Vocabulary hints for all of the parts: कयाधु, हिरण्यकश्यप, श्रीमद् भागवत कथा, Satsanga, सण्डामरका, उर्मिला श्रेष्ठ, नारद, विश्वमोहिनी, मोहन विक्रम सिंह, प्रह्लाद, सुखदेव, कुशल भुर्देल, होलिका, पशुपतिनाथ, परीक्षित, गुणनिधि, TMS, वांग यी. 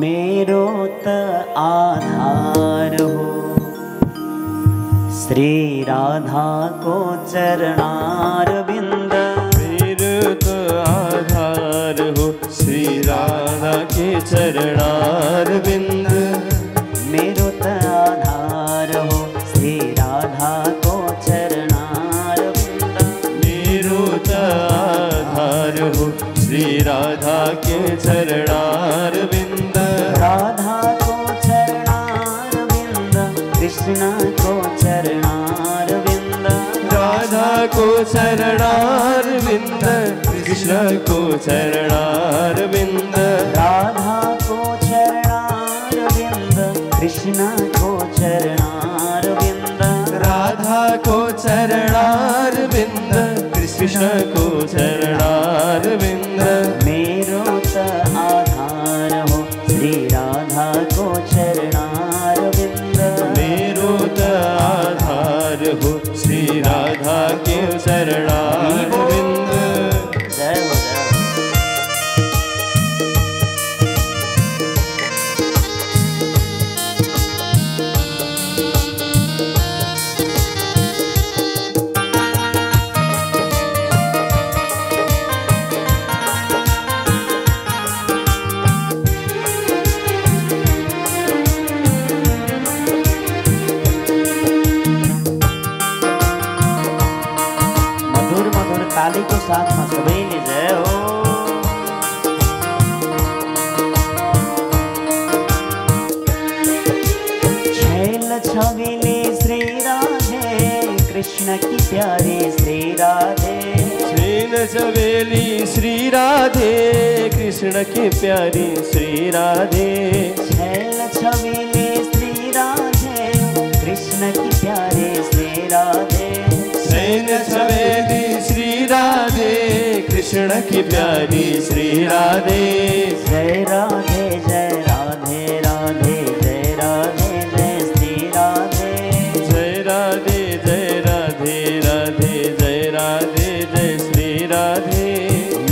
मेरो त आधार हो श्री राधा को चरणारविंद। मेरो त आधार हो श्री राधा के चरणारविंद। मेरो त आधार हो श्री राधा को चरणारविंद। मेरो त आधार हो श्री राधा के चरणारविंद। राधा को चरणारविंद कृष्ण को चरणारविंद। राधा को चरणारविंद कृष्ण को चरणारविंद। राधा को चरणारविंद कृष्ण को चरणारविंद। राधा को चरणारविंद कृष्ण को चरणारविंद। मेरो त आधार हो श्री राधा को चरणारविंद। मेरो त आधार हो श्री राधा के चरणारविंद। जय हो जय। ताली को साथ में सबेले जय हो। छेल छविले श्री राधे कृष्ण की प्यारे श्री राधे। छेल छवेली श्री राधे कृष्ण की प्यारी श्री राधे। छेल छवेले श्री राधे कृष्ण की प्यारे श्री राधे। छेल छवेली राधे कृष्ण की प्यारी श्री राधे। जय राधे जय राधे राधे जय राधे जय श्री राधे। जय राधे जय राधे राधे जय राधे जय श्री राधे।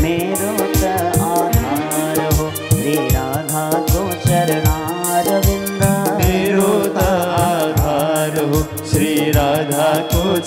मेरो त आधार हो श्री राधा को चरणारविंद। मेरो त आधार हो श्री राधा को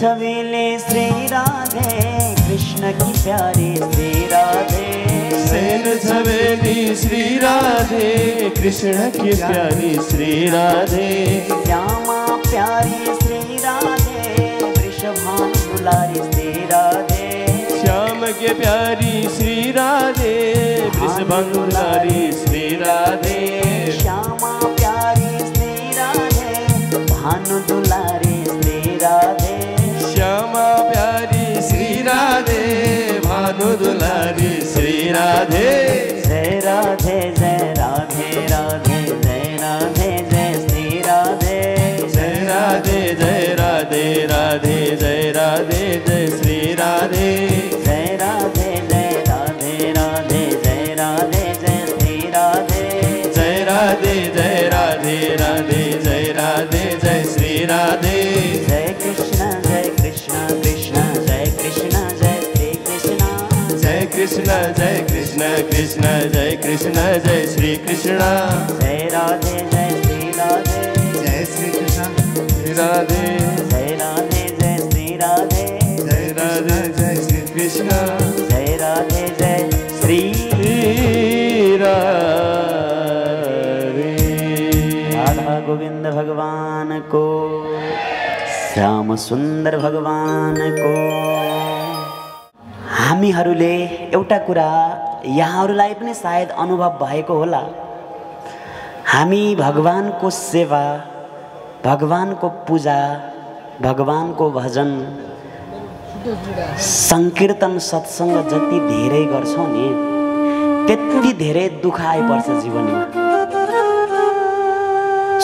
छवेले श्री राधे कृष्ण की प्यारी श्री राधे। शैल छवेली श्री राधे कृष्ण की प्यारी श्री राधे। श्यामा प्यारी श्री राधे वृषभानु दुलारी श्री राधे। श्याम के प्यारी श्री राधे वृषभानु दुलारी श्री राधे। श्यामा प्यारी श्री राधे भानु दुलारी श्री राधे। श्यामा प्यारी श्री राधे भानु दुलारी श्री राधे। जय राधे जय राधे राधे जय राधे जय श्री राधे। जय राधे जय राधे राधे जय राधे जय श्री राधे। जय राधे जय राधे राधे जय राधे जय श्री राधे। जय राधे जय राधे राधे जय राधे जय श्री राधे। जय कृष्ण कृष्ण जय कृष्ण कृष्ण जय कृष्ण जय श्री कृष्ण। जय राधे जय श्री राधे जय श्री कृष्ण श्री राधे। जय राधे जय श्री राधे जय राधे जय श्री कृष्ण। जय राधे जय श्री राधे। राधा गोविंद भगवान को, श्याम सुंदर भगवान को। हामीहरूले एउटा कुरा यहाँहरूलाई पनि सायद अनुभव भएको होला। हामी भगवानको सेवा, भगवानको पूजा भगवान को भजन संकीर्तन सत्संग जति धेरै गर्छौ नि त्यति धेरै दुःख आइपर्छ जीवनमा।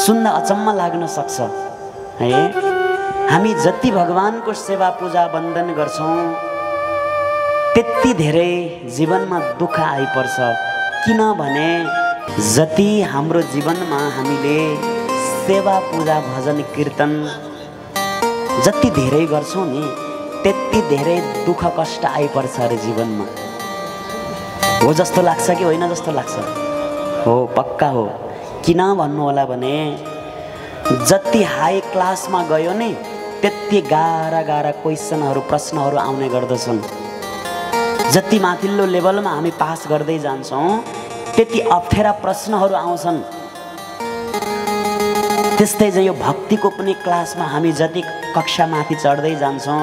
सुन्न अचम्म लाग्न सक्छ है। हामी जति भगवानको सेवा पूजा वन्दन गर्छौं त्यति धेरै जीवनमा दुःख आइपर्छ। किनभने जति हाम्रो जीवनमा हामीले सेवा पूजा भजन कीर्तन जति धेरै गर्छौं नि त्यति धेरै दुःख कष्ट आइपर्छ अरे जीवनमा। हो जस्तो लाग्छ कि होइन जस्तो लाग्छ? हो पक्का हो। किन भन्नु होला भने जति हाई क्लासमा गयो नि त्यति गाह्रा गाह्रा क्वेसनहरू प्रश्नहरू आउने गर्दछन्। जति माथिल्लो लेभलमा हामी पास गर्दै जान्छौँ त्यति अप्ठ्यारा प्रश्नहरू आउँछन्। त्यस्तै चाहिँ यो भक्तिको पनि क्लासमा हामी जति कक्षा माथि चढ्दै जान्छौँ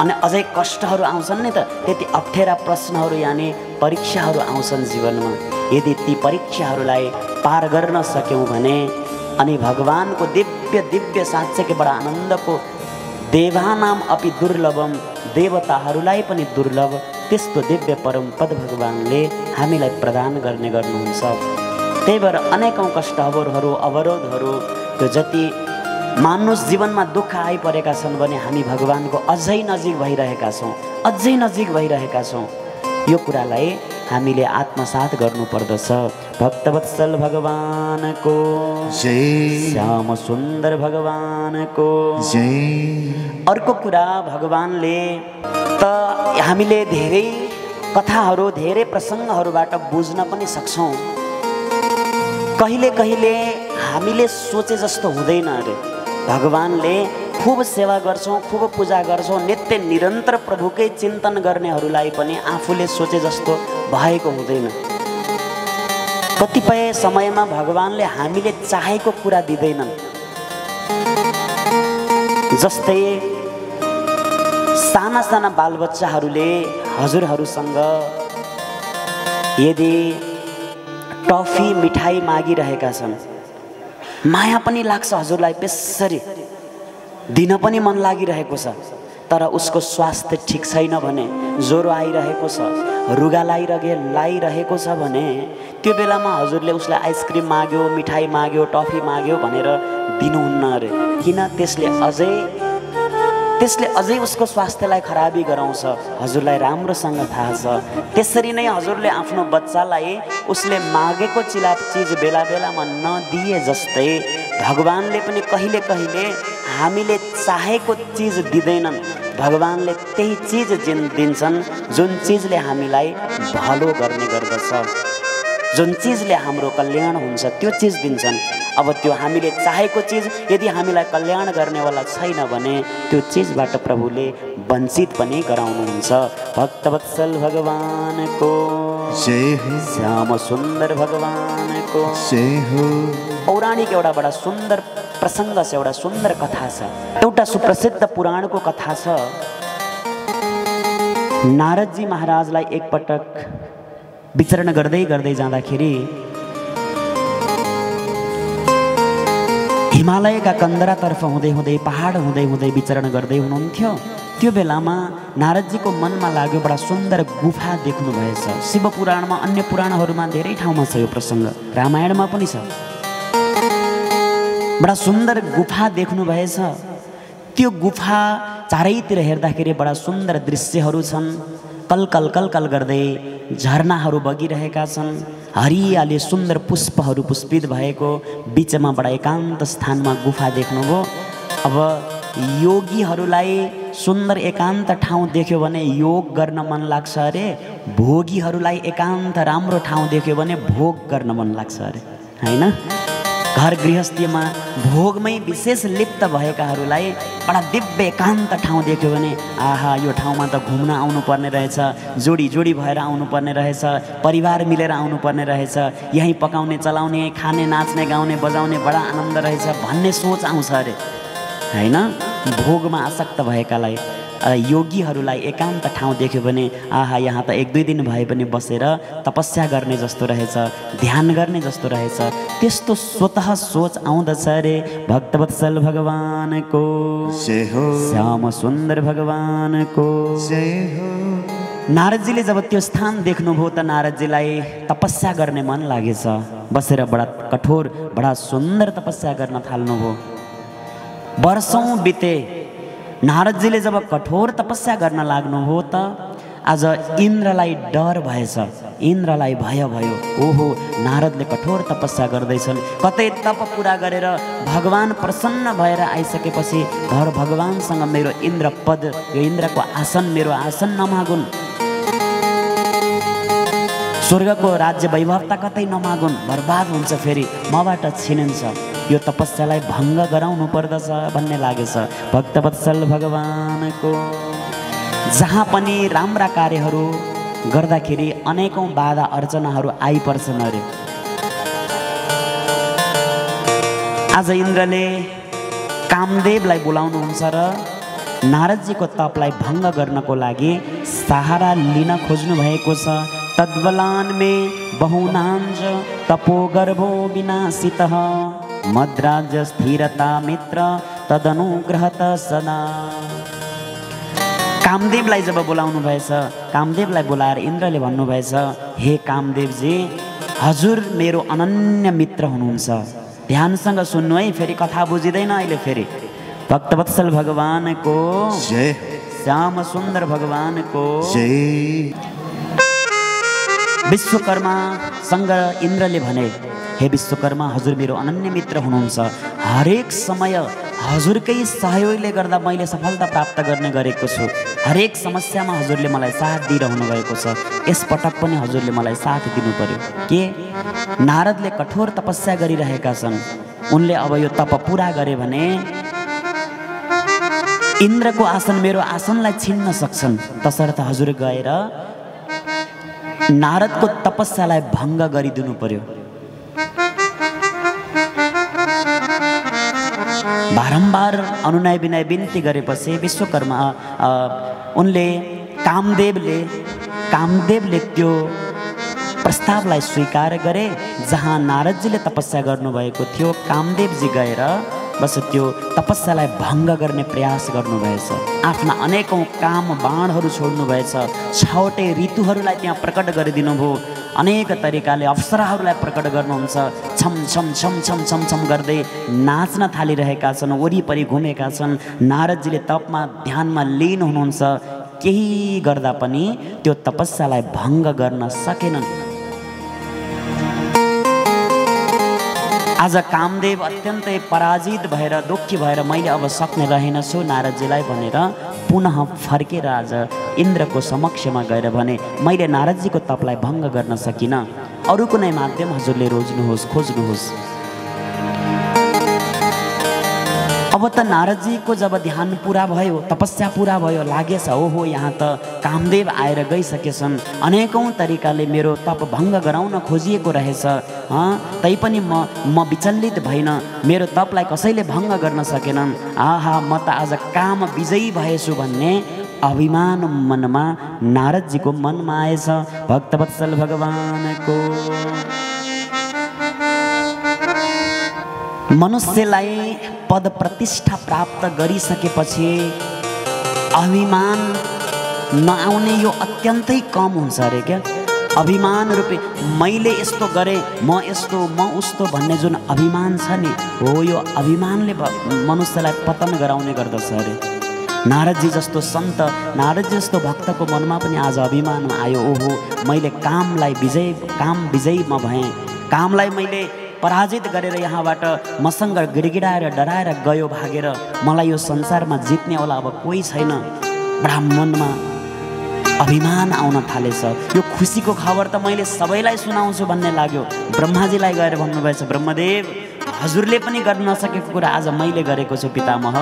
अनि अझै कष्टहरू आउँछन् नि त। त्यति अप्ठ्यारा प्रश्नहरू यानि परीक्षाहरू आउँछन् जीवनमा। यदि ती परीक्षाहरूलाई पार गर्न सक्यौँ भने अनि भगवानको दिव्य दिव्य साँच्चैको बडा आनन्दको देवानाम अपि दुर्लभम देवताहरूलाई पनि दुर्लभ त्यस्तो दिव्य परमपद भगवानले हामीलाई प्रदान गर्ने गर्नुहुन्छ। त्यही भएर अनेकौँ कष्टहरू अवरोधहरू त्यो जति मानुष जीवनमा दुःख आइपरेका छन् भने हामी भगवानको अझै नजिक भइरहेका छौँ अझै नजिक भइरहेका छौँ। यो कुरालाई हामीले आत्मसात गर्नुपर्दछ। भक्तवत्सल भगवानको जय, श्याम सुन्दर भगवानको जय। अर्को कुरा भगवानले त हामीले धेरै कथाहरू धेरै प्रसङ्गहरूबाट बुझ्न पनि सक्छौँ। कहिले कहिले हामीले सोचे जस्तो हुँदैन अरे। भगवानले खूब सेवा गर्छौँ खूब पूजा गर्छौँ नित्य निरन्तर प्रभुकै चिन्तन गर्नेहरूलाई पनि आफूले सोचे जस्तो भएको हुँदैन। कतिपय समयमा भगवानले हामीले चाहेको कुरा दिँदैनन्। जस्तै साना साना बालबच्चाहरूले हजुरहरूसँग यदि टफी मिठाई मागिरहेका छन् माया पनि लाग्छ हजुरलाई बेसरी दिन पनि मन लागिरहेको छ तर उसको स्वास्थ्य ठिक छैन भने ज्वरो आइरहेको छ रुगा लागिरहेको छ भने त्यो बेलामा हजुरले उसलाई आइसक्रिम माग्यो मिठाई माग्यो टफी माग्यो भनेर दिनुहुन्न अरे। किन? त्यसले अझै उसको स्वास्थ्यलाई खराबी गराउँछ। हजुरलाई राम्रोसँग थाहा छ। त्यसरी नै हजुरले आफ्नो बच्चालाई उसले मागेको चिज बेला बेलामा नदिए जस्तै भगवानले पनि कहिले कहिले हामीले चाहेको चिज दिँदैनन्। भगवानले त्यही चिज दिन्छन् जुन चिजले हामीलाई भलो गर्ने गर्दछ जुन चिजले हाम्रो कल्याण हुन्छ त्यो चिज दिन्छन्। अब त्यो हामीले चाहेको चिज यदि हामीलाई कल्याण गर्नेवाला छैन भने त्यो चिजबाट प्रभुले वञ्चित पनि गराउनुहुन्छ। भक्तवत्सल भगवानको जय हो, श्याम सुन्दर भगवानको जय हो। पौराणिक एउटा बडा सुन्दर प्रसङ्ग छ एउटा सुन्दर कथा छ। एउटा सुप्रसिद्ध पुराणको कथा छ। नारदजी महाराजलाई एकपटक विचरण गर्दै गर्दै जाँदाखेरि हिमालयका कन्दरातर्फ हुँदै हुँदै पहाड हुँदै हुँदै विचरण गर्दै हुनुहुन्थ्यो। त्यो बेलामा नारदजीको मनमा लाग्यो बडा सुन्दर गुफा देख्नु भएछ। शिव पुराणमा अन्य पुराणहरूमा धेरै ठाउँमा छ यो प्रसङ्ग, रामायणमा पनि छ। बडा सुन्दर गुफा देख्नु भएछ। त्यो गुफा चारैतिर हेर्दाखेरि बडा सुन्दर दृश्यहरू छन्। कल कल कल कल गर्दै झरनाहरू बगिरहेका छन्। हरियाली सुन्दर पुष्पहरू पुष्पित भएको बीचमा बडा एकान्त स्थानमा गुफा देख्नुभयो। अब योगीहरूलाई सुन्दर एकान्त ठाउँ देख्यो भने योग गर्न मन लाग्छ अरे। भोगीहरूलाई एकान्त राम्रो ठाउँ देख्यो भने भोग गर्न मन लाग्छ अरे, होइन? घर गृहस्थीमा भोगमै विशेष लिप्त भएकाहरूलाई बडा दिव्य एकान्त ठाउँ देख्यो भने आहा यो ठाउँमा त घुम्न आउनुपर्ने रहेछ, जोडी जोडी भएर आउनुपर्ने रहेछ, परिवार मिलेर आउनुपर्ने रहेछ, यहीँ पकाउने चलाउने खाने नाच्ने गाउने बजाउने बडा आनन्द रहेछ भन्ने सोच आउँछ अरे, होइन? भोगमा आसक्त भएकालाई। योगीहरूलाई एकान्त ठाउँ देख्यो भने आहा यहाँ त एक दुई दिन भए पनि बसेर तपस्या गर्ने जस्तो रहेछ, ध्यान गर्ने जस्तो रहेछ। त्यस्तो स्वतः सोच आउँदछ रे भक्तवत्सल भगवान को जय हो, श्याम सुन्दर भगवान को जय हो। नारदजीले जब त्यो स्थान देख्नुभयो त नारदजीलाई तपस्या गर्ने मन लागेछ, बसेर बडा कठोर बडा सुन्दर तपस्या गर्न थाल्नुभयो। वर्षौं बिते, नारदजीले जब कठोर तपस्या गर्न लाग्नुभयो त आज इन्द्रलाई डर भएछ, इन्द्रलाई भय भयो। ओहो, नारदले कठोर तपस्या गर्दैछन्, कतै तप पुरा गरेर भगवान प्रसन्न भएर आइसकेपछि घर भगवानसँग मेरो इन्द्र पद, यो इन्द्रको आसन मेरो आसन नमागुन्, स्वर्गको राज्य वैभवता कतै नमागुन्, बर्बाद हुन्छ, फेरि मबाट छिनिन्छ, यो तपस्यालाई भङ्ग गराउनु पर्दछ भन्ने लागेछ। भक्तवत्सल भगवानको जहाँ पनि राम्रा कार्यहरू गर्दाखेरि अनेकौं बाधा अर्चनाहरू आइपर्छन् अरे। आज इन्द्रले कामदेवलाई बोलाउनुहुन्छ र नारदजीको तपलाई भङ्ग गर्नको लागि सहारा लिन खोज्नु भएको छ। तद्बलान में बहुनांज तपोगर्भो विनाशितः मद्राज स्थिरता मित्र तदनुग्रहत सदा। कामदेवलाई जब बोलाउनु भएछ, कामदेवलाई बोलाएर इन्द्रले भन्नुभएछ, हे कामदेवजी, हजुर मेरो अनन्य मित्र हुनुहुन्छ, ध्यानसँग सुन्नु है, फेरि कथा बुझिदैन अहिले। फेरि भक्तवत्सल भगवान को जय, श्याम सुन्दर भगवान को जय। विश्वकर्मासँग इन्द्रले भने, हे विश्वकर्मा, हजुर मेरो अनन्य मित्र हुनुहुन्छ, हरेक समय हजुरकै सहयोगले गर्दा मैले सफलता प्राप्त गर्ने गरेको छु, हरेक समस्यामा हजुरले मलाई साथ दिइरहनु भएको छ, यसपटक पनि हजुरले मलाई साथ दिनु पर्यो। के नारदले कठोर तपस्या गरिरहेका छन्, उनले अब यो तप पुरा गरे भने इन्द्रको आसन मेरो आसनलाई छिन्न सक्छन्, तसर्थ हजुर गएर नारदको तपस्यालाई भङ्ग गरिदिनु पर्यो। बारम्बार अनुनय विनय विन्ती गरेपछि विश्वकर्मा उनले कामदेवले त्यो प्रस्तावलाई स्वीकार गरे। जहाँ नारदजीले तपस्या गर्नुभएको थियो, कामदेवजी गएर बस त्यो तपस्यालाई भङ्ग गर्ने प्रयास गर्नुभएछ। आफ्ना अनेकौं काम बाणहरू छोड्नुभएछ, छवटै ऋतुहरूलाई त्यहाँ प्रकट गरिदिनु भयो, अनेक तरिकाले अप्सराहरूलाई प्रकट गर्नुहुन्छ। छम छम छम छम छम छम गर्दै नाच्न थालिरहेका छन्, वरिपरि घुमेका छन्। नारदजीले तपमा ध्यानमा लीन हुनुहुन्छ, केही गर्दा पनि त्यो तपस्यालाई भङ्ग गर्न सकेनन्। आज कामदेव अत्यन्तै पराजित भएर दुःखी भएर मैले अब सक्ने रहेनछु नारदजीलाई भनेर पुनः फर्केर आज इन्द्रको समक्षमा गएर भने, मैले नारदजीको तपलाई भङ्ग गर्न सकिनँ, अरू कुनै माध्यम हजुरले रोज्नुहोस्, खोज्नुहोस्। अब त नारदजीको जब ध्यान पुरा भयो, तपस्या पुरा भयो, लागेछ ओहो यहाँ त कामदेव आएर गइसकेछन्, अनेकौं तरिकाले मेरो तप भङ्ग गराउन खोजिएको रहेछ। तैपनि म विचलित भएन, मेरो तपलाई कसैले भङ्ग गर्न सकेनन्। आहा, म त आज काम विजयी भएछु भन्ने अभिमान मनमा नारदजीको मनमा आएछ। भक्तवत्सल भगवानको मनुष्यलाई पद प्रतिष्ठा प्राप्त गरिसकेपछि अभिमान नआउने यो अत्यन्तै कम हुन्छ अरे। क्या अभिमान रूपी मैले यस्तो गरेँ, म यस्तो, म उस्तो भन्ने जुन अभिमान छ नि, हो यो अभिमानले मनुष्यलाई पतन गराउने गर्दछ अरे। नारदजी जस्तो सन्त, नारदजी जस्तो भक्तको मनमा पनि आज अभिमान आयो। ओहो, मैले काम विजयमा भएँ, कामलाई मैले पराजित गरेर यहाँबाट मसँग गिडगिडाएर डराएर गयो भागेर, मलाई यो संसारमा जित्नेवाला अब कोही छैन, ब्राह्मणमा अभिमान आउन थालेछ। यो खुसीको खबर त मैले सबैलाई सुनाउँछु भन्ने लाग्यो। ब्रह्माजीलाई गएर भन्नुभएछ, ब्रह्मदेव, हजुरले पनि गर्न नसकेको कुरा आज मैले गरेको छु पितामह,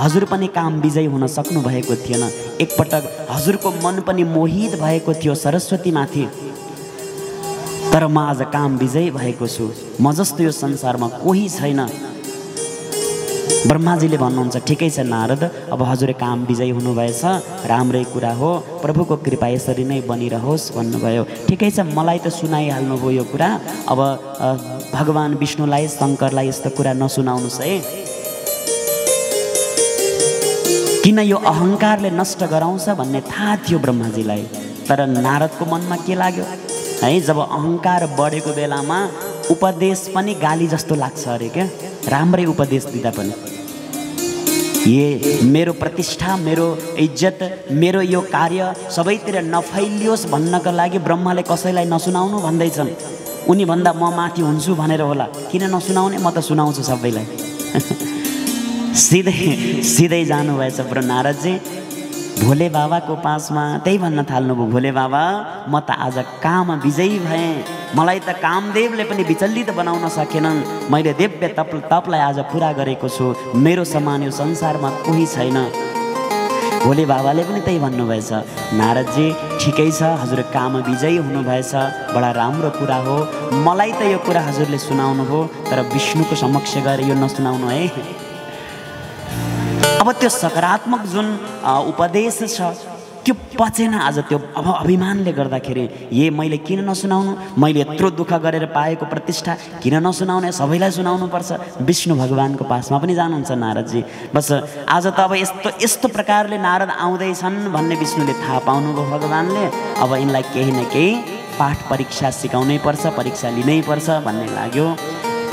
हजुर पनि काम विजयी हुन सक्नु भएको थिएन, एकपटक हजुरको मन पनि मोहित भएको थियो सरस्वतीमाथि, तर म आज काम विजयी भएको छु, म जस्तो यो संसारमा कोही छैन। ब्रह्माजीले भन्नुहुन्छ ठिकै छ नारद, अब हजुर काम विजयी हुनुभएछ, राम्रै कुरा हो, प्रभुको कृपा यसरी नै बनिरहोस् भन्नुभयो। ठिकै छ, मलाई त सुनाइहाल्नुभयो यो कुरा, अब भगवान विष्णुलाई शङ्करलाई यस्तो कुरा नसुनाउनुस् है, किन यो अहङ्कारले नष्ट गराउँछ भन्ने थाहा थियो ब्रह्माजीलाई। तर नारदको मनमा के लाग्यो है, जब अहङ्कार बढेको बेलामा उपदेश पनि गाली जस्तो लाग्छ अरे क्या, राम्रै उपदेश दिँदा पनि ये मेरो प्रतिष्ठा मेरो इज्जत मेरो यो कार्य सबैतिर नफैलियोस् भन्नका लागि ब्रह्माले कसैलाई नसुनाउनु भन्दैछन्। उनी भन्दा म माथि हुन्छु भनेर होला, किन नसुनाउने, म त सुनाउँछु सबैलाई। सिधै सिधै जानुभएछ नारदजी भोले बाबाको पासमा, त्यही भन्न थाल्नुभयो, भोले बाबा म त आज काम विजयी भएँ, मलाई त कामदेवले पनि विचलित बनाउन सकेनन्, मैले दिव्य तपलाई आज पुरा गरेको छु, मेरो समान यो संसारमा कोही छैन। भोले बाबाले पनि त्यही भन्नुभएछ, नारदजी ठिकै छ हजुर काम विजयी हुनुभएछ, बडा राम्रो कुरा हो, मलाई त यो कुरा हजुरले सुनाउनु हो, तर विष्णुको समक्ष गएर यो नसुनाउनु है। अब त्यो सकारात्मक जुन उपदेश छ त्यो पचेन आज, त्यो अब अभिमानले गर्दाखेरि ए मैले किन नसुनाउनु, मैले यत्रो दुःख गरेर पाएको प्रतिष्ठा किन नसुनाउने, सबैलाई सुनाउनुपर्छ। विष्णु भगवानको पासमा पनि जानुहुन्छ नारदजी। बस आज त अब यस्तो यस्तो प्रकारले नारद आउँदैछन् भन्ने विष्णुले थाहा पाउनुभयो भगवानले, अब यिनलाई केही न केही पाठ परीक्षा सिकाउनै पर्छ, परीक्षा लिनैपर्छ भन्ने लाग्यो।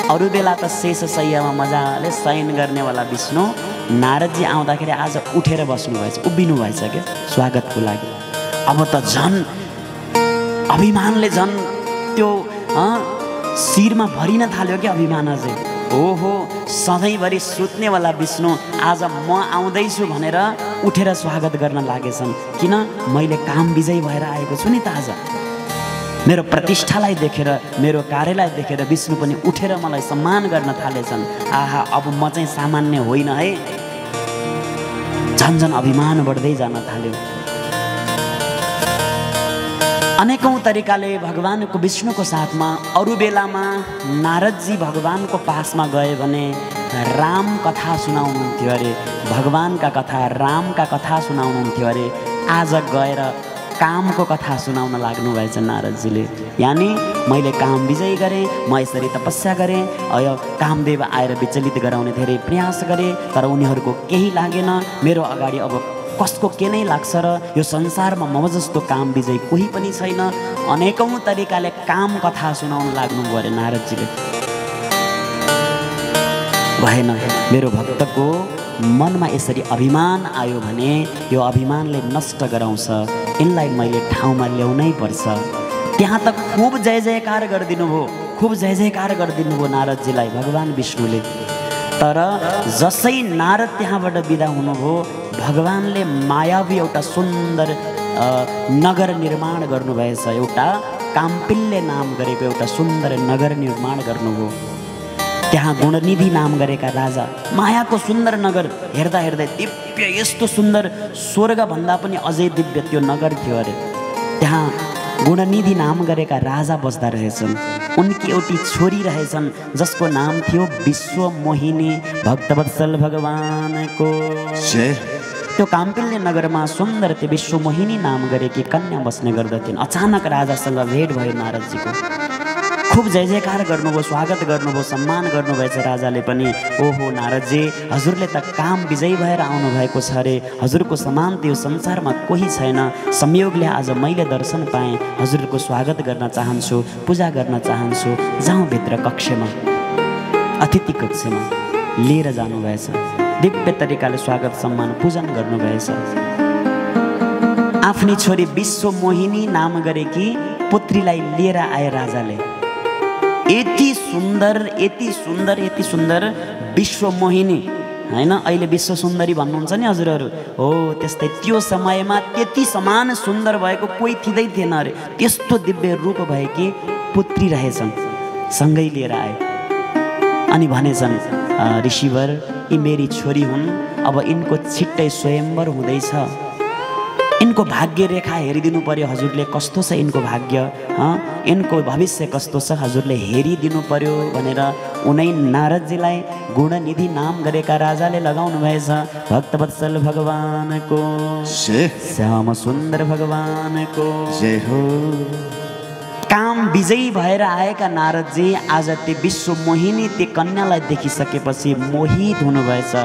अरू बेला त शेष शय्यामा मजाले शयन गर्नेवाला विष्णु नारदजी आउँदाखेरि आज उठेर बस्नुभएछ, उभिनु भएछ क्या स्वागतको लागि। अब त झन् अभिमानले झन् त्यो शिरमा भरिन थाल्यो क्या अभिमान अझै। ओहो सधैँभरि सुत्नेवाला विष्णु आज म आउँदैछु भनेर उठेर स्वागत गर्न लागेछन्, किन मैले काम विजयी भएर आएको छु नि त आज, मेरो प्रतिष्ठालाई देखेर मेरो कार्यलाई देखेर विष्णु पनि उठेर मलाई सम्मान गर्न थालेछन्। आहा अब म चाहिँ सामान्य होइन है, झन्झन अभिमान बढ्दै जान थाल्यो। अनेकौं तरिकाले भगवानको विष्णुको साथमा अरू बेलामा नारदजी भगवानको पासमा गए भने राम कथा सुनाउनुहुन्थ्यो अरे, भगवानका कथा रामका कथा सुनाउनुहुन्थ्यो अरे। आज गएर कामको कथा सुनाउन लाग्नुभएछ नारदजीले, यानि मैले काम विजय गरेँ, म यसरी तपस्या गरेँ, अयो कामदेव आएर विचलित गराउने धेरै प्रयास गरेँ तर उनीहरूको केही लागेन, मेरो अगाडि अब कसको के नै लाग्छ र, यो संसारमा म जस्तो काम विजय कोही पनि छैन। अनेकौं तरिकाले काम कथा सुनाउन लाग्नुभयो अरे नारदजीले। भएन, मेरो भक्तको मनमा यसरी अभिमान आयो भने यो अभिमानले नष्ट गराउँछ, इनलाई मैले ठाउँमा ल्याउनै पर्छ। त्यहाँ त खुब जय जयकार गरिदिनु भयो, खुब जय जयकार गरिदिनु भयो नारदजीलाई भगवान विष्णुले। तर जसै नारद त्यहाँबाट बिदा हुनुभयो, भगवानले मायावी एउटा सुन्दर नगर निर्माण गर्नुभएछ, एउटा काम्पिल्य नाम गरेको एउटा सुन्दर नगर निर्माण गर्नुभयो। त्यहाँ गुणनिधि नाम गरेका राजा, मायाको सुन्दर नगर हेर्दा हेर्दै दिव्य यस्तो सुन्दर स्वर्गभन्दा पनि अझै दिव्य त्यो नगर थियो अरे। त्यहाँ गुणनिधि नाम गरेका राजा बस्दा रहेछन्, उनकी एउटी छोरी रहेछन् जसको नाम थियो विश्वमोहिनी। भक्तवत्सल भगवानको त्यो काम्पिल्य नगरमा सुन्दर त्यो विश्वमोहिनी नाम गरेकी कन्या बस्ने गर्दथिन्। अचानक राजासँग भेट भयो नारदजीको, खुब जय जयकार गर्नुभयो, स्वागत गर्नुभयो, सम्मान गर्नुभएछ राजाले पनि। ओहो नारदजी हजुरले त काम विजयी भएर आउनुभएको छ अरे, हजुरको समान त्यो संसारमा कोही छैन, संयोगले आज मैले दर्शन पाएँ, हजुरको स्वागत गर्न चाहन्छु, पूजा गर्न चाहन्छु, जाउँ भित्र कक्षमा अतिथि कक्षमा लिएर जानुभएछ। दिव्य तरिकाले स्वागत सम्मान पूजन गर्नुभएछ। आफ्नी छोरी विश्वमोहिनी नाम गरेकी पुत्रीलाई लिएर आए राजाले। यति सुन्दर यति सुन्दर यति सुन्दर विश्वमोहिनी हैन, अहिले विश्व सुन्दरी भन्नुहुन्छ नि हजुरहरू, हो त्यस्तै त्यो समयमा त्यति समान सुन्दर भएको कोही थिँदै थिएन अरे। त्यस्तो दिव्य रूप भएकी पुत्री रहेछन्, सँगै लिएर आए अनि भनेछन्, ऋषिवर यी मेरी छोरी हुन्, अब यिनको छिट्टै स्वयंवर हुँदैछ, इनको भाग्य रेखा हेरिदिनु पर्यो हजुरले कस्तो छ इनको भाग्य इनको भविष्य कस्तो छ हजुरले हेरिदिनु पर्यो भनेर उनै नारदजीलाई गुणनिधि नाम गरेका राजाले लगाउनु भएछ। भक्तवत्सल भगवानको श्याम सुन्दर भगवानको जय हो। काम विजयी भएर आएका नारदजी आज ती विश्व मोहिनी ती कन्यालाई देखिसकेपछि मोहित हुनुभएछ।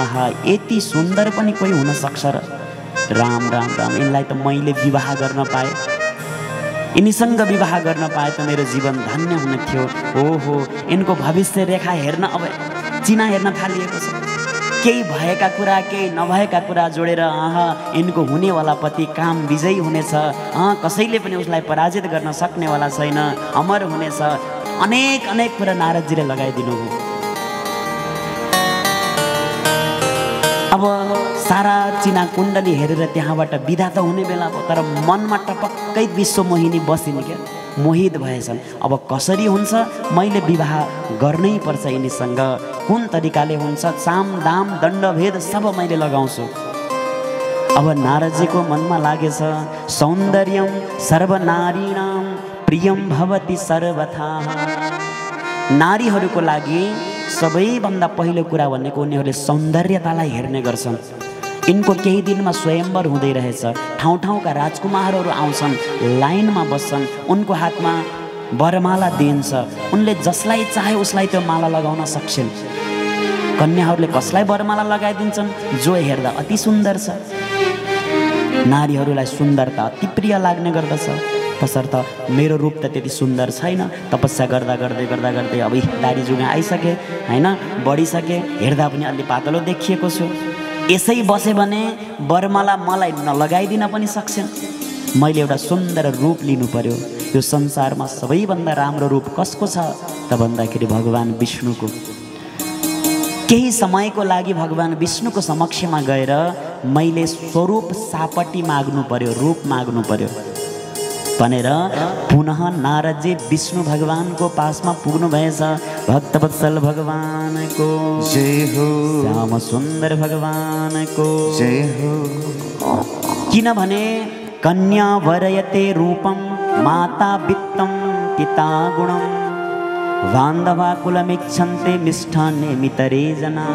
आहा यति सुन्दर पनि कोही हुन सक्छ र। राम राम राम इनलाई त मैले विवाह गर्न पाएँ, यिनीसँग विवाह गर्न पाएँ त मेरो जीवन धन्य हुने थियो। ओहो इनको भविष्य रेखा हेर्न अब चिना हेर्न थालिएको छ। केही भएका कुरा केही नभएका कुरा जोडेर आह इनको हुनेवाला पति काम विजयी हुनेछ। कसैले पनि उसलाई पराजित गर्न सक्नेवाला छैन, अमर हुनेछ। अनेक अनेक कुरा नारदजीले लगाइदिनु हो। अब सारा चिना कुण्डली हेरेर त्यहाँबाट बिदा त हुने बेला भयो, तर मनमा टपक्कै विश्व मोहिनी बसिन् क्या, मोहित भएछन्। अब कसरी हुन्छ, मैले विवाह गर्नै पर्छ, यिनीसँग कुन तरिकाले हुन्छ, साम दाम दण्डभेद सब मैले लगाउँछु। अब नारदजीको मनमा लागेछ सौन्दर्यम सर्वनारीणाम प्रियम भवति सर्वथा। नारीहरूको लागि सबैभन्दा पहिलो कुरा भनेको उनीहरूले सौन्दर्यतालाई हेर्ने गर्छन्। इनको केही दिनमा स्वयंवर हुँदै रहेछ। ठाउँ ठाउँका राजकुमारहरू आउँछन्, लाइनमा बस्छन्, उनको हातमा वरमाला दिन्छ। उनले जसलाई चाहे उसलाई त्यो माला लगाउन सक्छन्। कन्याहरूले कसलाई वरमाला लगाइदिन्छन् जो हेर्दा अति सुन्दर छ। नारीहरूलाई सुन्दरता अति प्रिय लाग्ने गर्दछ। तसर्थ मेरो रूप त त्यति सुन्दर छैन, तपस्या गर्दा गर्दै गर्दा गर्दै अब दारी जुगा आइसके हैन, बढिसके, हेर्दा पनि अलि पातलो देखिएको छु। यसै बस्यो भने वरमाला मलाई नलगाइदिन पनि सक्छन्। मैले एउटा सुन्दर रूप लिनु पर्यो। यो संसारमा सबैभन्दा राम्रो रूप कसको छ त भन्दाखेरि भगवान विष्णुको। केही समयको लागि भगवान विष्णुको समक्षमा गएर मैले स्वरूप सापटी माग्नु पर्यो, रूप माग्नु पर्यो भनेर पुनः नारदजी विष्णु भगवानको पासमा पुग्नु भएछ। भक्तवत्सल भगवानको जय हो, श्याम सुन्दर भगवानको जय हो। किनभने कन्या वरयते रूपम माता वित्तम पिता गुणम बान्धवा कुलमिच्छन्ते मिष्ठान्ने मितरे जना।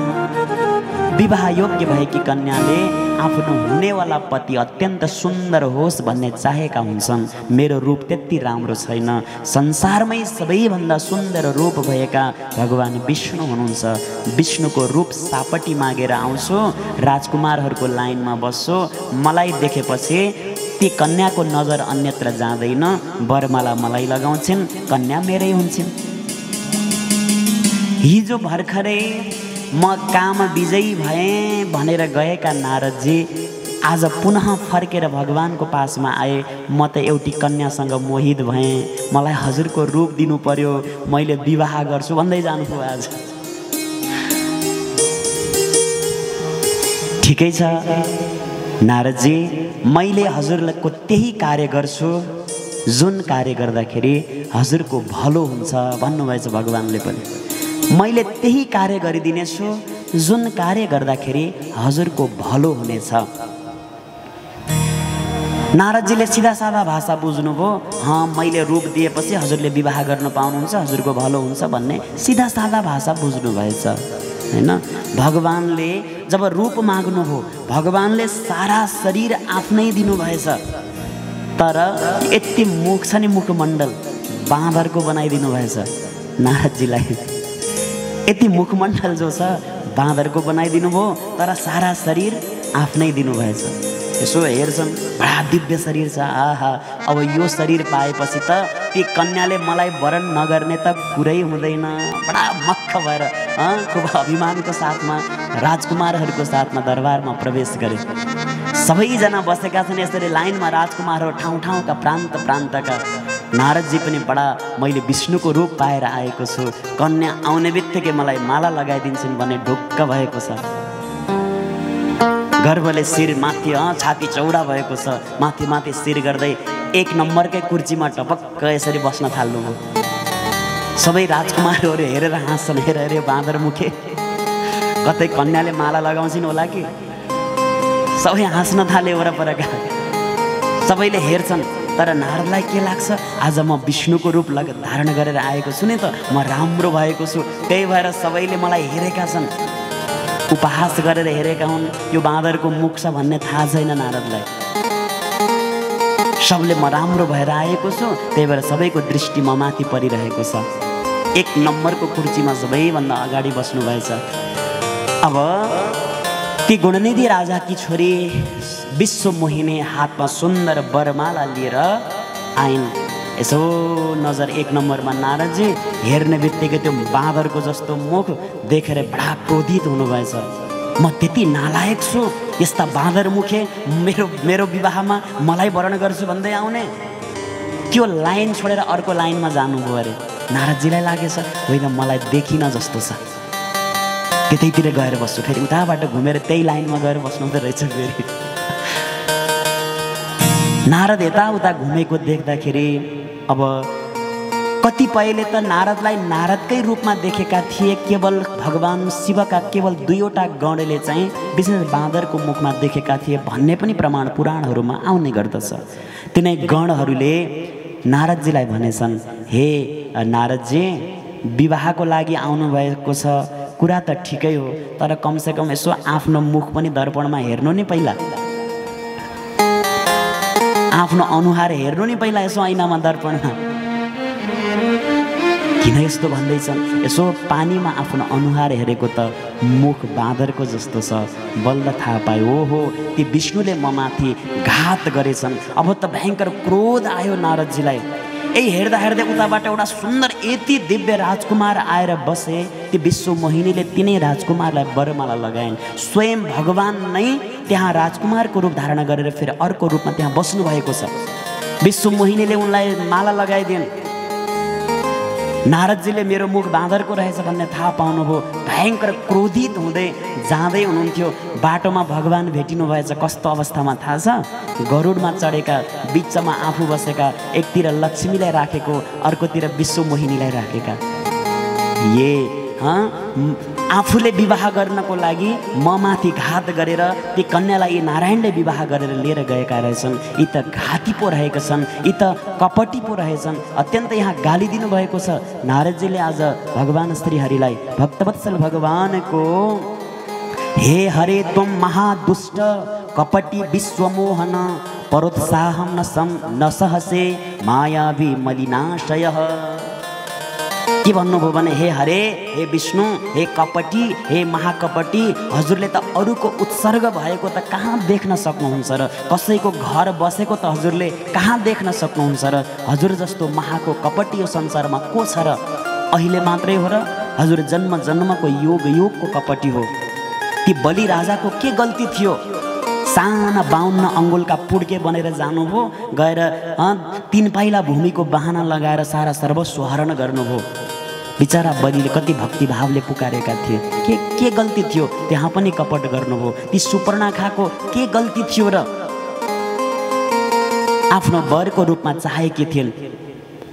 विवाह योग्य भएकी कन्याले आफ्नो हुनेवाला पति अत्यन्त सुन्दर होस् भन्ने चाहेका हुन्छन्। मेरो रूप त्यति राम्रो छैन। संसारमै सबैभन्दा सुन्दर रूप भएका भगवान विष्णु हुनुहुन्छ। विष्णुको रूप सापटी मागेर आउँछु, राजकुमारहरूको लाइनमा बस्छु, मलाई देखेपछि ती कन्याको नजर अन्यत्र जाँदैन, वरमाला मलाई लगाउँछिन्, कन्या मेरै हुन्छन्। हिजो भर्खरै म काम विजयी भएँ भनेर गएका नारदजी आज पुनः फर्केर भगवानको पासमा आए। म त एउटी कन्यासँग मोहित भएँ, मलाई हजुरको रूप दिनु पर्यो, मैले विवाह गर्छु भन्दै जानुभयो। आज ठिकै छ नारदजी, मैले हजुरको त्यही कार्य गर्छु जुन कार्य गर्दाखेरि हजुरको भलो हुन्छ भन्नुभएछ भगवानले पनि। मैले त्यही कार्य गरिदिनेछु जुन कार्य गर्दाखेरि हजुरको भलो हुनेछ। नारदजीले सिधा साधा भाषा बुझ्नुभयो। मैले रूप दिएपछि हजुरले विवाह गर्न पाउनुहुन्छ, हजुरको भलो हुन्छ भन्ने सिधा साधा भाषा बुझ्नुभएछ हैन। भगवानले जब रूप माग्नुभयो भगवानले सारा शरीर आफ्नै दिनुभएछ, तर यति मुख छ नि मुखमण्डल बाँदरको बनाइदिनु भएछ। नारदजीलाई यति मुखमण्डल जो छ बाँदरको बनाइदिनु भयो, तर सारा शरीर आफ्नै दिनुभएछ। यसो हेर्छन् बडा दिव्य शरीर छ। आहा अब यो शरीर पाएपछि त ती कन्याले मलाई वरण नगर्ने त कुरै हुँदैन। बडा मक्ख भएर खुब अभिमानको साथमा राजकुमारहरूको साथमा दरबारमा प्रवेश गरे। सबैजना बसेका छन् यसरी लाइनमा, राजकुमारहरू ठाउँ ठाउँका प्रान्त प्रान्तका। नारदजी पनि बडा मैले विष्णुको रूप पाएर आएको छु, कन्या आउने बित्तिकै मलाई माला लगाइदिन्छन् भन्ने ढुक्क भएको छ। गर्वले शिर माथि छाती चौडा भएको छ, माथि माथि शिर गर्दै एक नम्बरकै कुर्चीमा टपक्क यसरी बस्न थाल्नुभयो। सबै राजकुमारहरू हेरेर हाँस्छन्, हेर हेरे बाँदर मुखे कतै कन्याले माला लगाउँछिन् होला कि। सबै हाँस्न थाले वरपरका। सबैले हेर्छन्, तर नारदलाई के लाग्छ आज म विष्णुको रूप धारण गरेर आएको छु नि त, म राम्रो भएको छु, त्यही भएर सबैले मलाई हेरेका छन्, उपहास गरेर हेरेका हुन्। यो बाँदरको मुख छ भन्ने थाहा छैन नारदलाई। सबले म राम्रो भएर आएको छु, त्यही भएर सबैको दृष्टि म माथि परिरहेको छ। एक नम्बरको कुर्सीमा सबैभन्दा अगाडि बस्नुभएछ। अब ती गुणनिधि राजाकी छोरी विश्व मोहिनी हातमा सुन्दर वरमाला लिएर आइन्। यसो नजर एक नम्बरमा नारदजी, हेर्ने बित्तिकै त्यो बाँदरको जस्तो मुख देखेर बडा क्रोधित हुनुभएछ। म त्यति नालायक छु, यस्ता बाँदर मुखे मेरो विवाहमा मलाई वरण गर्छु भन्दै आउने? त्यो लाइन छोडेर अर्को लाइनमा जानुभयो अरे। नारदजीलाई लागेछ होइन, मलाई देखिन जस्तो छ, त्यतैतिर गएर बस्छु। फेरि उताबाट घुमेर त्यही लाइनमा गएर बस्नु हुँदो रहेछ। फेरि नारद यताउता घुमेको देख्दाखेरि अब कतिपयले त नारदलाई नारदकै रूपमा देखेका थिए। केवल भगवान शिवका केवल दुईवटा गणले चाहिँ विशेष बाँदरको मुखमा देखेका थिए भन्ने पनि प्रमाण पुराणहरूमा आउने गर्दछ। तिनै गणहरूले नारदजीलाई भनेछन्, हे नारदजी, विवाहको लागि आउनुभएको छ, कुरा त ठिकै हो, तर कमसेकम यसो आफ्नो मुख पनि दर्पणमा हेर्नु नि पहिला, आफ्नो अनुहार हेर्नु नि पहिला, यसो ऐनामा दर्पणमा। किन यस्तो भन्दैछन्? यसो पानीमा आफ्नो अनुहार हेरेको त मुख बाँदरको जस्तो छ। बल्ल थाहा पायो, ओहो, ती विष्णुले म माथि घात गरेछन्। अब त भयङ्कर क्रोध आयो नारदजीलाई। यही हेर्दा हेर्दै उताबाट एउटा सुन्दर यति दिव्य राजकुमार आएर बसे। ती विश्व मोहिनीले तिनै राजकुमारलाई वरमाला लगाइन्। स्वयं भगवान नै त्यहाँ राजकुमारको रूप धारण गरेर फेरि अर्को रूपमा त्यहाँ बस्नुभएको छ। विश्व मोहिनीले उनलाई माला लगाइदिन्। नारदजीले मेरो मुख बाँदरको रहेछ भन्ने थाहा पाउनुभयो। भयङ्कर क्रोधित हुँदै जाँदै हुनुहुन्थ्यो। बाटोमा भगवान भेटिनु भएछ। कस्तो अवस्थामा थाहा छ? गरुडमा चढेका, बिचमा आफू बसेका, एकतिर लक्ष्मीलाई राखेको, अर्कोतिर विश्व मोहिनीलाई राखेका। ये आफूले विवाह गर्नको लागि म माथि घात गरेर ती कन्यालाई यी नारायणले विवाह गरेर लिएर गएका रहेछन्। यी त घाती पो रहेका छन्, यी त कपटी पो रहेछन्। अत्यन्त यहाँ गाली दिनुभएको छ। नारदजीले आज भगवान श्रीहरिलाई, भक्तवत्सल भगवानको, हे हरे त्वं महादुष्ट कपटी विश्वमोहन परोत्साहं न सहसे मायावी मलिनाशय। के भन्नुभयो भने, हे हरे, हे विष्णु, हे कपटी, हे महाकपटी, हजुरले त अरूको उत्सर्ग भएको त कहाँ देख्न सक्नुहुन्छ र? कसैको घर बसेको त हजुरले कहाँ देख्न सक्नुहुन्छ र? हजुर जस्तो महाको कपटी यो संसारमा को छ र? अहिले मात्रै हो र? हजुर जन्म जन्मको योग योगको कपटी हो। ती बलि राजाको के गल्ती थियो? साना 52 अङ्गुलका पुड्के बनेर जानुभयो, गएर 3 पाइला भूमिको बहाना लगाएर सारा सर्वस्व हरण गर्नुभयो। बिचरा बलिले कति भक्तिभावले पुकारेका थिए। के गल्ती थियो? त्यहाँ पनि कपट गर्नुभयो। ती सुपर्णाखाको के गल्ती थियो र? आफ्नो वरको रूपमा चाहेकी थिइन्,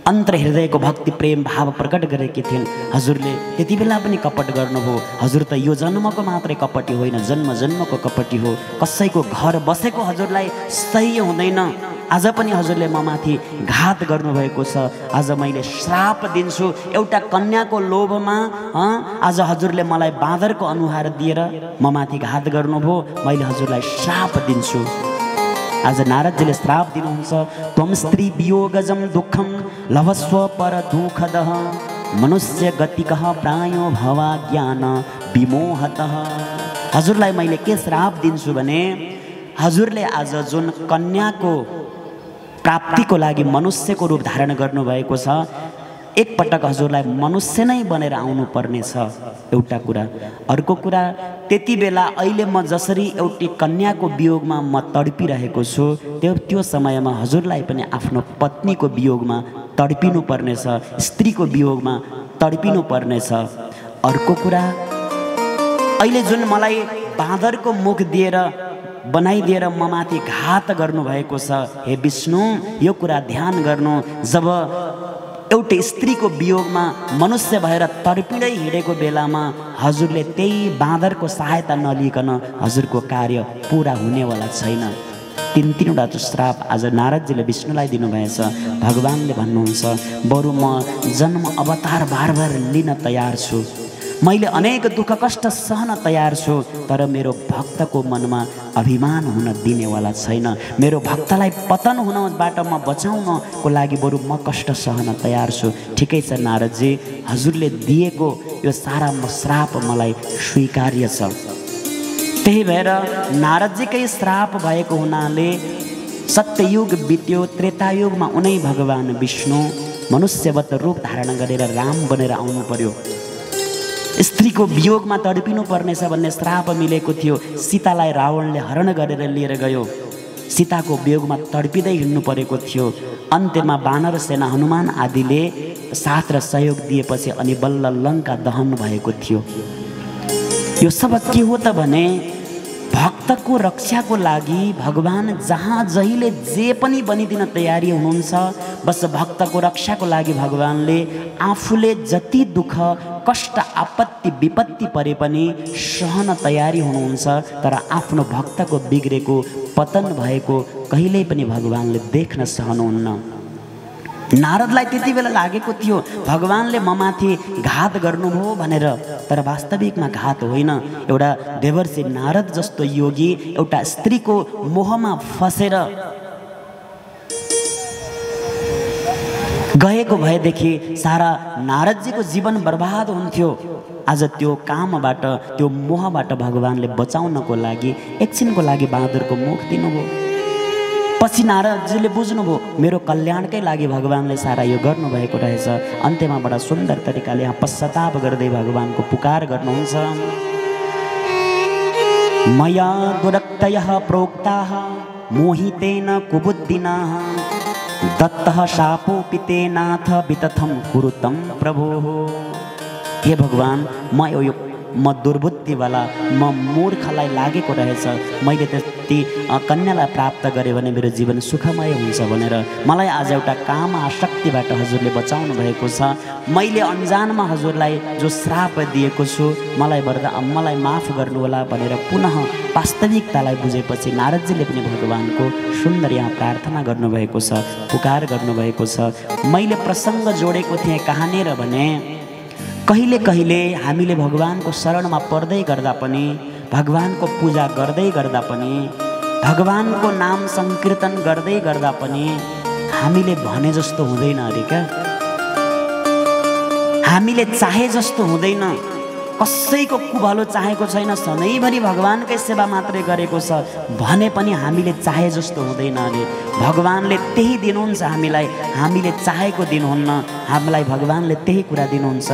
अन्तर हृदयको भक्ति प्रेम भाव प्रकट गरेकी थिइन्। हजुरले त्यति बेला पनि कपट गर्नुभयो। हजुर त यो जन्मको मात्रै कपटी होइन, जन्म जन्मको कपटी हो। कसैको घर बसेको हजुरलाई सही हुँदैन। आज पनि हजुरले म माथि घात गर्नुभएको छ। आज मैले श्राप दिन्छु, एउटा कन्याको लोभमा आज हजुरले मलाई बाँदरको अनुहार दिएर म माथि घात गर्नुभयो। मैले हजुरलाई श्राप दिन्छु। आज नारदजीले श्राप दिनुहुन्छ, त्वं स्त्री वियोगजम दुःखम लभस्व पर दुःखदः मनुष्य गतिकः प्रायो भवा ज्ञान विमोहतः। हजुरलाई मैले के श्राप दिन्छु भने, हजुरले आज जुन कन्याको प्राप्तिको लागि मनुष्यको रूप धारण गर्नुभएको छ, एकपटक हजुरलाई मनुष्य नै बनेर आउनुपर्नेछ। एउटा कुरा। अर्को कुरा, त्यति बेला अहिले म जसरी एउटी कन्याको वियोगमा म तडपिरहेको छु, त्यो समयमा हजुरलाई पनि आफ्नो पत्नीको वियोगमा तडपिनु पर्नेछ, स्त्रीको वियोगमा तडपिनु पर्नेछ। अर्को कुरा, अहिले जुन मलाई बाँदरको मुख दिएर बनाइदिएर म माथि घात गर्नुभएको छ, हे विष्णु, यो कुरा ध्यान गर्नु। जब एउटै स्त्रीको वियोगमा मनुष्य भएर तडपिँदै हिँडेको बेलामा हजुरले त्यही बाँदरको सहायता नलिकन हजुरको कार्य पुरा हुनेवाला छैन। तीन तीनवटा तो श्राप आज नारदजीले विष्णुलाई दिनुभएछ। भगवानले भन्नुहुन्छ बरु म जन्म अवतार बार बार लिन तयार छु, मैले अनेक दुःख कष्ट सहन तयार छु, तर मेरो भक्तको मनमा अभिमान हुन दिनेवाला छैन। मेरो भक्तलाई पतन हुनबाट म बचाउनको लागि बरु म कष्ट सहन तयार छु। ठिकै छ नारदजी, हजुरले दिएको यो सारा श्राप मलाई स्वीकार्य छ। त्यही भएर नारदजीकै श्राप भएको हुनाले सत्ययुग बित्यो, त्रेतायुगमा उनै भगवान विष्णु मनुष्यवत रूप धारण गरेर राम बनेर आउनु पर्यो। स्त्री को वियोग में तड़पिनु पर्ने भन्ने श्राप मिलेको थियो। सीतालाई रावणले हरण गरेर लिएर गयो, सीता को वियोग में तड़पिदै हिँड्नु परेको थियो। अन्त्यमा बानर सेना हनुमान आदिले साथ र सहयोग दिएपछि अनि बल्ल लंका दहन भएको थियो। यो सब के हो त भने भक्त को रक्षा को लागि भगवान जहाँ जहिले जे पनि बनिदिन तयारी हुनुहुन्छ। बस भक्त को रक्षा को लागि भगवानले आफूले जति दुख कष्ट आपत्ति विपत्ति परे पनि सहन तयारी हुनुहुन्छ, तर आफ्नो भक्त को बिग्रेको पतन भएको कहिल्यै पनि भगवानले देख्न सहनुहुन्न। नारदलाई त्यति बेला लागेको थियो भगवानले ममाथि घात गर्नुभयो भनेर, तर वास्तविकमा घात होइन। एउटा देवर्षि नारद जस्तो योगी एउटा स्त्रीको मोहमा फसेर गएको भएदेखि सारा नारदजीको जीवन बर्बाद हुन्थ्यो। आज त्यो कामबाट त्यो मोहबाट भगवानले बचाउनको लागि एकछिनको लागि बहादुरको मुख दिनुभयो। पछि नारदजीले बुझ्नुभयो मेरो कल्याणकै लागि भगवानले सारा यो गर्नुभएको रहेछ। अन्त्यमा बडा सुन्दर तरिकाले यहाँ पश्चाताप गर्दै भगवानको पुकार गर्नुहुन्छ। मया दुरक्तयः प्रोक्ताः मोहितेन कुबुद्धिनाः दत्तः शापोऽपि ते नाथ वितथं कुरुतं प्रभो। हे भगवान, म दुर्बुद्धिवाला म मूर्खलाई लागेको रहेछ, मैले त्यति कन्यालाई प्राप्त गरेँ भने मेरो जीवन सुखमय हुन्छ भनेर मलाई आज एउटा काम आसक्तिबाट हजुरले बचाउनु भएको छ। मैले अन्जानमा हजुरलाई जो श्राप दिएको छु मलाई माफ गर्नुहोला भनेर पुनः वास्तविकतालाई बुझेपछि नारदजीले पनि भगवानको सुन्दर यहाँ प्रार्थना गर्नुभएको छ, पुकार गर्नुभएको छ। मैले प्रसङ्ग जोडेको थिएँ कहाँनिर भने कहिले कहिले हामीले भगवानको शरणमा पर्दै गर्दा पनि भगवानको पूजा गर्दै गर्दा पनि भगवानको नाम संकीर्तन गर्दै गर्दा पनि हामीले भने जस्तो हुँदैन अरे क्या, हामीले चाहे जस्तो हुँदैन। कसैको कुभलो चाहेको छैन, सधैँभरि भगवानकै सेवा मात्रै गरेको छ भने पनि हामीले चाहे जस्तो हुँदैन अरे। भगवानले त्यही दिनुहुन्छ हामीलाई, हामीले चाहेको दिनुहुन्न, हामीलाई भगवानले त्यही कुरा दिनुहुन्छ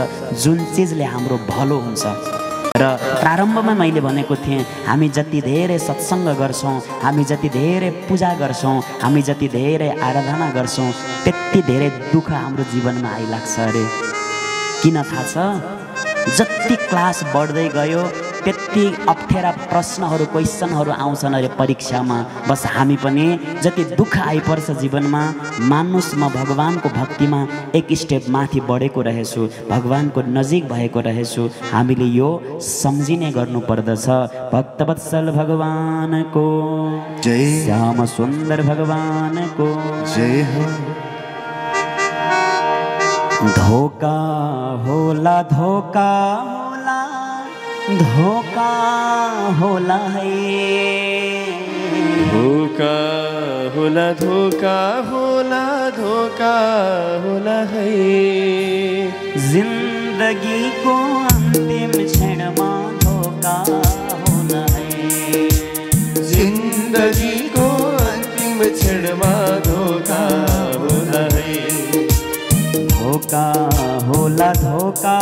जुन चिजले हाम्रो भलो हुन्छ। र प्रारम्भमा मैले भनेको थिएँ हामी जति धेरै सत्सङ्ग गर्छौँ, हामी जति धेरै पूजा गर्छौँ, हामी जति धेरै आराधना गर्छौँ, त्यति धेरै दुःख हाम्रो जीवनमा आइलाग्छ अरे। किन थाहा छ? जति क्लास बढ्दै गयो त्यति अप्ठ्यारा प्रश्नहरू क्वेसनहरू आउँछन् अरे परीक्षामा। बस हामी पनि जति दुःख आइपर्छ जीवनमा मान्नुहोस्, म भगवानको भक्तिमा एक स्टेप माथि बढेको रहेछु, भगवानको नजिक भएको रहेछु। हामीले यो सम्झिने गर्नुपर्दछ। भक्तवत्सल भगवानको जय, श्याम सुन्दर भगवानको जय। धोका होला धोका होला है। जिंदगी को अंतिम क्षण में धोका होला है, जिंदगी को अंतिम क्षण में धोका होला है। धोका होला है,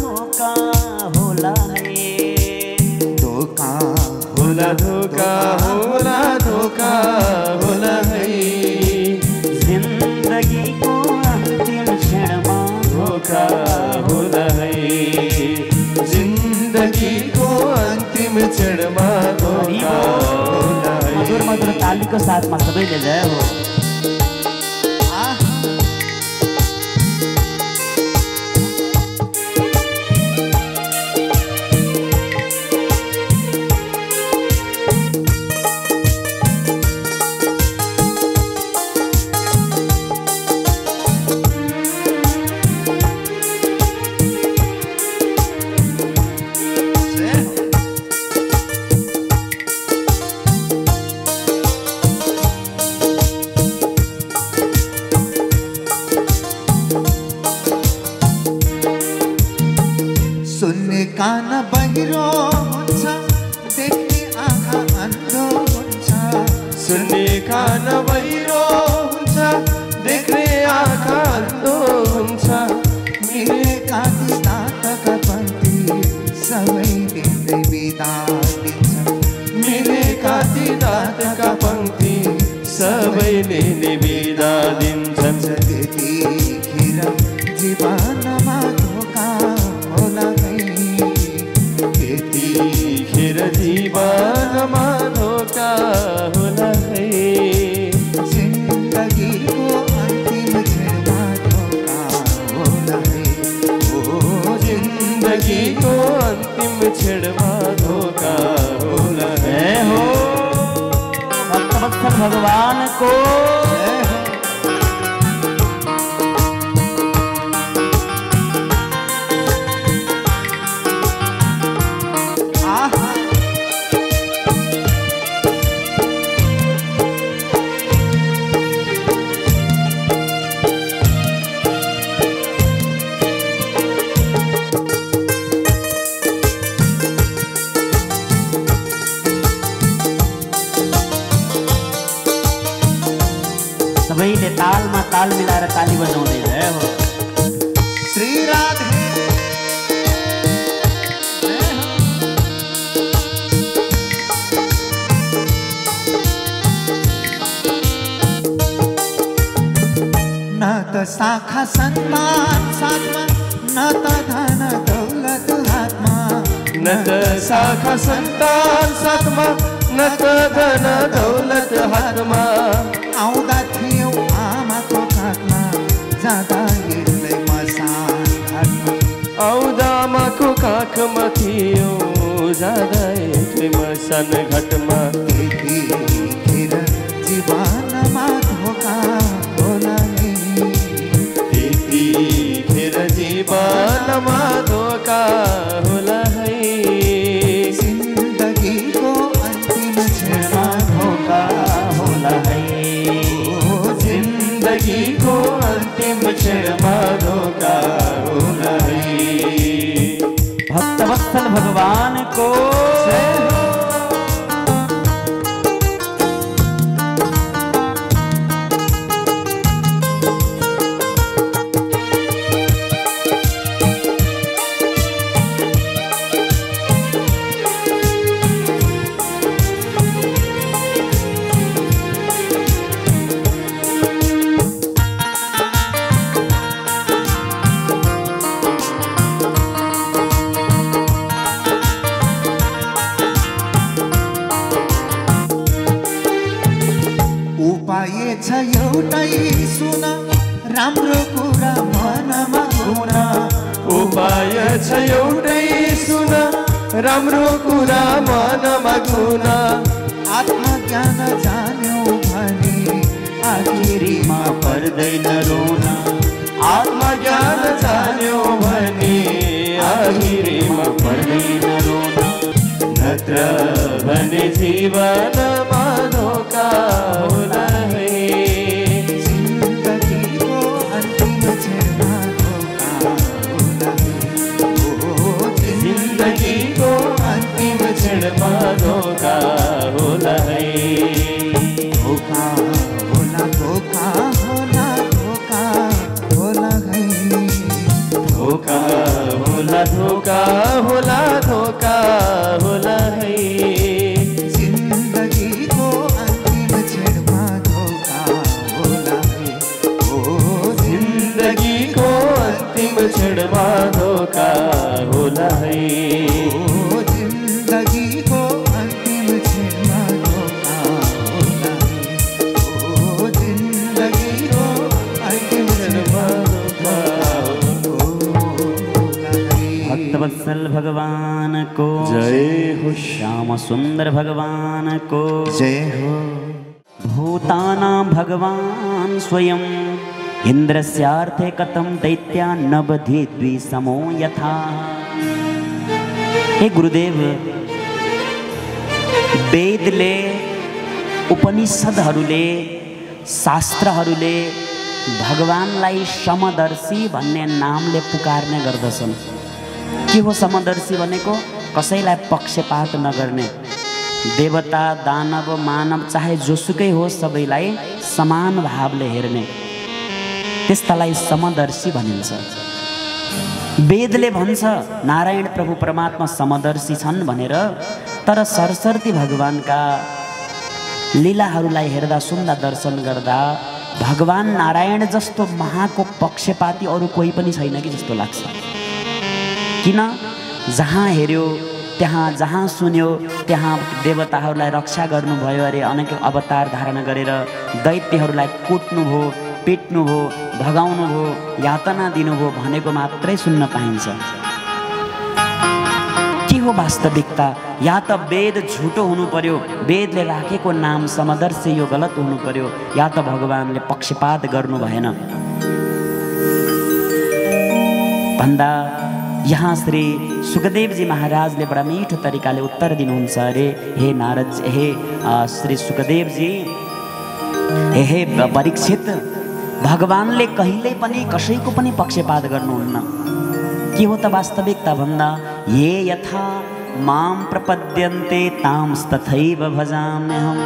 धोका होला है। जिंदगी को अंतिम क्षण में धोका होला है, जिंदगी को अंतिम क्षण में धोका होला है। मधुर मधुर ताली को साथ में सबै ले जाए हो। सुन्ने कान बहिरो हुन्छ, देख्ने आँखा अन्धो हुन्छ। मेरे काकी ताताका पन्थी सबै देख्दै बिताइदिन्छ। मेरे काकी ताताका पन्थी सबैले नै बिदा दिन्छन्। त्यतिखेर जीवनमा धोका होला कहीँ, त्यतिखेर जीवनमा धोका होला कहीँ। जिन्दगीको अन्तिम क्षणमा धोका होला कहीँ। ओ जिन्दगीको अन्तिम क्षणमा धोका होला कहीँ। भगवान को ताल मिला रहा ताली बजाने है वो श्री राधे। न तो शाखा सम्मान साथमा, न तो धन दौलत हाथमा। न तो शाखा संतान साथमा, न तो धन दौलत हाथमा। आउँदा थियो आमाको काखमा, जाँदा हिँड्दै मसान घाटमा। आउँदा आमाको काखमा थियो, जाँदा हिँड्दै मसान घाटमा। त्यतिखेर जीवनमा धोका होला नि, त्यतिखेर जीवनमा धोका होला है। जिन्दगीको अन्तिम क्षणमा धोका होला है। जिंदगी को अंतिम क्षणमा धोका होला है। भक्तवत्सल भगवान को राम्रो कुरा मनमा गुना। आत्मज्ञान जान्यो भने आखिरीमा पर्दैन रोना। आत्मज्ञान जान्यो भने आखिरीमा पर्दैन रोना। नत्र भने जीवनमा धोका होला है। जिन्दगीको अन्तिम क्षणमा धोका होला है। जिन्दगीको अन्तिम क्षणमा धोका होला है। धोका होला, धोका होला, धोका होला है। धोका होला, धोका होला, धोका होला है। जिन्दगीको अन्तिम क्षणमा धोका होला है। ओ जिन्दगीको अन्तिम क्षणमा धोका होला है। भगवान को जय हो, श्याम सुंदर भगवान को जय हो। भूतानां भगवान स्वयं इंद्रस्यार्थे कथम दैत्या न बधे द्विसमो यथा। हे गुरुदेव, वेदले उपनिषदहरूले शास्त्रहरूले भगवानलाई समदर्शी भन्ने नामले पुकार्ने गर्दछन्। के हो समदर्शी भनेको? कसैलाई पक्षपात नगर्ने, देवता दानव मानव चाहे जोसुकै हो सबैलाई समान भावले हेर्ने त्यस्तालाई समदर्शी भनिन्छ। वेदले भन्छ नारायण प्रभु परमात्मा समदर्शी छन् भनेर, तर सरस्वती भगवानका लीलाहरूलाई हेर्दा सुन्दा दर्शन गर्दा भगवान नारायण जस्तो महाको पक्षपाती अरू कोही पनि छैन कि जस्तो लाग्छ। किन जहाँ हेर्यो त्यहाँ, जहाँ सुन्यो त्यहाँ देवताहरूलाई रक्षा गर्नुभयो अरे, अनेक अवतार धारण गरेर दैत्यहरूलाई कुट्नुभयो, पिट्नुभयो, भगाउनुभयो, यातना दिनुभयो भनेको मात्रै सुन्न पाइन्छ। के हो वास्तविकता? या त वेद झुटो हुनु पर्यो, वेदले राखेको नाम समदर्शी यो गलत हुनु पर्यो, या त भगवानले पक्षपात गर्नु भएन भन्दा यहाँ श्री सुखदेव जी महाराजले बडा मिठो तरिकाले उत्तर दिनुहुन्छ। अरे हे नारद, हे श्री सुखदेव जी, हे परीक्षित, भगवानले कहिल्यै पनि कसैको पनि पक्षपात गर्नुहुन्न। के हो त वास्तविकता भन्दा, ये यथा माम प्रपद्यन्ते ताम तथैव भजाम्यहम्।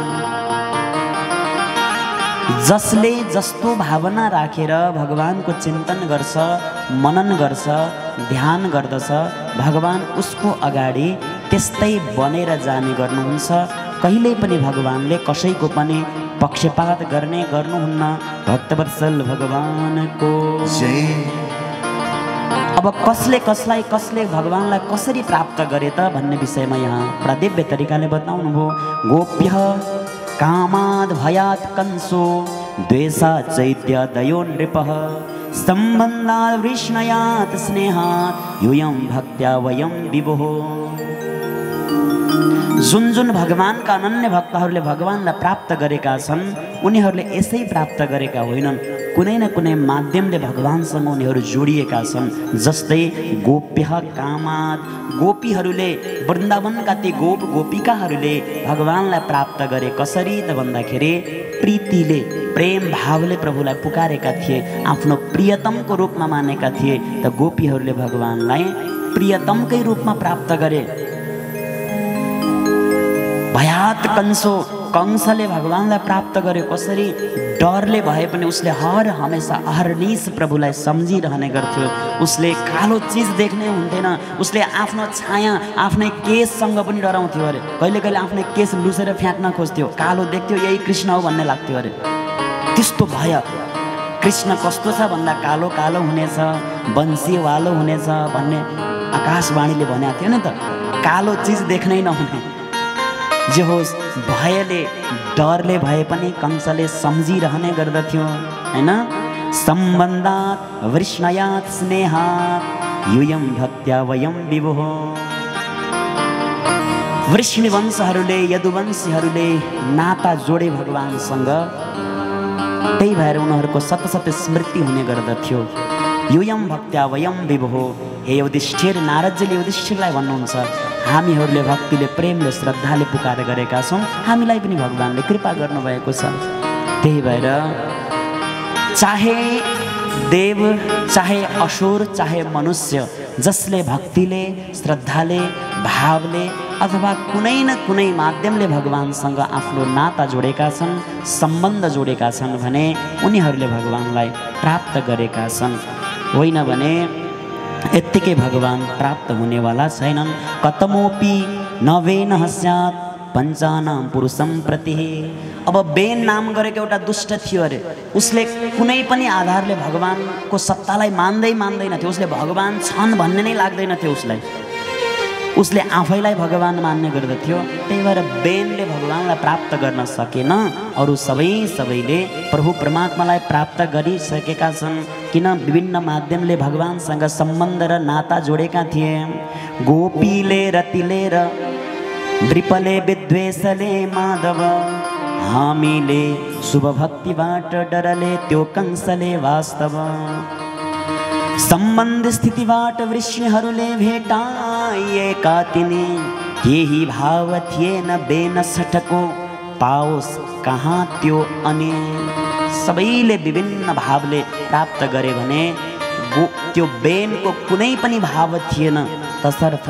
जसले जस्तो भावना राखेर भगवानको चिन्तन गर्छ, मनन गर्छ, ध्यान गर्दछ, भगवान उसको अगाडि त्यस्तै बनेर जाने गर्नुहुन्छ। कहिल्यै पनि भगवानले कसैको पनि पक्षपात गर्ने गर्नुहुन्न। भक्तवत्सल भगवानको जय। अब कसले कसलाई कसले भगवानलाई कसरी प्राप्त गरे त भन्ने विषयमा यहाँ बडा दिव्य तरिकाले बताउनुभयो। गोप्य कामाद भयात कंसो द्वेषा चैत्य दयो नृपः सम्बन्धा वृष्णयात स्नेहात् यूयं भक्त्या वयं विभुः। जुन भगवानका अनन्य भक्तहरूले भगवानलाई प्राप्त गरेका छन् उनीहरूले यसै प्राप्त गरेका होइनन्, कुनै न कुनै माध्यमले भगवानसँग उनीहरू जोडिएका छन्। जस्तै गोप्यः कामात्, गोपीहरूले वृन्दावनका ती गोप गोपिकाहरूले भगवानलाई प्राप्त गरे कसरी त भन्दाखेरि प्रीतिले, प्रेम भावले प्रभुलाई पुकारेका थिए, आफ्नो प्रियतमको रूपमा मानेका थिए, त गोपीहरूले भगवानलाई प्रियतमकै रूपमा प्राप्त गरे। भयात कंसो, कंसले भगवानलाई प्राप्त गर्यो कसरी? डरले भए पनि उसले हर हमेसा अहर्निश प्रभुलाई सम्झिरहने गर्थ्यो। उसले कालो चिज देख्ने हुन्थेन, उसले आफ्नो छाया आफ्नै केशसँग पनि डराउँथ्यो अरे, कहिले कहिले आफ्नै केश लुसेर फ्याँक्न खोज्थ्यो, कालो देख्थ्यो यही कृष्ण हो भन्ने लाग्थ्यो अरे। त्यस्तो भय, कृष्ण कस्तो छ भन्दा कालो कालो हुनेछ, बन्सीवालो हुनेछ भन्ने आकाशवाणीले भनेको थियो नि त, कालो चिज देख्नै नहुने। जे होस्, भयले डरले भए पनि कंसले सम्झिरहने गर्दथ्यो हैन। सम्बन्धात् वृष्णयात् स्नेहात् यूयं भक्त्या वयं विभुः। वृष्णिवंशहरूले, यदुवंशीहरूले नाता जोडे भगवानसँग, त्यही भएर उनीहरूको सतसत स्मृति हुने गर्दथ्यो। यूयं भक्त्या वयं विभुः। हे युधिष्ठिर, नारदजीले युधिष्ठिरलाई भन्नुहुन्छ हामीहरूले भक्तिले, प्रेमले, श्रद्धाले पुकार गरेका छौँ, हामीलाई पनि भगवानले कृपा गर्नुभएको छ। त्यही भएर चाहे देव, चाहे असुर, चाहे मनुष्य, जसले भक्तिले, श्रद्धाले, भावले अथवा कुनै न कुनै माध्यमले भगवानसँग आफ्नो नाता जोडेका छन्, सम्बन्ध जोडेका छन् भने उनीहरूले भगवानलाई प्राप्त गरेका छन्। होइन भने यत्तिकै भगवान प्राप्त हुनेवाला छैनन्। कतमोपि न वेनः स्यात् पञ्चानां पुरुषं प्रति। अब बेन नाम गरेको एउटा दुष्ट थियो अरे, उसले कुनै पनि आधारले भगवानको सत्तालाई मान्दैन थियो, उसले भगवान छन् भन्ने नै लाग्दैन थियो, उसले आफैलाई भगवान मान्ने गर्दथ्यो। त्यही भएर बेनले भगवानलाई प्राप्त गर्न सकेन, अरू सबैले प्रभु परमात्मालाई प्राप्त गरिसकेका छन्। किन? विभिन्न माध्यमले भगवानसँग सम्बन्ध र नाता जोडेका थिए। गोपीले रतिले र नृपले विद्वेषले माधव हामीले शुभभक्तिबाट डरले त्यो कंसले वास्तव। सम्बन्ध स्थितिबाट वृष्णिहरूले भेटाएका तिनी केही भाव थिएन बेन सटको पाओस् कहाँ त्यो अनि। सबैले विभिन्न भावले प्राप्त गरे भने त्यो बेनको कुनै पनि भाव थिएन, तसर्थ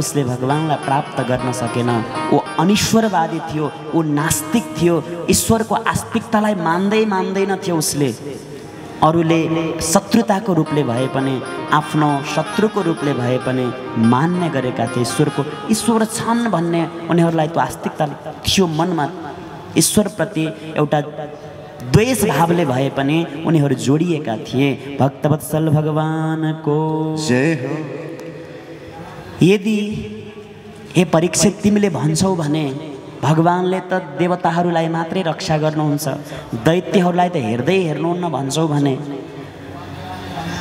उसले भगवानलाई प्राप्त गर्न सकेन। ऊ अनिश्वरवादी थियो, ऊ नास्तिक थियो, ईश्वरको आस्तिकतालाई मान्दैन थियो उसले। अरूले शत्रुताको रूपले भए पनि, आफ्नो शत्रुको रूपले भए पनि मान्ने गरेका थिए ईश्वरको। ईश्वर छन् भन्ने उनीहरूलाई त्यो आस्तिकता थियो मनमा। ईश्वरप्रति एउटा द्वेष भावले भए पनि उनीहरू जोडिएका थिए। भक्तवत्सल भगवानको जय हो। यदि हे परीक्षित तिमीले भन्छौ भने भगवानले त देवताहरूलाई मात्रै रक्षा गर्नुहुन्छ, दैत्यहरूलाई त हेर्दै हेर्नुहुन्न भन्छौ भने,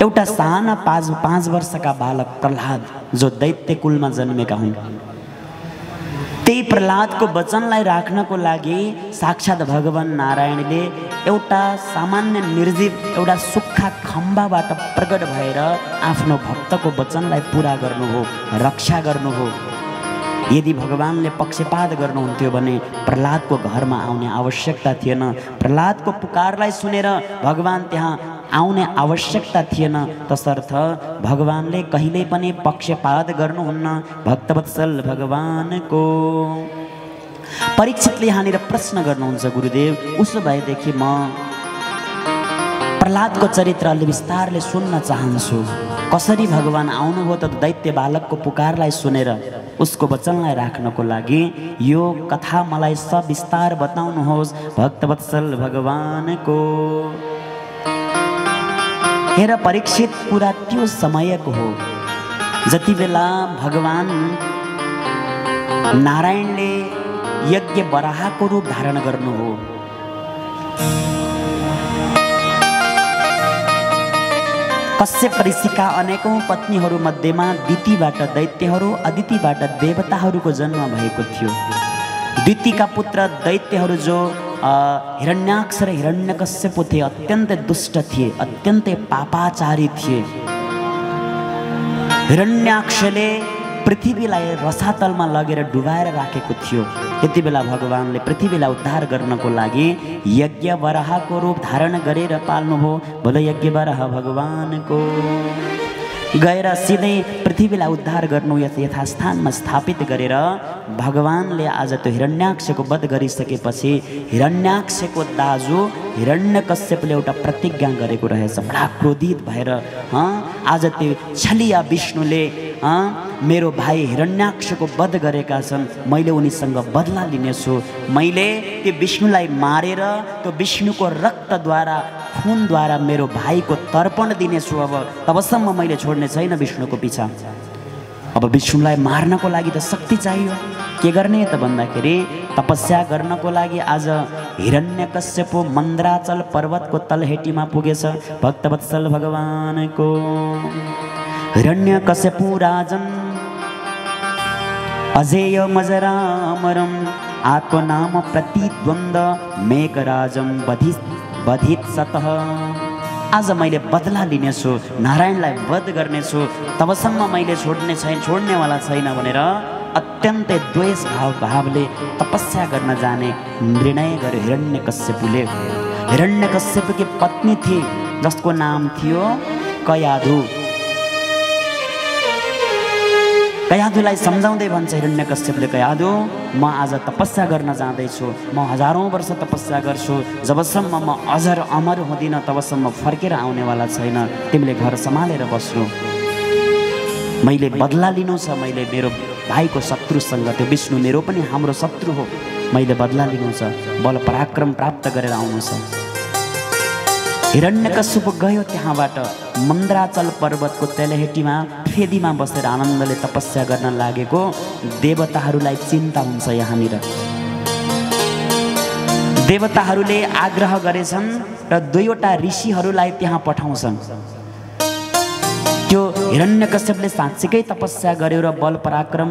एउटा साना 5 वर्षका बालक प्रह्लाद जो दैत्य कुलमा जन्मेका हुन्, त्यही प्रह्लादको वचनलाई राख्नको लागि साक्षात् भगवान नारायणले एउटा सामान्य निर्जीव एउटा सुक्खा खम्बाबाट प्रकट भएर आफ्नो भक्तको वचनलाई पुरा गर्नु हो, रक्षा गर्नु हो। यदि भगवानले पक्षपात गर्नुहुन्थ्यो भने प्रह्लादको घरमा आउने आवश्यकता थिएन, प्रह्लादको पुकारलाई सुनेर भगवान त्यहाँ आउने आवश्यकता थिएन। तसर्थ भगवानले कहिल्यै पनि पक्षपात गर्नुहुन्न। भक्तवत्सल भगवानको। परीक्षितले यहाँनिर प्रश्न गर्नुहुन्छ, गुरुदेव उसो भएदेखि म प्रह्लादको चरित्र अलि विस्तारले सुन्न चाहन्छु। कसरी भगवान आउनुभयो त दैत्य बालकको पुकारलाई सुनेर, उसको वचनलाई राख्नको लागि? यो कथा मलाई सविस्तार बताउनुहोस् भक्तवत्सल भगवानको। हेर परीक्षित, कुरा त्यो समयको हो जति बेला भगवान नारायणले यज्ञ बराहको रूप धारण गर्नु हो। कश्यप ऋषिका अनेकौं पत्नीहरू मध्येमा दितिबाट दैत्यहरू, अदितिबाट देवताहरूको जन्म भएको थियो। दितिका पुत्र दैत्यहरू जो हिरण्याक्ष र हिरण्यकश्यप थिए, अत्यन्तै दुष्ट थिए, अत्यन्तै पापाचारी थिए। हिरण्याक्षले पृथ्वीलाई रसातलमा लगेर डुबाएर राखेको थियो। त्यति बेला भगवानले पृथ्वीलाई उद्धार गर्नको लागि यज्ञ बराहको रूप धारण गरेर पाल्नुभयो। भोले यज्ञ बराह भगवानको। गएर सिधै पृथ्वीलाई उद्धार गर्नु, यथास्थानमा स्थापित गरेर भगवानले आज त्यो हिरण्याक्षको वध गरिसकेपछि हिरण्याक्षको दाजु हिरण्यकश्यपले एउटा प्रतिज्ञा गरेको रहेछ। बडा क्रोधित भएर आज त्यो छलिया विष्णुले मेरो भाइ हिरण्याक्षको वध गरेका छन्, मैले उनीसँग बदला लिनेछु। मैले त्यो विष्णुलाई मारेर त्यो विष्णुको रक्तद्वारा, खुनद्वारा मेरो भाइको तर्पण दिनेछु। अब तबसम्म मैले छोड्ने छैन विष्णुको पिछा। अब विष्णुलाई मार्नको लागि त शक्ति चाहियो, के गर्ने त भन्दाखेरि तपस्या गर्नको लागि आज हिरण्यकश्यप मन्द्राचल पर्वतको तलहेटीमा पुगेछ। भक्तवत्सल भगवानको। हिरण्यकश्यपु राजन अजेय मजरामरम आत्मनाम प्रतिद्वन्द मेघराजम बधित सतः। आज मैले बदला लिनेछु, नारायणलाई वध गर्नेछु, तबसम्म मैले छोड्नेवाला छैन भनेर अत्यन्तै द्वेष भावले तपस्या गर्न जाने निर्णय गर्यो हिरण्यकश्यपुले। हिरण्यकश्यपकी पत्नी थिए जसको नाम थियो कयाधु। कयाधुलाई सम्झाउँदै भन्छ हिरण्यकश्यपले, कयाधु म आज तपस्या गर्न जाँदैछु, म हजारौँ वर्ष तपस्या गर्छु, जबसम्म म अजर अमर हुँदिनँ तबसम्म फर्केर आउनेवाला छैन, तिमीले घर सम्हालेर बस्नु, मैले बदला लिनु छ, मैले मेरो भाइको शत्रुसँग, त्यो विष्णु मेरो पनि हाम्रो शत्रु हो, मैले बदला लिनु छ, बल पराक्रम प्राप्त गरेर आउनु छ। हिरण्यकश्यप गयो त्यहाँबाट मन्द्राचल पर्वतको तलहेटीमा फेदीमा बसेर आनन्दले तपस्या गर्न लागेको। देवताहरूलाई चिन्ता हुन्छ, यहाँनिर देवताहरूले आग्रह गरेछन् र 2 ऋषिहरूलाई त्यहाँ पठाउँछन्। त्यो हिरण्यकश्यपले साँच्चीकै तपस्या गर्यो र बल पराक्रम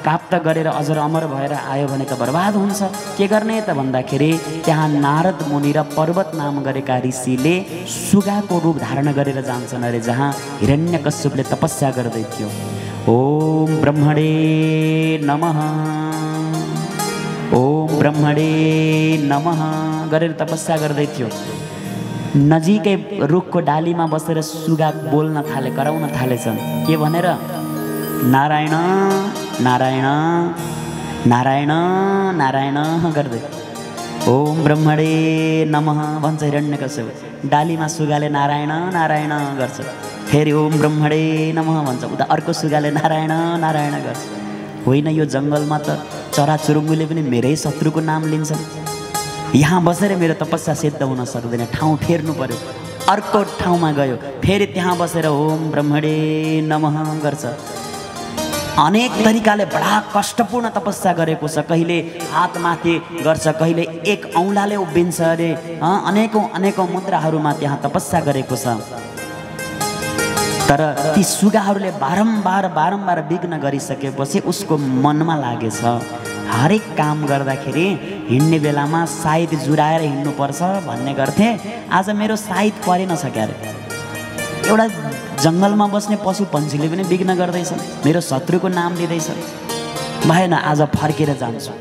प्राप्त गरेर अजर अमर भएर आयो भने त बर्बाद हुन्छ, के गर्ने त भन्दाखेरि त्यहाँ नारद मुनि र पर्वत नाम गरेका ऋषिले सुगाको रूप धारण गरेर जान्छन्। अरे जहाँ हिरण्यकश्यपले तपस्या गर्दै थियो। ओम ब्रह्मणे नमः, ओम ब्रह्मणे नमः गरेर तपस्या गर्दै थियो। नजिकै रुखको डालीमा बसेर सुगा बोल्न थाले, कराउन थालेछन्। के भनेर? नारायण नारायण नारायण नारायण गर्दै ओम ब्रह्मणे नमः भन्छ हिरण्यकश्यप। डालीमा सुगाले नारायण नारायण गर्छ, फेरि ओम ब्रह्मणे नमः भन्छ। उता अर्को सुगाले नारायण नारायण गर्छ। होइन, यो जङ्गलमा त चराचुरुङ्गीले पनि मेरै शत्रुको नाम लिन्छन्। यहाँ बसेर मेरो तपस्या सिद्ध हुन सक्दैन, ठाउँ फेर्नु पर्यो। अर्को ठाउँमा गयो, फेरि त्यहाँ बसेर ओम ब्रह्मणे नमः गर्छ। अनेक तरिकाले बडा कष्टपूर्ण तपस्या गरेको छ। कहिले हातमाथि गर्छ, कहिले एक औँलाले उभिन्छ अरे। अनेकौँ मुद्राहरूमा त्यहाँ तपस्या गरेको छ। तर ती सुगाहरूले बारम्बार विघ्न गरिसकेपछि उसको मनमा लागेछ, हरेक काम गर्दाखेरि हिँड्ने बेलामा साइद जुराएर हिँड्नुपर्छ भन्ने गर्थे। आज मेरो साइद परेन सक्यो अरे। एउटा जङ्गलमा बस्ने पशु पन्छीले पनि विघ्न गर्दैछ, मेरो शत्रुको नाम लिँदैछ। भएन, आज फर्केर जान्छु।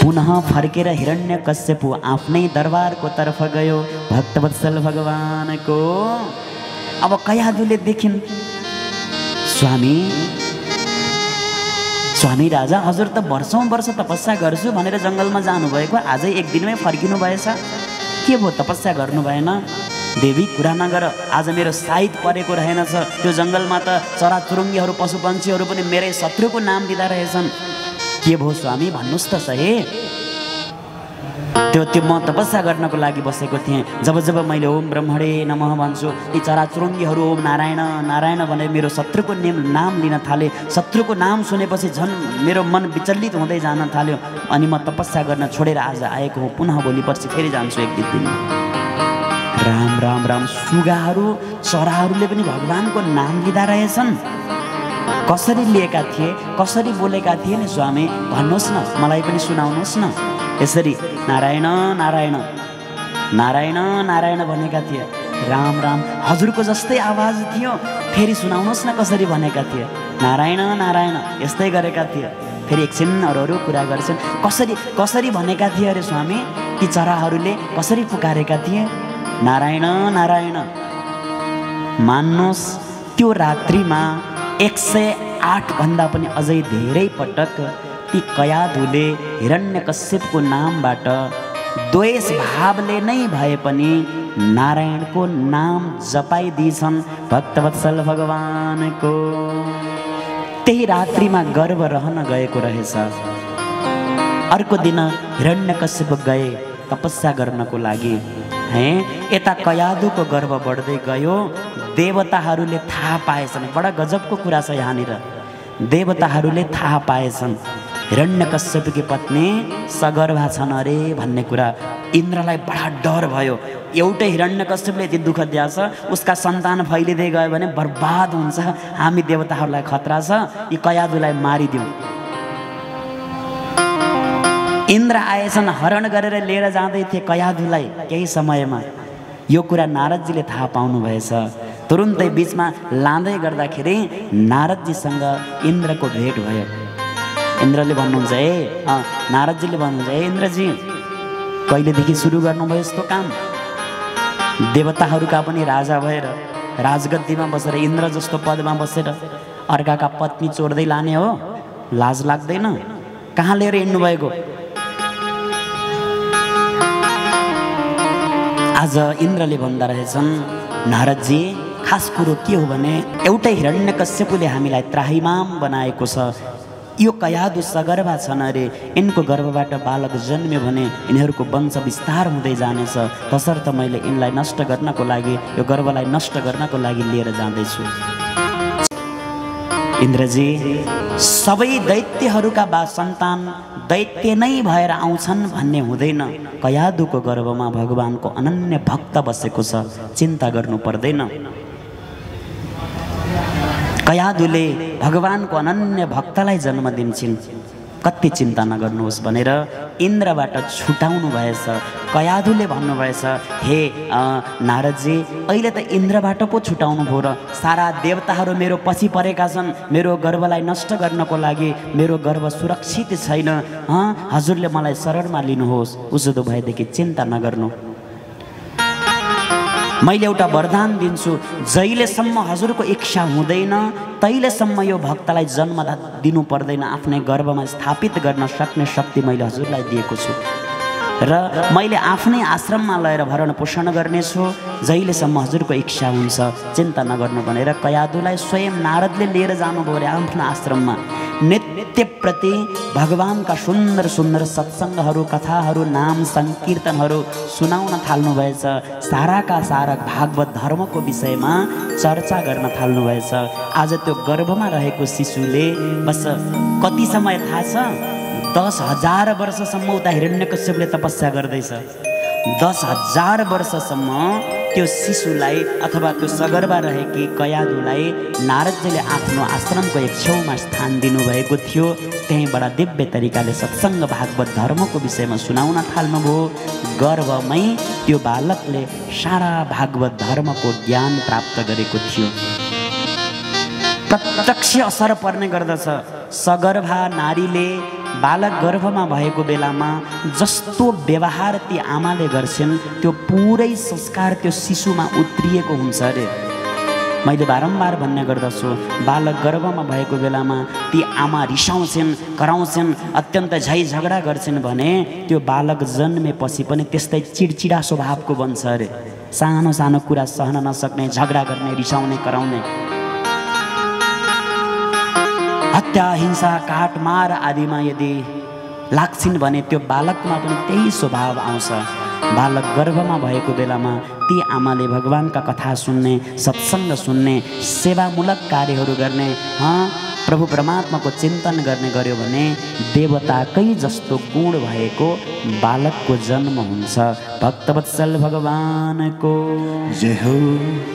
पुनः फर्केर हिरण्यकश्यपु आफ्नै दरबारको तर्फ गयो, भक्तवत्सल भगवानको। अब कयादुले देखिन्, स्वामी स्वामी राजा, हजुर त वर्षौँ तपस्या गर्छु भनेर जङ्गलमा जानुभएको, आजै एक दिनमै फर्किनु भएछ। के भयो, तपस्या गर्नु भएन? देवी कुरा नगर, आज मेरो साइद परेको रहेनछ। त्यो जङ्गलमा त चराचुरुङ्गीहरू पशुपन्छीहरू पनि मेरै शत्रुको नाम दिँदा रहेछन्। के भयो स्वामी, भन्नुहोस् त सही। त्यो म तपस्या गर्नको लागि बसेको थिएँ। जब मैले ओम ब्रह्मणे नमः भन्छु, यी चराचुरुङ्गीहरू ओम नारायण नारायण भनेर मेरो शत्रुको नाम लिन थाले। शत्रुको नाम सुनेपछि झन् मेरो मन विचलित हुँदै जान थाल्यो। अनि म तपस्या गर्न छोडेर आज आएको हो, पुनः भोलिपर्सि फेरि जान्छु एक दिन। राम राम राम, सुगाहरू चराहरूले पनि भगवानको नाम लिँदा रहेछन्। कसरी लिएका थिए, कसरी बोलेका थिए नि स्वामी, भन्नुहोस् न, मलाई पनि सुनाउनुहोस् न। यसरी नारायण नारायण नारायण नारायण भनेका थिए। राम राम, हजुरको जस्तै आवाज थियो। फेरि सुनाउनुहोस् न, कसरी भनेका थिए। नारायण नारायण यस्तै गरेका थिए। फेरि एकछिन अरू कुरा गर्छन्। कसरी भनेका थिए अरे स्वामी, ती चराहरूले कसरी पुकारेका थिए? नारायण नारायण। मान्नुहोस्, त्यो रात्रिमा 108 भन्दा पनि अझै धेरै पटक ती कयाधुले हिरण्यकश्यपको नामबाट द्वेष भावले नै भए पनि नारायणको नाम जपाइदिन्छन् भक्तवत्सल भगवानको। त्यही रात्रिमा गर्भ रहन गएको रहेछ। अर्को दिन हिरण्यकश्यप गए तपस्या गर्नको लागि। यता कयादुको गर्व बढ्दै गयो। देवताहरूले थाहा पाएछन्। बडा गजबको कुरा छ यहाँनिर। देवताहरूले थाहा पाएछन् हिरण्यकश्यपकी पत्नी सगर्भा छन् अरे भन्ने कुरा। इन्द्रलाई बडा डर भयो। एउटै हिरण्यकश्यपले यति दुःख दिएछ, उसका सन्तान फैलिँदै गयो भने बर्बाद हुन्छ। हामी देवताहरूलाई खतरा छ, यी कयादुलाई मारिदिउँ। इन्द्र आएछन्, हरण गरेर लिएर जाँदै थिए कयाधुलाई। केही समयमा यो कुरा नारदजीले थाहा पाउनु भएछ। तुरुन्तै बिचमा लाँदै गर्दाखेरि नारदजीसँग इन्द्रको भेट भयो। इन्द्रले भन्नुहुन्छ, नारदजीले भन्नुहुन्छ, इन्द्रजी, कहिलेदेखि सुरु गर्नुभयो यस्तो काम? देवताहरूका पनि राजा भएर राजगद्दीमा बसेर, इन्द्र जस्तो पदमा बसेर अर्काका पत्नी चोर्दै लाने हो, लाज लाग्दैन? कहाँ लिएर हिँड्नुभएको? आज इन्द्रले भन्दा रहेछन्, नारदजी, खास कुरो के हो भने एउटै हिरण्यकश्यपुले हामीलाई त्राहिमाम बनाएको छ। यो कयादु सगर्भा छन् अरे। यिनको गर्भबाट बालक जन्म्यो भने यिनीहरूको वंश विस्तार हुँदै जानेछ। तसर्थ मैले यिनलाई नष्ट गर्नको लागि, यो गर्भलाई नष्ट गर्नको लागि लिएर जाँदैछु। इन्द्रजी, सबै दैत्यहरूका सन्तान दैत्य नै भएर आउँछन् भन्ने हुँदैन। कयादुको गर्भमा भगवानको अनन्य भक्त बसेको छ, चिन्ता गर्नु पर्दैन। कयादुले भगवानको अनन्य भक्तलाई जन्म दिन्छन्, कति चिन्ता नगर्नुहोस् भनेर इन्द्रबाट छुटाउनु भएछ। कयादुले भन्नुभएछ, हे नारदजी, अहिले त इन्द्रबाट पो छुटाउनु भयो र। सारा देवताहरू मेरो पछि परेका छन्, मेरो गर्भलाई नष्ट गर्नको लागि। मेरो गर्भ सुरक्षित छैन। हजुरले मलाई शरणमा लिनुहोस्। उसो भएदेखि चिन्ता नगर्नु। मैले एउटा वरदान दिन्छु, जहिलेसम्म हजुरको इच्छा हुँदैन तैलेसम्म यो भक्तलाई जन्म दिनु पर्दैन, आफ्नै गर्भमा स्थापित गर्न सक्ने शक्ति मैले हजुरलाई दिएको छु र मैले आफ्नै आश्रममा ल्याएर भरण पोषण गर्नेछु, जहिलेसम्म हजुरको इच्छा हुन्छ चिन्ता नगर्नु भनेर कयादुलाई स्वयं नारदले लिएर जानुभयो रे आफ्नो आश्रममा। नित्यप्रति भगवानका सुन्दर सुन्दर सत्सङ्गहरू, कथाहरू, नाम संकीर्तनहरू सुनाउन थाल्नुभएछ। साराका सारा भागवत धर्मको विषयमा चर्चा गर्न थाल्नुभएछ। आज त्यो गर्भमा रहेको शिशुले बस कति समय थाहा छ, 10,000 वर्षसम्म उता हिरण्यकश्यपले तपस्या गर्दैछ। 10,000 वर्षसम्म त्यो शिशुलाई अथवा त्यो सगर्भा रहेकी कयादुलाई नारदजीले आफ्नो आश्रमको एक छेउमा स्थान दिनुभएको थियो। त्यहीँबाट दिव्य तरिकाले सत्सङ्ग भागवत धर्मको विषयमा सुनाउन थाल्नुभयो। गर्भमै त्यो बालकले सारा भागवत धर्मको ज्ञान प्राप्त गरेको थियो। प्रत्यक्ष असर पर्ने गर्दछ। सगर्भा नारीले बालक गर्भमा भएको बेलामा जस्तो व्यवहार ती आमाले गर्छन् त्यो पुरै संस्कार त्यो शिशुमा उत्रिएको हुन्छ अरे। मैले बारम्बार भन्ने गर्दछु, बालक गर्भमा भएको बेलामा ती आमा रिसाउँछन्, कराउँछन्, अत्यन्त झैझगडा गर्छन् भने त्यो बालक जन्मेपछि पनि त्यस्तै चिडचिडा स्वभावको बन्छ अरे। सानो सानो कुरा सहन नसक्ने, झगडा गर्ने, रिसाउने, कराउने, हत्या, हिंसा, काटमार आदिमा यदि लाग्छन् भने त्यो बालकमा पनि त्यही स्वभाव आउँछ। बालक गर्भमा भएको बेलामा ती आमाले भगवानका कथा सुन्ने, सत्सङ्ग सुन्ने, सेवामूलक कार्यहरू गर्ने, प्रभु परमात्माको चिन्तन गर्ने गर्यो भने देवताकै जस्तो गुण भएको बालकको जन्म हुन्छ। भक्तवत्सल भगवानको जय हो।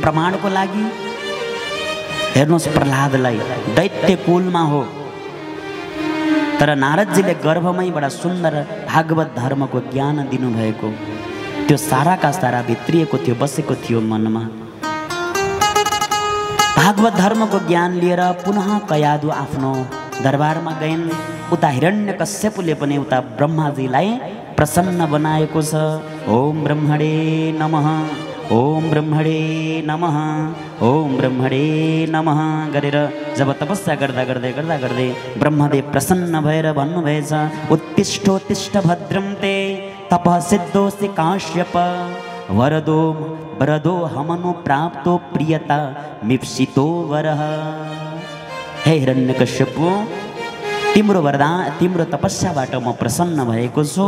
प्रमाणको लागि हेर्नुहोस्, प्रहलादलाई दैत्य कुलमा हो, तर नारदजीले गर्भमैबाट सुन्दर भागवत धर्मको ज्ञान दिनुभएको, त्यो साराका सारा भित्रिएको थियो, बसेको थियो मनमा। भागवत धर्मको ज्ञान लिएर पुनः कयादु आफ्नो दरबारमा गइन्। उता हिरण्यकश्यपले पनि उता ब्रह्माजीलाई प्रसन्न बनाएको छ। ओम ब्रह्मणे नमः, ओम ब्रह्मणे नमः, ओम ब्रह्मणे नमः गरेर जब तपस्या गर्दा गर्दै गर्दा गर्दै ब्रह्मदेव प्रसन्न भएर भन्नुभएछ, उत्तिष्ठोत्तिष्ठ भद्रम ते तपः सिद्धोऽसि काश्यप, वरदो वरदो हमनु प्राप्तो प्रियता मिप्सितो वरः। हे हिरण्यकश्यप, तिम्रो वरदान, तिम्रो तपस्याबाट म प्रसन्न भएको छु,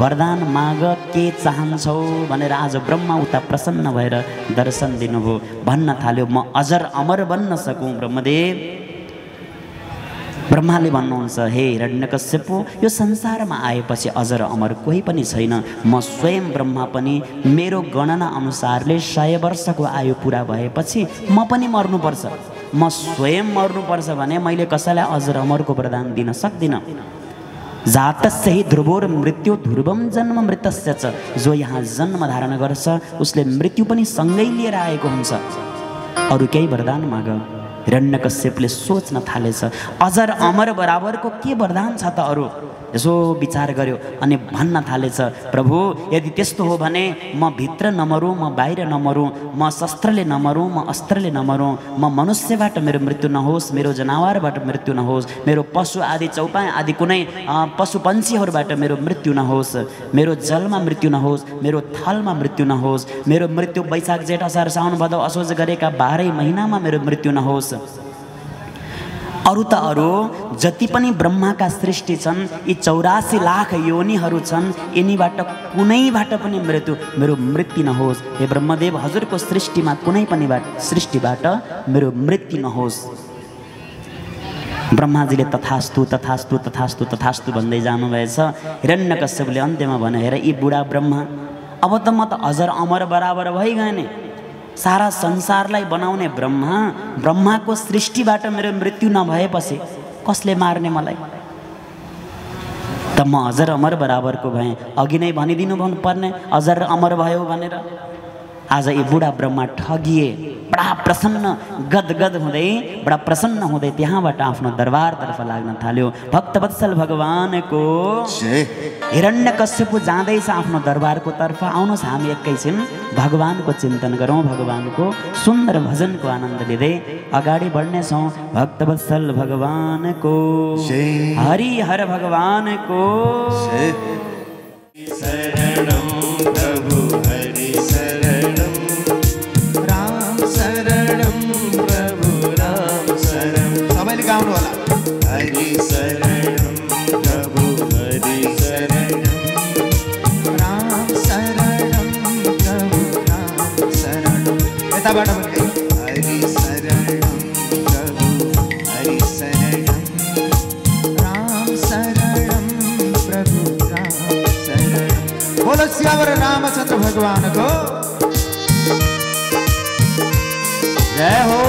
वरदान माग, के चाहन्छौ भनेर आज ब्रह्मा उता प्रसन्न भएर दर्शन दिनुभयो। भन्न थाल्यो, म अजर अमर बन्न सकौँ ब्रह्मदेव। ब्रह्माले भन्नुहुन्छ, हे हिरण्यकश्यप, यो संसारमा आएपछि अजर अमर कोही पनि छैन। म स्वयं ब्रह्मा पनि मेरो गणना अनुसारले 100 वर्षको आयु पुरा भएपछि म पनि मर्नुपर्छ। म स्वयं मर्नुपर्छ भने मैले कसैलाई अजर अमरको वरदान दिन सक्दिनँ। जातस्य हि ध्रुवोर मृत्यु ध्रुवम जन्म मृतस्य च। जो यहाँ जन्म धारण गर्छ उसले मृत्यु पनि सँगै लिएर आएको हुन्छ, अरू केही वरदान माग। हिरण्यकश्यपले सोच्न थालेछ, अजर अमर बराबरको के वरदान छ त अरू। यसो विचार गर्यो अनि भन्न थालेछ, प्रभु यदि त्यस्तो हो भने म भित्र नमरौँ, म बाहिर नमरौँ, म शस्त्रले नमरौँ, म अस्त्रले नमरौँ, म मनुष्यबाट मेरो मृत्यु नहोस्, मेरो जनावरबाट मृत्यु नहोस्, मेरो पशु आदि चौपाई आदि कुनै पशु पन्छीहरूबाट मेरो मृत्यु नहोस्, मेरो जलमा मृत्यु नहोस्, मेरो थलमा मृत्यु नहोस्, मेरो मृत्यु वैशाख, जेठ, असार, साउन, भदौ, असोज गरेका 12 महिनामा मेरो मृत्यु नहोस्। अरू त अरू जति पनि ब्रह्माका सृष्टि छन्, यी 84 लाख योनिहरू छन्, यिनीबाट कुनैबाट पनि मृत्यु, मेरो मृत्यु नहोस्। हे ब्रह्मदेव, हजुरको सृष्टिमा कुनै पनि सृष्टिबाट मेरो मृत्यु नहोस्। ब्रह्माजीले तथास्तु तथास्तु तथास्तु तथास्तु भन्दै जानुभएछ। हिरण्यकश्यपले अन्त्यमा भने, हेर यी बुढा ब्रह्मा, अब त म त अजर अमर बराबर भइगएँ नि। सारा संसारलाई बनाउने ब्रह्मा, ब्रह्माको सृष्टिबाट मेरो मृत्यु नभएपछि कसले मार्ने मलाई? त म अजर अमर बराबरको भएँ, अघि नै भनिदिनु पर्ने अजर अमर भयो भनेर। आज यी बुढा ब्रह्मा ठगिए। बड़ा प्रसन्न गदगद हुँदै बड़ा प्रसन्न हुँदै त्यहाँबाट आफ्नो दरबार तर्फ लाग्न थाल्यो। भक्तवत्सल भगवानको जय। हिरण्यकश्यपु जाँदैछ आफ्नो दरबारको तर्फ। आउनुहोस् हामी एकैछिन भगवानको चिन्तन गरौँ, भगवानको सुन्दर भजनको आनन्द लिँदै अगाडि बढ्नेछौँ। भक्तवत्सल भगवानको जय। हरि हर भगवानको जय। शरणं प्रभु हरि शरणं हरि शरणं प्रभु हरि शरणं राम शरणं प्रभु राम शरणं यताबाट हरि शरणं प्रभु हरि शरणं राम शरणं प्रभु राम शरणं। बोलो श्यावर रामचंद्र भगवान को जय हो।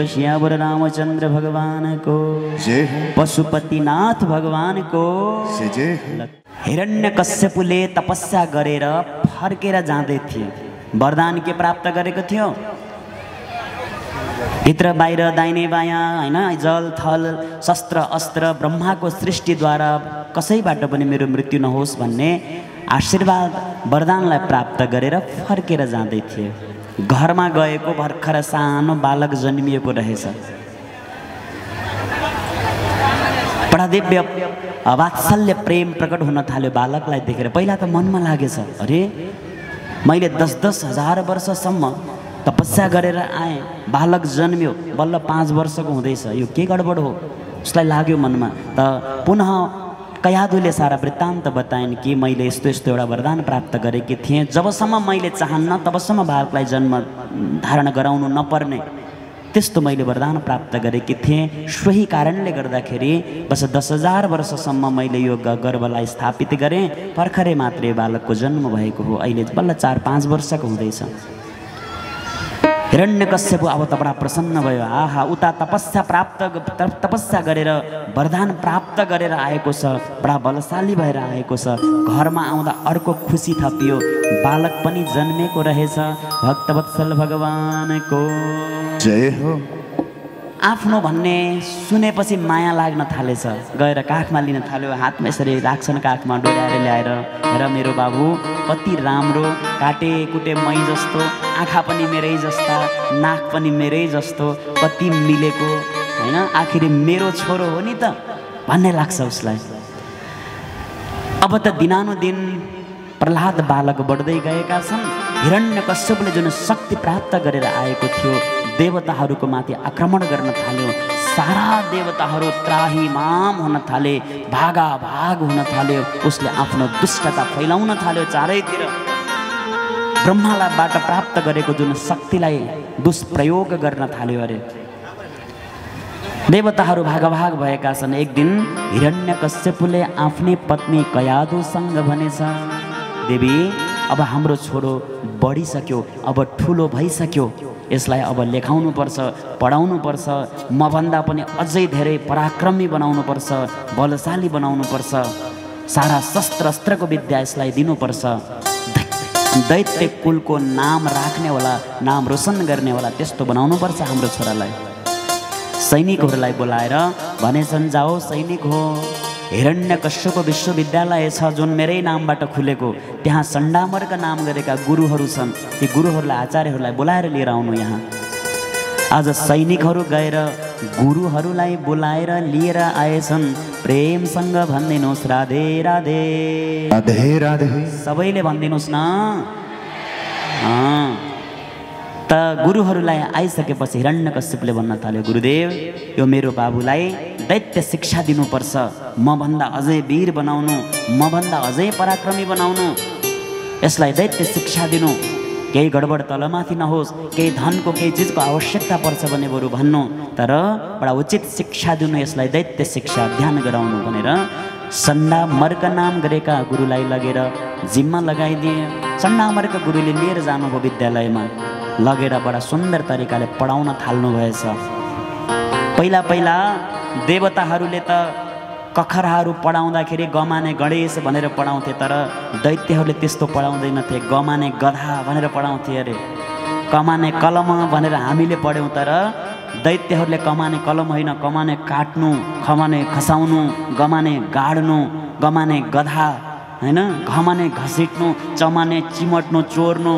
बोल श्यावर रामचंद्र भगवान को जय, पशुपतिनाथ भगवान को जय। हिरण्यकश्यपु तपस्या गरेर फर्केर जाँदै थिए, वरदान के प्राप्त गरेको थियो। भित्र बाहिर दाहिने बायाँ हैन, जल थल शस्त्र अस्त्र ब्रह्माको सृष्टिद्वारा कसैबाट पनि मेरो मृत्यु नहोस् भन्ने आशीर्वाद वरदानलाई प्राप्त गरेर फर्केर जाँदै थिए। घरमा गएको भर्खर सानो बालक जन्मिएको रहेछ। परदिव्य वात्सल्य प्रेम प्रकट हुन थाल्यो बालकलाई देखेर। पहिला त मनमा लागेछ, अरे मैले 10-10 हजार वर्षसम्म तपस्या गरेर आएँ, बालक जन्मियो, बल्ल 5 वर्षको हुँदैछ, यो के गडबड हो उसलाई लाग्यो मनमा। त पुनः कयादुले सारा वृत्तान्त बताइन् कि मैले यस्तो यस्तो एउटा वरदान प्राप्त गरेकी थिएँ, जबसम्म मैले चाहन्न तबसम्म बालकलाई जन्म धारण गराउनु नपर्ने त्यस्तो मैले वरदान प्राप्त गरेकी थिएँ। सोही कारणले गर्दाखेरि बस 10,000 वर्षसम्म मैले यो गर्भलाई स्थापित गरेँ। भर्खरै मात्रै बालकको जन्म भएको हो, अहिले बल्ल 4-5 वर्षको हुँदैछ। हिरण्यकश्यप अब त बडा प्रसन्न भयो, आहा उता तपस्या गरेर वरदान प्राप्त गरेर आएको छ, बडा बलशाली भएर आएको छ। घरमा आउँदा अर्को खुसी थपियो, बालक पनि जन्मेको रहेछ। भक्तवत्सल भगवानको जय हो। आफ्नो भन्ने सुनेपछि माया लाग्न थालेछ। गएर काखमा लिन थाल्यो, हातमा यसरी राख्छन्, काखमा डोर्याएर ल्याएर, हेर मेरो बाबु कति राम्रो, काटेकुटे मै जस्तो, आँखा पनि मेरै जस्ता, नाक पनि मेरै जस्तो, कति मिलेको होइन, आखिरी मेरो छोरो हो नि त भन्ने लाग्छ उसलाई। अब त दिनानुदिन प्रह्लाद बालक बढ्दै गएका छन्। हिरण्यकश्यपले जुन शक्ति प्राप्त गरेर आएको थियो, देवताहरूको माथि आक्रमण गर्न थाल्यो। सारा देवताहरू त्राहिमाम हुन थाले, भागाभाग हुन थाल्यो। उसले आफ्नो दुष्टता फैलाउन थाल्यो चारैतिर। ब्रह्माबाट प्राप्त गरेको जुन शक्तिलाई दुष्प्रयोग गर्न थाल्यो। अरे देवताहरू भागाभाग भएका छन्। एक दिन हिरण्यकश्यपले आफ्नै पत्नी कयादुसँग भनेछ, देवी अब हाम्रो छोरो बढिसक्यो, अब ठुलो भइसक्यो, यसलाई अब लेखाउनु पर्छ, पढाउनु पर्छ, मभन्दा पनि अझै धेरै पराक्रमी बनाउनु पर्छ, बलशाली बनाउनु पर्छ, सारा शस्त्र अस्त्रको विद्या यसलाई दिनुपर्छ, दैत्य कुलको नाम राख्नेवाला, नाम रोशन गर्नेवाला त्यस्तो बनाउनुपर्छ हाम्रो छोरालाई। सैनिकहरूलाई बोलाएर भनेछन्, जाओ सैनिक हो, हिरण्यकश्यपको विश्वविद्यालय छ जुन मेरै नामबाट खुलेको, त्यहाँ सण्डामरका नाम गरेका गुरुहरू छन्, ती गुरुहरूलाई आचार्यहरूलाई बोलाएर लिएर आउनु यहाँ। आज सैनिकहरू गएर गुरुहरूलाई बोलाएर लिएर आएछन्। प्रेमसँग भनिदिनुहोस् राधे राधे, राधे राधे सबैले भनिदिनुहोस् न। त गुरुहरूलाई आइसकेपछि हिरण्यकश्यपले भन्न थाल्यो, गुरुदेव यो मेरो बाबुलाई दैत्य शिक्षा दिनुपर्छ, मभन्दा अझै वीर बनाउनु, मभन्दा अझै पराक्रमी बनाउनु, यसलाई दैत्य शिक्षा दिनु, केही गडबड तलमाथि नहोस्, केही धनको केही चिजको आवश्यकता पर्छ भने बरु भन्नु, तर बडा उचित शिक्षा दिनु, यसलाई दैत्य शिक्षा ध्यान गराउनु भनेर सण्डामरका नाम गरेका गुरुलाई लगेर जिम्मा लगाइदिए। सण्डामरका गुरुले लिएर जानुभयो विद्यालयमा, लगेर बडा सुन्दर तरिकाले पढाउन थाल्नु भएछ। पहिला पहिला देवताहरूले त कखराहरू पढाउँदाखेरि गमाने गणेश भनेर पढाउँथे, तर दैत्यहरूले त्यस्तो पढाउँदैनथे, गमाने गधा भनेर पढाउँथे। अरे कमाने कलम भनेर हामीले पढ्यौँ, तर दैत्यहरूले कमाने कलम होइन, कमाने काट्नु, खमाने खसाउनु, गमाने गाड्नु, गमाने गधा होइन, घमाने घसिट्नु, चमाने चिमट्नु, चोर्नु,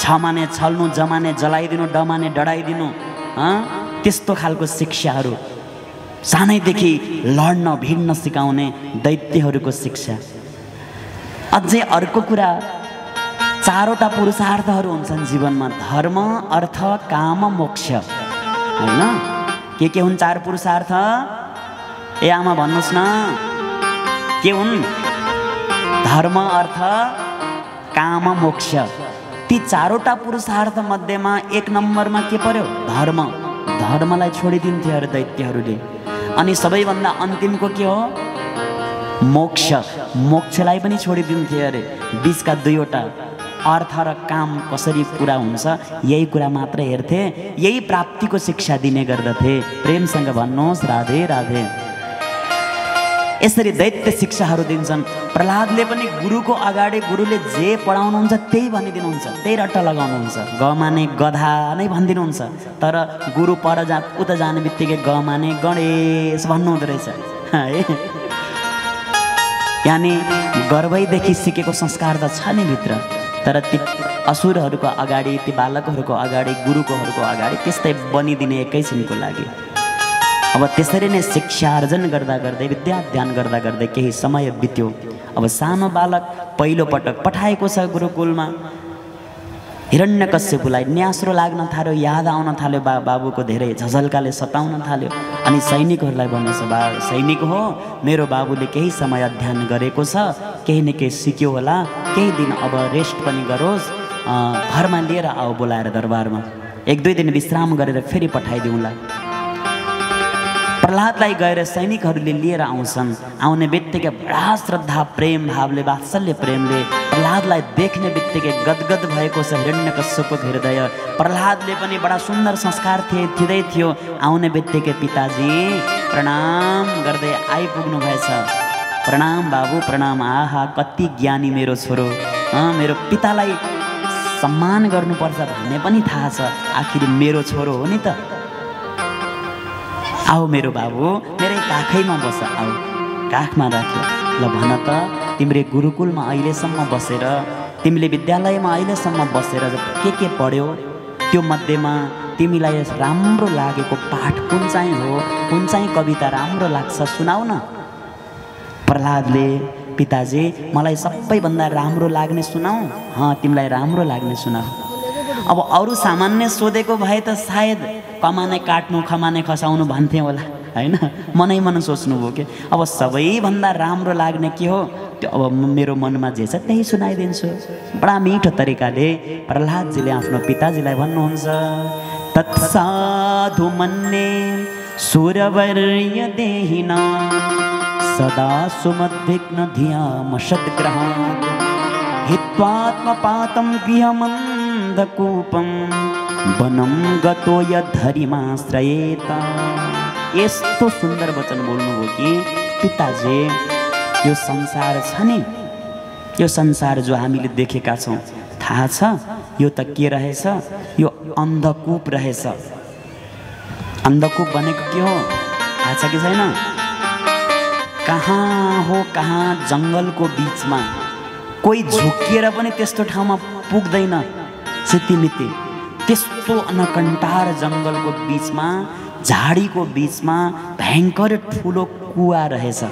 छमाने छल्नु, जमाने जलाइदिनु, डमाने डढाइदिनु, त्यस्तो खालको शिक्षाहरू सानैदेखि लड्न भिड्न सिकाउने दैत्यहरूको शिक्षा। अझै अर्को कुरा, 4वटा पुरुषार्थहरू हुन्छन् जीवनमा, धर्म अर्थ काम मोक्ष होइन, के हुन् 4 पुरुषार्थ? ए आमा भन्नुहोस् न, के हुन्? धर्म अर्थ काम मोक्ष। ती 4वटा पुरुषार्थ मध्येमा 1 नम्बरमा के पर्यो? धर्म। धर्मलाई छोडिदिन्थे अरे दैत्यहरूले। अनि सबैभन्दा अन्तिमको के हो? मोक्ष। मोक्षलाई पनि छोडिदिन्थे अरे। 20 का 2वटा अर्थ र काम कसरी पूरा हुन्छ यही कुरा मात्र हेर्थे, यही प्राप्तिको शिक्षा दिने गर्दथे। प्रेमसँग भन्नुहोस् राधे राधे। यसरी दैत्य शिक्षाहरू दिन्छन्। प्रहलादले पनि गुरुको अगाडि गुरुले जे पढाउनुहुन्छ त्यही भनिदिनुहुन्छ, त्यही रट्टा लगाउनुहुन्छ। गमाने गधा नै भनिदिनुहुन्छ, तर गुरु पर जा उता जाने बित्तिकै गमाने गणेश भन्नुहुँदो रहेछ। यानी गर्भैदेखि सिकेको संस्कार त छ नि भित्र, तर ती असुरहरूको अगाडि, ती बालकहरूको अगाडि, गुरुकोहरूको अगाडि त्यस्तै बनिदिने एकैछिनको लागि। अब त्यसरी नै शिक्षा आर्जन गर्दा गर्दै, विद्या अध्ययन गर्दा गर्दै केही समय बित्यो। अब सानो बालक पहिलोपटक पठाएको छ गुरुकुलमा। हिरण्यकश्यपुलाई न्यास्रो लाग्न थाल्यो, याद आउन थाल्यो बाबुको धेरै झझल्काले सताउन थाल्यो। अनि सैनिकहरूलाई भन्नुहोस्, सैनिक हो, मेरो बाबुले केही समय अध्ययन गरेको छ, केही न केही सिक्यो होला, केही दिन अब रेस्ट पनि गरोस्, घरमा लिएर आऊ बोलाएर दरबारमा, एक दुई दिन विश्राम गरेर फेरि पठाइदिउँला। प्रहलादलाई गएर सैनिकहरूले लिएर आउँछन्। आउने बित्तिकै बडा श्रद्धा प्रेम भावले, वात्सल्य प्रेमले प्रहलादलाई देख्ने बित्तिकै गदगद भएको छ हिरण्यकश्यपको हृदय। प्रहलादले पनि बडा सुन्दर संस्कार थिँदै थियो। आउने बित्तिकै पिताजी प्रणाम गर्दै आइपुग्नु भएछ। प्रणाम बाबु, प्रणाम। आहा, कति ज्ञानी मेरो छोरो। मेरो पितालाई सम्मान गर्नुपर्छ भन्ने पनि थाहा छ, आखिर मेरो छोरो हो नि त। आओ मेरो बाबु, मेरै काखैमा बस। आऊ, काखमा राख्यो। ल भन त, तिम्रो गुरुकुलमा अहिलेसम्म बसेर, तिमीले विद्यालयमा अहिलेसम्म बसेर के पढ्यौ, त्यो मध्येमा तिमीलाई राम्रो लागेको पाठ कुन चाहिँ हो, कुन चाहिँ कविता राम्रो लाग्छ सुनाऊ न। प्रहलादले, पिताजी मलाई सबैभन्दा राम्रो लाग्ने सुनाऊ। हँ, तिमीलाई राम्रो लाग्ने सुनाऊ। अब अरू सामान्य सोधेको भए त सायद कमाने काट्नु, खमाने खसाउनु भन्थे होला, होइन, मनै मन सोच्नुभयो कि। अब सबैभन्दा राम्रो लाग्ने के हो त्यो अब मेरो मनमा जे छ त्यही सुनाइदिन्छु। बडा मिठो तरिकाले प्रहलादजीले आफ्नो पिताजीलाई भन्नुहुन्छ, तत्साधु मन्ने सुरवर्य देहिना सदा सुमद्विघ्न धिया मसद्ग्रहा हित्वात्मपातं विहमन् कूपम बनम गतो यधरिमाश्रयेता। यस्तो सुन्दर वचन बोल्नुभयो कि पिताजी यो संसार छ नि, यो संसार जो हामीले देखेका छौँ, थाहा छ यो त के रहेछ, यो अन्धकूप रहेछ। अन्धकूप भनेको के हो थाहा छ कि छैन? कहाँ हो कहाँ जङ्गलको बिचमा, कोही झुकिएर पनि त्यस्तो ठाउँमा पुग्दैन सितिमिति। त्यस्तो अनकन्टार जङ्गलको बिचमा, झाडीको बिचमा भयङ्कर ठुलो कुवा रहेछ।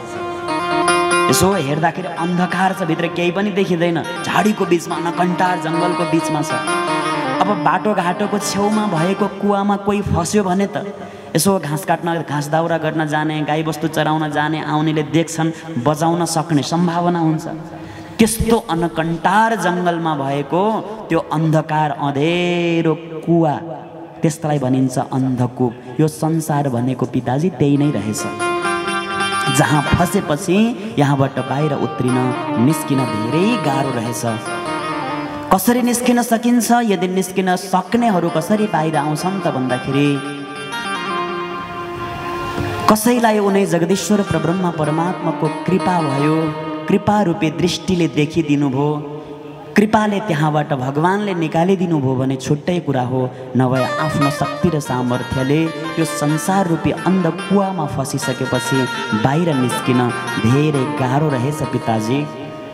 यसो हेर्दाखेरि अन्धकार छ, भित्र केही पनि देखिँदैन, झाडीको बिचमा, अनकन्टार जङ्गलको बिचमा छ। अब बाटोघाटोको छेउमा भएको कुवामा कोही फस्यो भने त यसो घाँस काट्न, घाँस दाउरा गर्न जाने, गाईबस्तु चराउन जाने आउनेले देख्छन्, बचाउन सक्ने सम्भावना हुन्छ। त्यस्तो अनकन्टार जङ्गलमा भएको त्यो अन्धकार अँधेरो कुवा, त्यसलाई भनिन्छ अन्धकूप। यो संसार भनेको पिताजी त्यही नै रहेछ, जहाँ फसेपछि यहाँबाट बाहिर उत्रिन, निस्किन धेरै गाह्रो रहेछ। कसरी निस्किन सकिन्छ, यदि निस्किन सक्नेहरू कसरी बाहिर आउँछन् त भन्दाखेरि कसैलाई उनै जगदीश्वर परब्रह्म परमात्माको कृपा भयो, कृपा रूपे दृष्टिले देखिदिनु भयो, कृपाले त्यहाँबाट भगवानले निकालिदिनु भयो भने छुट्टै कुरा हो। नभए आफ्नो शक्ति र सामर्थ्यले त्यो संसार रूपी अन्धकुवामा फसिसकेपछि बाहिर निस्किन धेरै गाह्रो रहेछ पिताजी।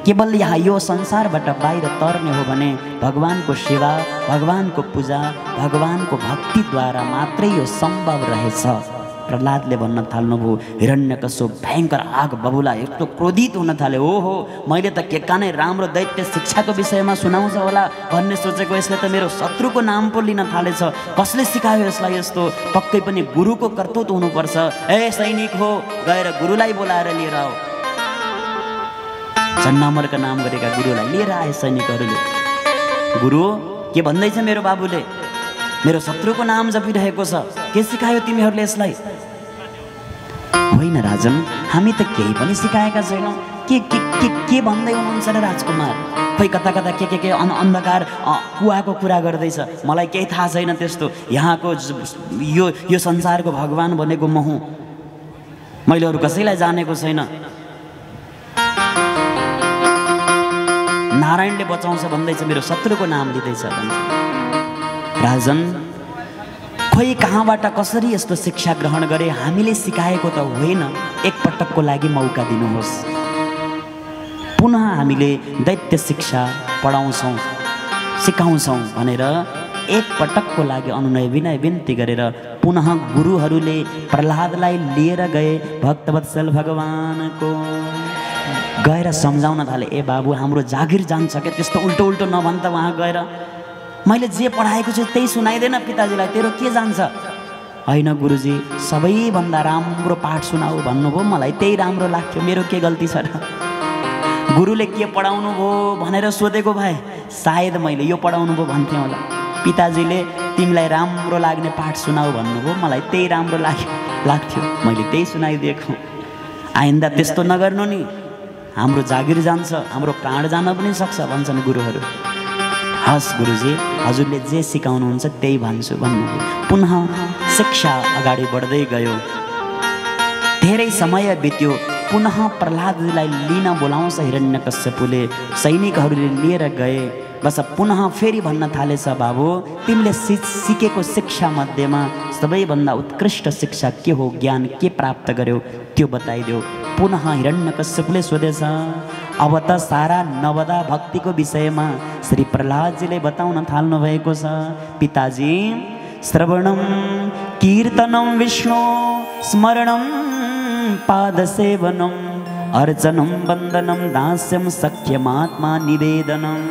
केवल यहाँ यो संसारबाट बाहिर तर्ने हो भने भगवानको सेवा, भगवानको पूजा, भगवानको भक्तिद्वारा मात्रै यो सम्भव रहेछ। प्रहलादले भन्न थाल्नुभयो। हिरण्यकश्यप भयङ्कर आग बबुला यस्तो क्रोधित हुन थाले, ओहो मैले त के का नै राम्रो दैत्य शिक्षाको विषयमा सुनाउँछ होला भन्ने सोचेको, यसले त मेरो शत्रुको नाम पो लिन थालेछ। कसले सिकायो यसलाई यस्तो? पक्कै पनि गुरुको कर्तुत हुनुपर्छ। ए सैनिक हो, गएर गुरुलाई बोलाएर लिएर आओ। चन्नामरका नाम गरेका गुरुलाई लिएर आए सैनिकहरूले। गुरु के भन्दैछ मेरो बाबुले? मेरो शत्रुको नाम जपिरहेको छ, के सिकायो तिमीहरूले यसलाई? होइन राजन, हामी त केही पनि सिकाएका छैनौँ। के भन्दै हुनुहुन्छ र राजकुमार? खै कता कता के अन्धकार कुवाको कुरा गर्दैछ। मलाई केही थाहा छैन त्यस्तो। यहाँको यो संसारको भगवान भनेको म हुँ, मैले अरू कसैलाई जानेको छैन। नारायणले बचाउँछ भन्दैछ, मेरो शत्रुको नाम लिँदैछ भन्छ। राजन, खोइ कहाँबाट कसरी यस्तो शिक्षा ग्रहण गरे? हामीले सिकाएको त होइन। एकपटकको लागि मौका दिनुहोस्। पुनः हामीले दैत्य शिक्षा पढाउँछौँ, सिकाउँछौँ भनेर एकपटकको लागि अनुनय विनय बिन्ती गरेर पुनः गुरुहरूले प्रहलादलाई लिएर गए भक्तवत्सल भगवानको। गएर सम्झाउन थाले, ए बाबु हाम्रो जागिर जान्छ क्या, त्यस्तो उल्टो उल्टो नभन् त। वहाँ गएर मैले जे पढाएको छु त्यही सुनाइदैन पिताजीलाई, तेरो के जान्छ? होइन गुरुजी, सबैभन्दा राम्रो पाठ सुनाऊ भन्नुभयो, मलाई त्यही राम्रो लाग्थ्यो, मेरो के गल्ती छ र? गुरुले के पढाउनु भयो भनेर सोधेको भए सायद मैले यो पढाउनु भयो भन्थेँ होला। पिताजीले तिमीलाई राम्रो लाग्ने पाठ सुनाऊ भन्नुभयो, मलाई त्यही राम्रो लाग्थ्यो, मैले त्यही सुनाइदिएको। आइन्दा त्यस्तो नगर्नु नि, हाम्रो जागिर जान्छ, हाम्रो प्राण जान पनि सक्छ भन्छन् गुरुहरू। हस् गुरुजी, हजुरले जे सिकाउनुहुन्छ त्यही भन्छु भन्नुभयो। पुनः शिक्षा अगाडि बढ्दै गयो। धेरै समय बित्यो। पुनः प्रहलादलाई लिन बोलाउँछ हिरण्यकश्यपुले। सैनिकहरूले लिएर गए। बस पुनः फेरि भन्न थालेछ, बाबु तिमीले सिकेको शिक्षा मध्येमा सबैभन्दा उत्कृष्ट शिक्षा के हो? ज्ञान के प्राप्त गर्यो त्यो बताइदेऊ। पुनः हिरण्यकश्यपले सोधेछ, अब त सारा नवदा भक्तिको विषयमा श्री प्रहलादजीले बताउन थाल्नु भएको छ। पिताजी, श्रवणम कीर्तनम विष्णु स्मरणम पादसेवनम अर्चनम वन्दनम दास्यम सख्यमात्मा निवेदनम।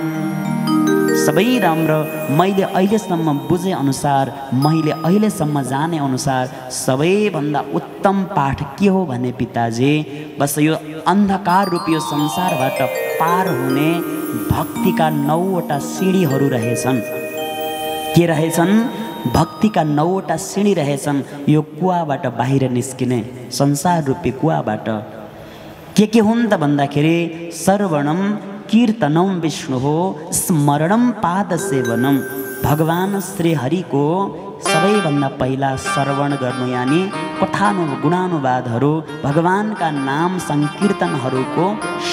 सबै राम्रो मैले अहिलेसम्म बुझे अनुसार, मैले अहिलेसम्म जाने अनुसार सबैभन्दा उत्तम पाठ के हो भने पिताजी, बस यो अन्धकार रूपी यो संसारबाट पार हुने भक्तिका 9 वटा सिँढीहरू रहेछन्। के रहेछन्? भक्तिका 9 वटा सिँढी रहेछन्। यो कुवाबाट बाहिर निस्किने संसार रूपी कुवाबाट के हुन् त भन्दाखेरि, श्रवणम कीर्तनम विष्णु हो स्मरणम पादसेवनम। भगवान श्रीहरिको सबैभन्दा पहिला श्रवण गर्नु, यानि कथानु गुणानुवादहरू, भगवानका नाम संकीर्तनहरूको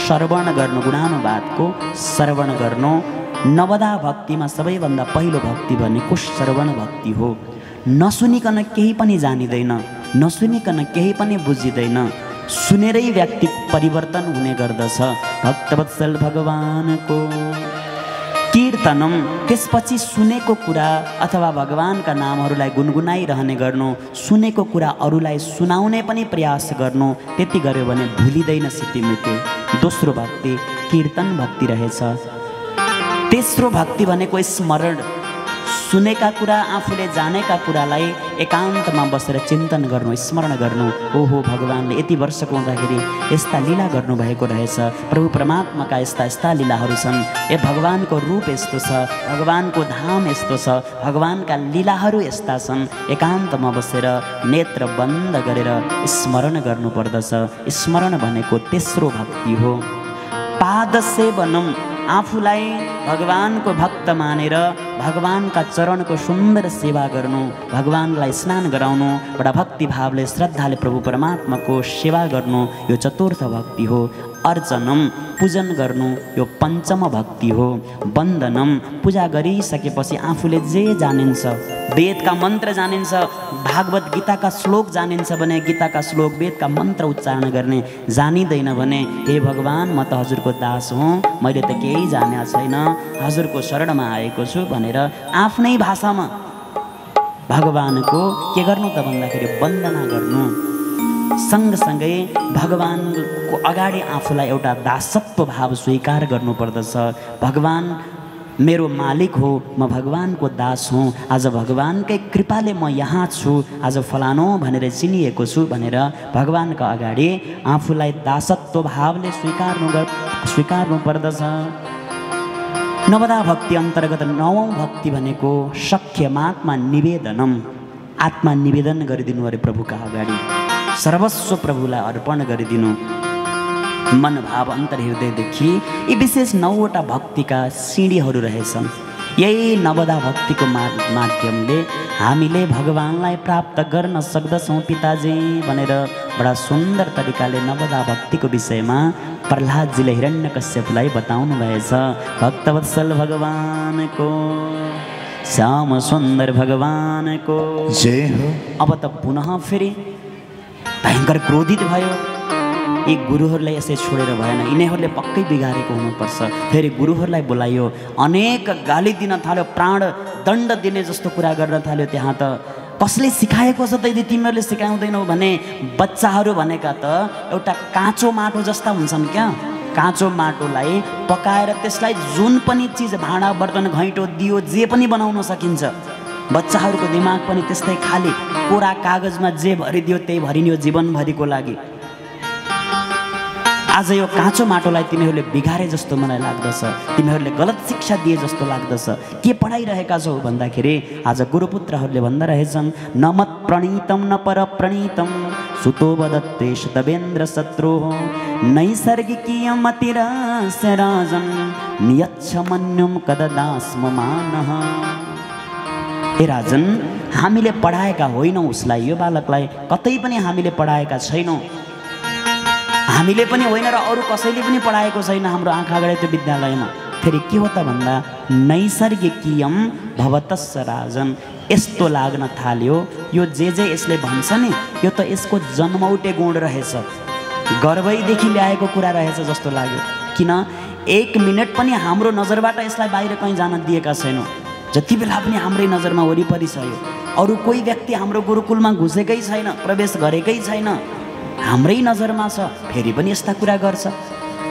श्रवण गर्नु, गुणानुवादको श्रवण गर्नु। नवदा भक्तिमा सबैभन्दा पहिलो भक्ति भनेको श्रवण भक्ति हो। नसुनिकन केही पनि जानिँदैन, नसुनिकन केही पनि बुझिँदैन, सुनेरै व्यक्ति परिवर्तन हुने गर्दछ भक्तवत्सल भगवानको। कीर्तनम, त्यसपछि सुनेको कुरा अथवा भगवानका नामहरूलाई गुनगुनाइरहने गर्नु, सुनेको कुरा अरूलाई सुनाउने पनि प्रयास गर्नु। त्यति गर्यो भने भुलिँदैन सितिमिति। दोस्रो भक्ति कीर्तन भक्ति रहेछ। तेस्रो भक्ति भनेको स्मरण, सुनेका कुरा आफूले जानेका कुरालाई एकान्तमा बसेर चिन्तन गर्नु, स्मरण गर्नु। ओहो, भगवानले यति वर्षको हुँदाखेरि यस्ता लीला गर्नुभएको रहेछ, प्रभु परमात्माका यस्ता यस्ता लीलाहरू छन्, ए भगवानको रूप यस्तो छ, भगवानको धाम यस्तो छ, भगवानका लीलाहरू यस्ता छन्। एकान्तमा बसेर नेत्र बन्द गरेर स्मरण गर्नुपर्दछ। स्मरण भनेको तेस्रो भक्ति हो। पादसेवनम, आफूलाई भगवानको भक्त मानेर भगवानका चरणको सुन्दर सेवा गर्नु, भगवानलाई स्नान गराउनु, बडा भक्तिभावले श्रद्धाले प्रभु परमात्माको सेवा गर्नु, यो चतुर्थ भक्ति हो। अर्चनम, पूजन गर्नु, यो पञ्चम भक्ति हो। वन्दनम, पूजा गरिसकेपछि आफूले जे जानिन्छ, वेदका मन्त्र जानिन्छ, भागवत गीताका श्लोक जानिन्छ भने गीताका श्लोक, वेदका मन्त्र उच्चारण गर्ने। जानिँदैन भने, हे भगवान् म त हजुरको दास हुँ, मैले त केही जाने छैन, हजुरको शरणमा आएको छु भनेर आफ्नै भाषामा भगवानको के गर्नु त भन्दाखेरि वन्दना गर्नु। सँगसँगै भगवानको अगाडि आफूलाई एउटा दासत्व भाव स्वीकार गर्नुपर्दछ। भगवान मेरो मालिक हो, म भगवानको दास हुँ, आज भगवानकै कृपाले म यहाँ छु, आज फलानो भनेर चिनिएको छु भनेर भगवानका अगाडि आफूलाई दासत्व भावले स्वीकार्नु पर्दछ। नवदा भक्ति अन्तर्गत 9औं भक्ति भनेको सख्यमात्मा निवेदनम, आत्मनिवेदन गरिदिनु अरे प्रभुका अगाडि, सर्वस्व प्रभुलाई अर्पण गरिदिनु। मन भाव अंतर्हृदय देखि ये विशेष 9 वटा भक्ति का सीढ़ीहरू रहेछन्। यही नवदा भक्ति को माध्यमले हामीले भगवानलाई प्राप्त गर्न सक्दछौं पिताजी भनेर बड़ा सुंदर तरिकाले नवदा भक्ति को विषय में प्रहलाद जी हिरण्यकश्यपलाई बताउनु भएछ। भक्तवत्सल भगवान को, श्याम सुंदर भगवान को जय हो। अब त पुनः फेरि भयंकर क्रोधित भयो। यी गुरुहरूलाई यसै छोडेर भएन, यिनीहरूले पक्कै बिगारेको हुनुपर्छ। फेरि गुरुहरूलाई बोलायो, अनेक गाली दिन थाल्यो, प्राण दण्ड दिने जस्तो कुरा गर्न थाल्यो। त्यहाँ त कसले सिकाएको छ त? यदि तिमीहरूले सिकाउँदैनौ भने बच्चाहरू भनेका त एउटा काँचो माटो जस्ता हुन्छन् क्या। काँचो माटोलाई पकाएर त्यसलाई जुन पनि चिज, भाँडा बर्तन घैँटो दियो जे पनि बनाउन सकिन्छ। बच्चाहरूको दिमाग पनि त्यस्तै, खाली कोरा कागजमा जे भरिदियो त्यही भरिन्यो जीवनभरिको लागि। आज यो काँचो माटोलाई तिमीहरूले बिगारे जस्तो मलाई लाग्दछ, तिमीहरूले गलत शिक्षा दिए जस्तो लाग्दछ। के पढाइरहेका छौ भन्दाखेरि आज गुरुपुत्रहरूले भन्दा रहेछन्, नमत प्रणीतम न पर प्रणीतम सुतो वदत्वेष तवेन्द्र शत्रु नैसर्गिकीय मतिरासराजम नियच्छ मन्युम कददास्म मानः। हे राजन, हामीले पढाएका होइनौँ उसलाई, यो बालकलाई कतै पनि हामीले पढाएका छैनौँ। हामीले पनि होइन र अरू कसैले पनि पढाएको छैन हाम्रो आँखा अगाडि त्यो विद्यालयमा। फेरि के हो त भन्दा नैसर्गिकीयम भवतस्स राजन, यस्तो लाग्न थाल्यो यो जे जे यसले भन्छ नि यो त यसको जन्मौटे गुण रहेछ, गर्वैदेखि ल्याएको कुरा रहेछ जस्तो लाग्यो। किन 1 मिनट पनि हाम्रो नजरबाट यसलाई बाहिर कहीँ जान दिएका छैनौँ। जति बेला पनि हाम्रै नजरमा वरिपरि छ यो। अरू कोही व्यक्ति हाम्रो गुरुकुलमा घुसेकै छैन, प्रवेश गरेकै छैन, हाम्रै नजरमा छ, फेरि पनि यस्ता कुरा गर्छ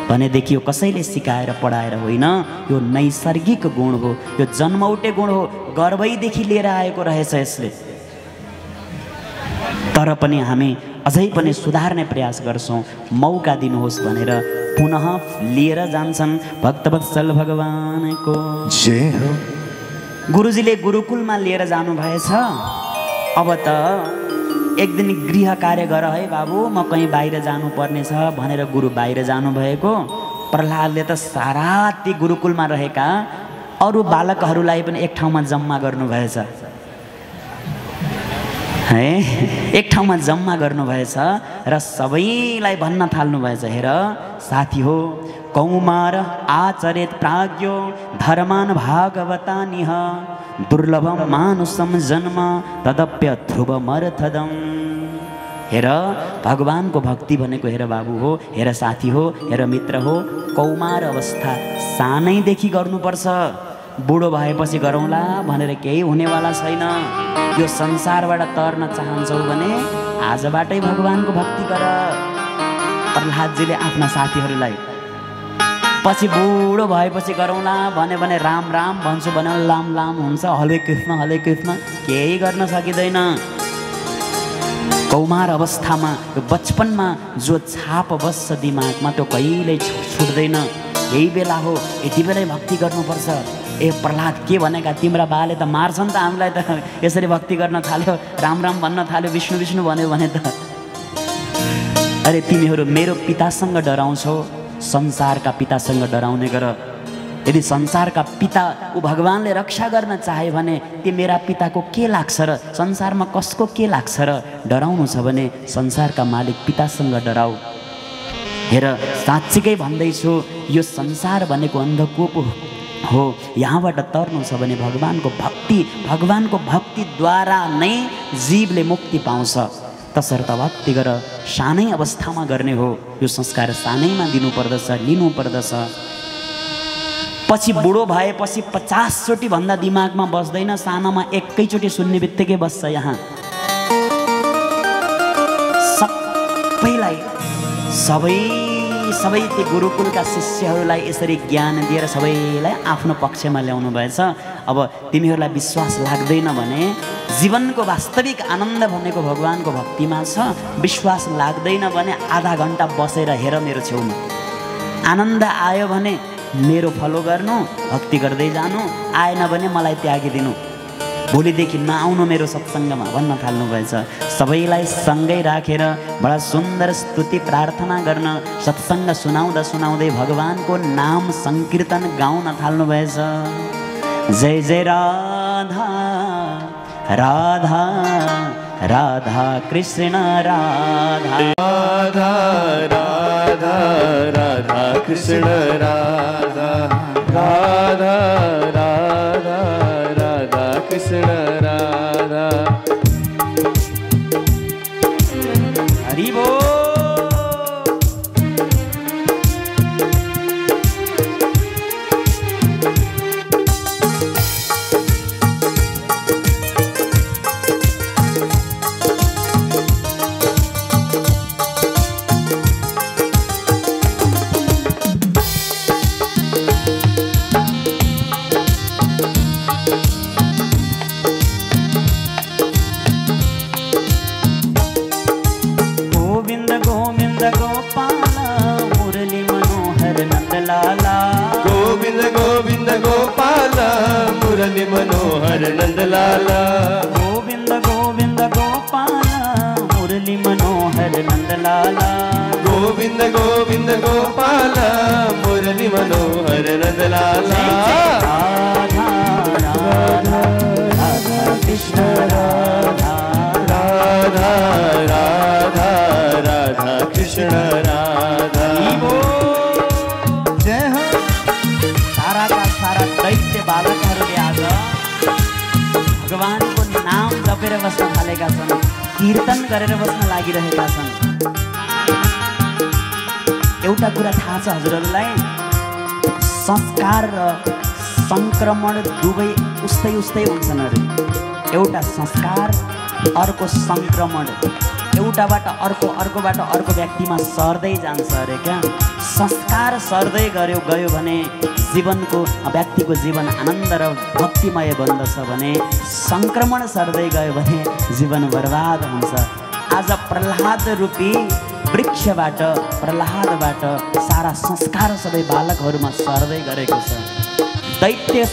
भनेदेखि यो कसैले सिकाएर पढाएर होइन, यो नैसर्गिक गुण हो, यो जन्मौटे गुण हो, गर्वैदेखि लिएर आएको रहेछ यसले। तर पनि हामी अझै पनि सुधार्ने प्रयास गर्छौँ। मौका दिनुहोस् भनेर पुनः लिएर जान्छन्। भक्तवत्सल भगवानको जय हो। गुरुजीले गुरुकुलमा लिएर जानुभएछ। अब त एक दिन गृह कार्य गर है बाबु, म कहीँ बाहिर जानुपर्नेछ भनेर गुरु बाहिर जानुभएको। प्रहलादले त सारा ती गुरुकुलमा रहेका अरू बालकहरूलाई पनि एक ठाउँमा जम्मा गर्नुभएछ है, एक ठाउँमा जम्मा गर्नुभएछ र सबैलाई भन्न थाल्नुभएछ, हेर साथी हो, कौमार आचरित प्राज्ञो धर्मान भागवता निह दुर्लभम मानुषम जन्म तदप्य ध्रुव मर्थदम। हेर भगवानको भक्ति भनेको हेर बाबु हो, हेर साथी हो, हेर मित्र हो, कौमार अवस्था सानैदेखि गर्नुपर्छ। बुढो भएपछि गरौँला भनेर केही हुनेवाला छैन। यो संसारबाट तर्न चाहन्छौ भने आजबाटै भगवानको भक्ति गर। प्रहलादजीले आफ्ना साथीहरूलाई पछि बुढो भएपछि गरौँला भन्यो भने राम राम भन्छु भने लाम लाम हुन्छ, हले कृष्ण केही गर्न सकिँदैन। कौमार अवस्थामा यो बचपनमा जो छाप बस्छ दिमागमा त्यो कहिल्यै छुट्दैन। यही बेला हो, यति बेलै भक्ति गर्नुपर्छ। ए प्रहलाद के भनेका, तिम्रा बाले त मार्छन् त हामीलाई, त यसरी भक्ति गर्न थाल्यो, राम राम भन्न थाल्यो, विष्णु विष्णु भन्यो भने त। अरे तिमीहरू मेरो पितासँग डराउँछौ, संसारका पितासँग डराउने गर। यदि संसारका पिता ऊ भगवानले रक्षा गर्न चाहे भने ती मेरा पिताको के लाग्छ र, संसारमा कसको के लाग्छ र? डराउनु छ भने संसारका मालिक पितासँग डराऊ। हेर साँच्चीकै भन्दैछु, यो संसार भनेको अन्धकूप हो, यहाँबाट तर्नु छ भने भगवानको भक्ति, भगवानको भक्तिद्वारा नै जीवले मुक्ति पाउँछ। तसर्थ भक्ति गर, सानै अवस्थामा गर्ने हो, यो संस्कार सानैमा दिनुपर्दछ, लिनुपर्दछ। पछि बुढो भएपछि 50चोटि भन्दा दिमागमा बस्दैन, सानोमा एकैचोटि सुन्ने बित्तिकै बस्छ। यहाँ सबैलाई सबै ती गुरुकुलका शिष्यहरूलाई यसरी ज्ञान दिएर सबैलाई आफ्नो पक्षमा ल्याउनु भएछ। अब तिमीहरूलाई विश्वास लाग्दैन भने जीवनको वास्तविक आनन्द भनेको भगवानको भक्तिमा छ। विश्वास लाग्दैन भने आधा घन्टा बसेर हेर मेरो छेउमा, आनन्द आयो भने मेरो फलो गर्नु, भक्ति गर्दै जानु, आएन भने मलाई त्यागिदिनु। भोलिदेखि नआउनु मेरो सत्सङ्गमा भन्न थाल्नुभएछ। सबैलाई सँगै राखेर बडा सुन्दर स्तुति प्रार्थना गर्न सत्सङ्ग सुनाउँदा सुनाउँदै भगवानको नाम संकीर्तन गाउन थाल्नुभएछ। जय जय राधा राधा राधा कृष्ण राधा राधा राधा राधा कृष्ण राधा राधा राधा राधा कृष्ण राधा। हरि बोल। मनोहर नंदलाला गोविंद गोविंद गोपाला मुरली मनोहर नंदलाला गोविंद गोविंद गोपाला मुरली मनोहर नंदलाला राधा राधा राधा कृष्ण राधा राधा राधा राधा कृष्ण राधा। जय हो। सारा का सारा दैत्य बालक भगवान को नाम जपेर बस्न थालेका छन्, कीर्तन गरेर बस्न लागिरहेका छन्। एउटा कुरा थाहा छ हजुरहरूलाई, संस्कार र संक्रमण दुवै उस्तै उस्तै हुन्छन् अरे। एउटा संस्कार अर्को संक्रमण, एउटाबाट अर्को अर्कोबाट अर्को व्यक्तिमा सर्दै जान्छ अरे क्या। संस्कार सर्दै गयो गयो भने जीवनको व्यक्तिको जीवन आनन्द र भक्तिमय बन्दछ भने, संक्रमण सर्दै गयो भने जीवन बर्बाद हुन्छ। आज प्रह्लाद रूपी वृक्षबाट, प्रह्लादबाट सारा संस्कार सबै बालकहरूमा सर्दै गरेको छ। दैत्य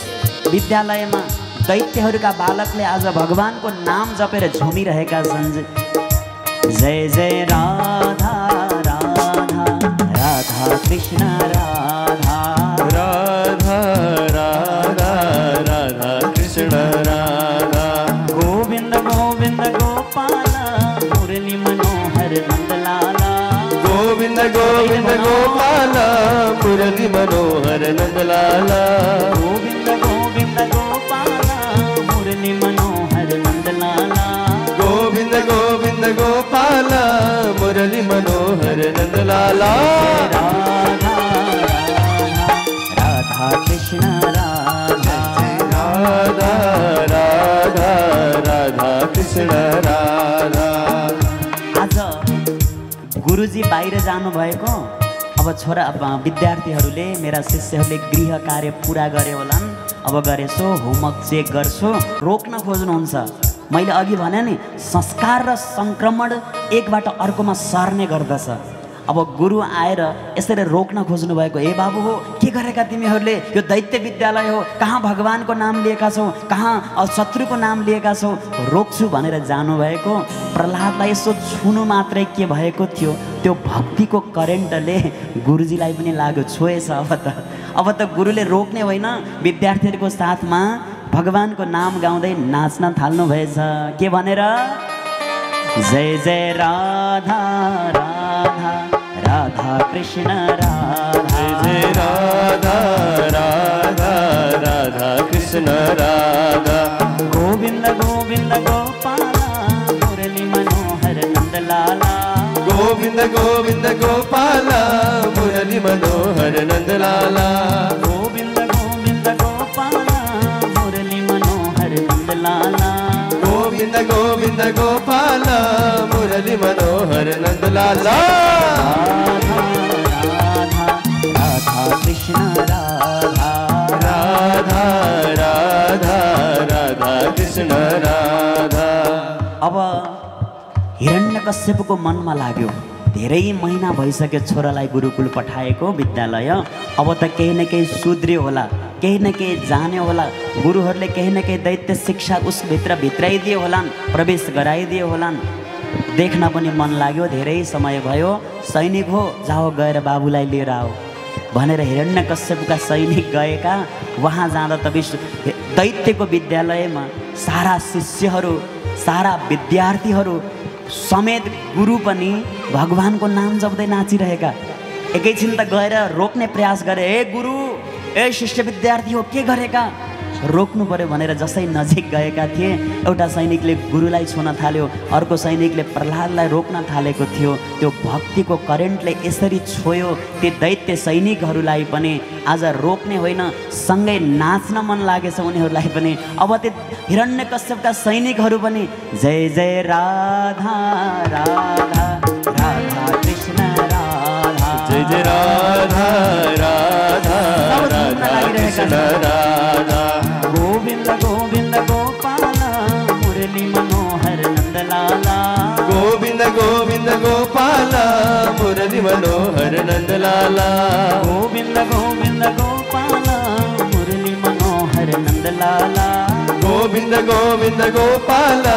विद्यालयमा दैत्यहरूका बालकले आज भगवानको नाम जपेर झुमिरहेका छन्। जय जय राधा राधा राधा कृष्ण राधा राधा राधा राधा कृष्ण राधा गोविंद गोविंद गोपाला मुरली मनोहर नंदलाला गोविंद गोविंद गोपाला मुरली मनोहर नंदलाला गोविंद गोविंद गोपाला मुरली मनोहर नंदलाला गोविंद गोविंद गोपाला मुरली मनोहर नंदलाला राधा राधा कृष्ण राधा राधा राधा राधा कृष्ण राधा। आज गुरुजी बाहिर जानुभएको, अब छोरा विद्यार्थीहरूले, मेरा शिष्यहरूले गृह कार्य पुरा गरे होलान्, अब गरेछौ होमवर्क चेक गर्छौ, रोक्न खोज्नुहुन्छ। मैले अघि भने नि, संस्कार र संक्रमण एकबाट अर्कोमा सर्ने गर्दछ। अब गुरु आएर यसरी रोक्न खोज्नु भएको, ए बाबु हो, के गरेका तिमीहरूले, यो दैत्य विद्यालय हो, कहाँ भगवानको नाम लिएका छौ, कहाँ शत्रुको नाम लिएका छौ, रोक्छु भनेर जानुभएको। प्रह्लादलाई यसो छुनु मात्रै के भएको थियो, त्यो भक्तिको करेन्टले गुरुजीलाई पनि लाग्यो, छोएछ। अब त गुरुले रोक्ने होइन, विद्यार्थीहरूको साथमा भगवानको नाम गाउँदै नाच्न थाल्नुभएछ। के भनेर? जय जय राधा राधा राधा कृष्ण राधा जय राधा राधा राधा कृष्ण राधा गोविंद गोविंद गोपाला मुरली मनोहर नंदलाला गोविंद गोविंद गोपाला मुरली मनोहर नंदलाला गोविंद गोविंद गोपाला गोविंद गोविंद गोपाला मुरली मनोहर नंदलाला राधा राधा राधा कृष्ण राधा राधा राधा राधा कृष्ण राधा। अब हिरण्यकश्यपको मनमा लाग्यो, धेरै महिना भइसक्यो छोरालाई गुरुकुल पठाएको विद्यालय, अब त केही न केही सुध्रियो होला, कहीं न कहीं जाने होला गुरुहरूले कहीं न कहीं दैत्य शिक्षा उस भित्र दिए होलान्, प्रवेश गराइदिए होलान्। देख्न पनि मन लाग्यो, धेरै समय भयो। सैनिक हो, जाओ गएर बाबुलाई लिएर आओ भनेर हिरण्यकश्यपका सैनिक गएका। वहाँ जाँदा त दैत्यको विद्यालयमा सारा शिष्यहरू, सारा विद्यार्थीहरू समेत गुरु पनि भगवानको नाम जप्दै नाचिरहेका। एकैछिन त गएर रोक्ने प्रयास गरे, ए गुरु, ए शिष्य विद्यार्थी हो, के गरेका, रोक्नु पर्यो भनेर जसै नजिक गएका थिए, एउटा सैनिकले गुरुलाई छुन थाल्यो, अर्को सैनिकले प्रहलादलाई रोक्न थालेको थियो। त्यो भक्तिको करेन्टले यसरी छोयो ती दैत्य सैनिकहरूलाई पनि। आज रोक्ने होइन, सँगै नाच्न मन लागेछ उनीहरूलाई पनि। अब त्यो हिरण्यकश्यपका सैनिकहरू पनि जय जय राधा राधा राधा कृष्ण राधा जय जय राधा राधा राधा कृष्ण राधा गोविंद गोविंद गोपाला मुरली मनोहर नंदलाला गोविंद गोविंद गोपाला मुरली मनोहर नंदलाला गोविंद गोविंद गोपाला मुरली मनोहर नंदलाला गोविंद गोविंद गोपाला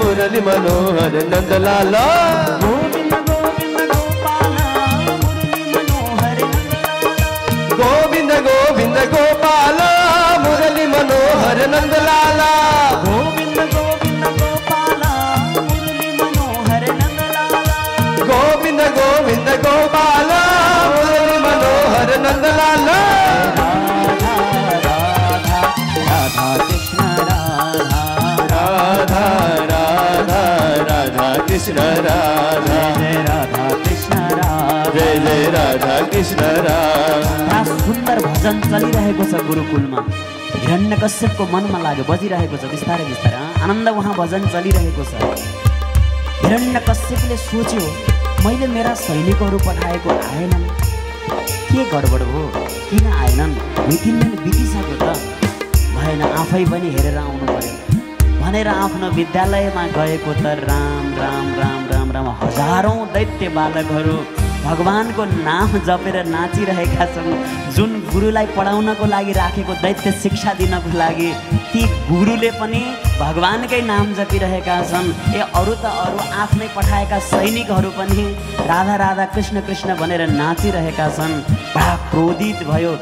मुरली मनोहर नंदलाला गोविंद गोविंद गोपाला मुरली मनोहर नंदलाला गोविंद गोविंद गोपाला मनोहर नंदलाला गोविंद गोविंद गोपाला मुरली मनोहर नंदलाला गोविंद गोविंद गोपाला मुरली मनोहर नंदलाला राधा राधा राधा कृष्ण राधा राधा राधा राधा कृष्ण राधा जय राधा कृष्ण राधा जय जय राधा कृष्ण राधा। सुंदर भजन चलिरहेको छ गुरुकुलमा। हिरण्यकश्यपको मनमा लाग्यो, बजिरहेको छ बिस्तारै बिस्तारै आनन्द, उहाँ भजन चलिरहेको छ। हिरण्यकश्यपले सोच्यो, मैले मेरा सैनिकहरू पठाएको आएनन्, के गडबड हो, किन आएनन्, दुई तिन दिन बितिसक्यो त, भएन आफै पनि हेरेर आउनु पर्यो भनेर आफ्नो विद्यालयमा गएको त राम राम राम राम राम हजारौँ दैत्य बालकहरू भगवानको नाम जपेर नाचिरहेका छन्। जुन गुरुलाई पढाउनको लागि राखेको दैत्य शिक्षा दिनको लागि ती गुरुले पनि भगवानकै नाम जपिरहेका छन्। ए अरू त अरू आफ्नै पठाएका सैनिकहरू पनि राधा राधा कृष्ण कृष्ण भनेर नाचिरहेका छन्। बडा क्रोधित भयो,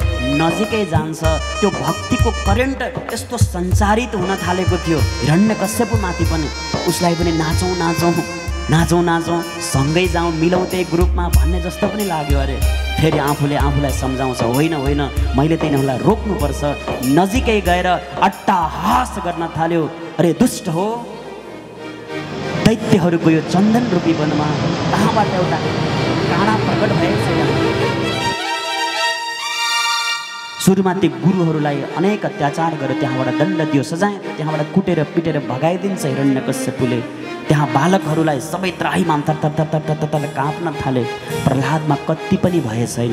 नजिकै जान्छ। त्यो भक्तिको करेन्ट यस्तो सञ्चारित हुन थालेको थियो हिरण्यकश्यपमाथि पनि। उसलाई पनि नाचौँ नाचौँ नाचौँ नाचौँ, सँगै जाउँ, मिलौँ त्यही ग्रुपमा भन्ने जस्तो पनि लाग्यो। अरे फेरि आफूलाई सम्झाउँछ, होइन होइन, मैले तिनीहरूलाई रोक्नुपर्छ। नजिकै गएर अट्टाहास गर्न थाल्यो, अरे दुष्ट हो, दैत्यहरूको यो चन्दन रूपी वनमा कहाँबाट एउटा काँडा प्रकट भएछ। सुरुमा ती गुरुहरूलाई अनेक अत्याचार गर्यो, त्यहाँबाट दण्ड दियो, सजाय, त्यहाँबाट कुटेर पिटेर भगाइदिन्छ हिरण्यकश्यपले। त्यहाँ बालकहरूलाई सबै त्राहीमा थरथर काँप्न थाले। प्रहलादमा कति पनि भए छैन।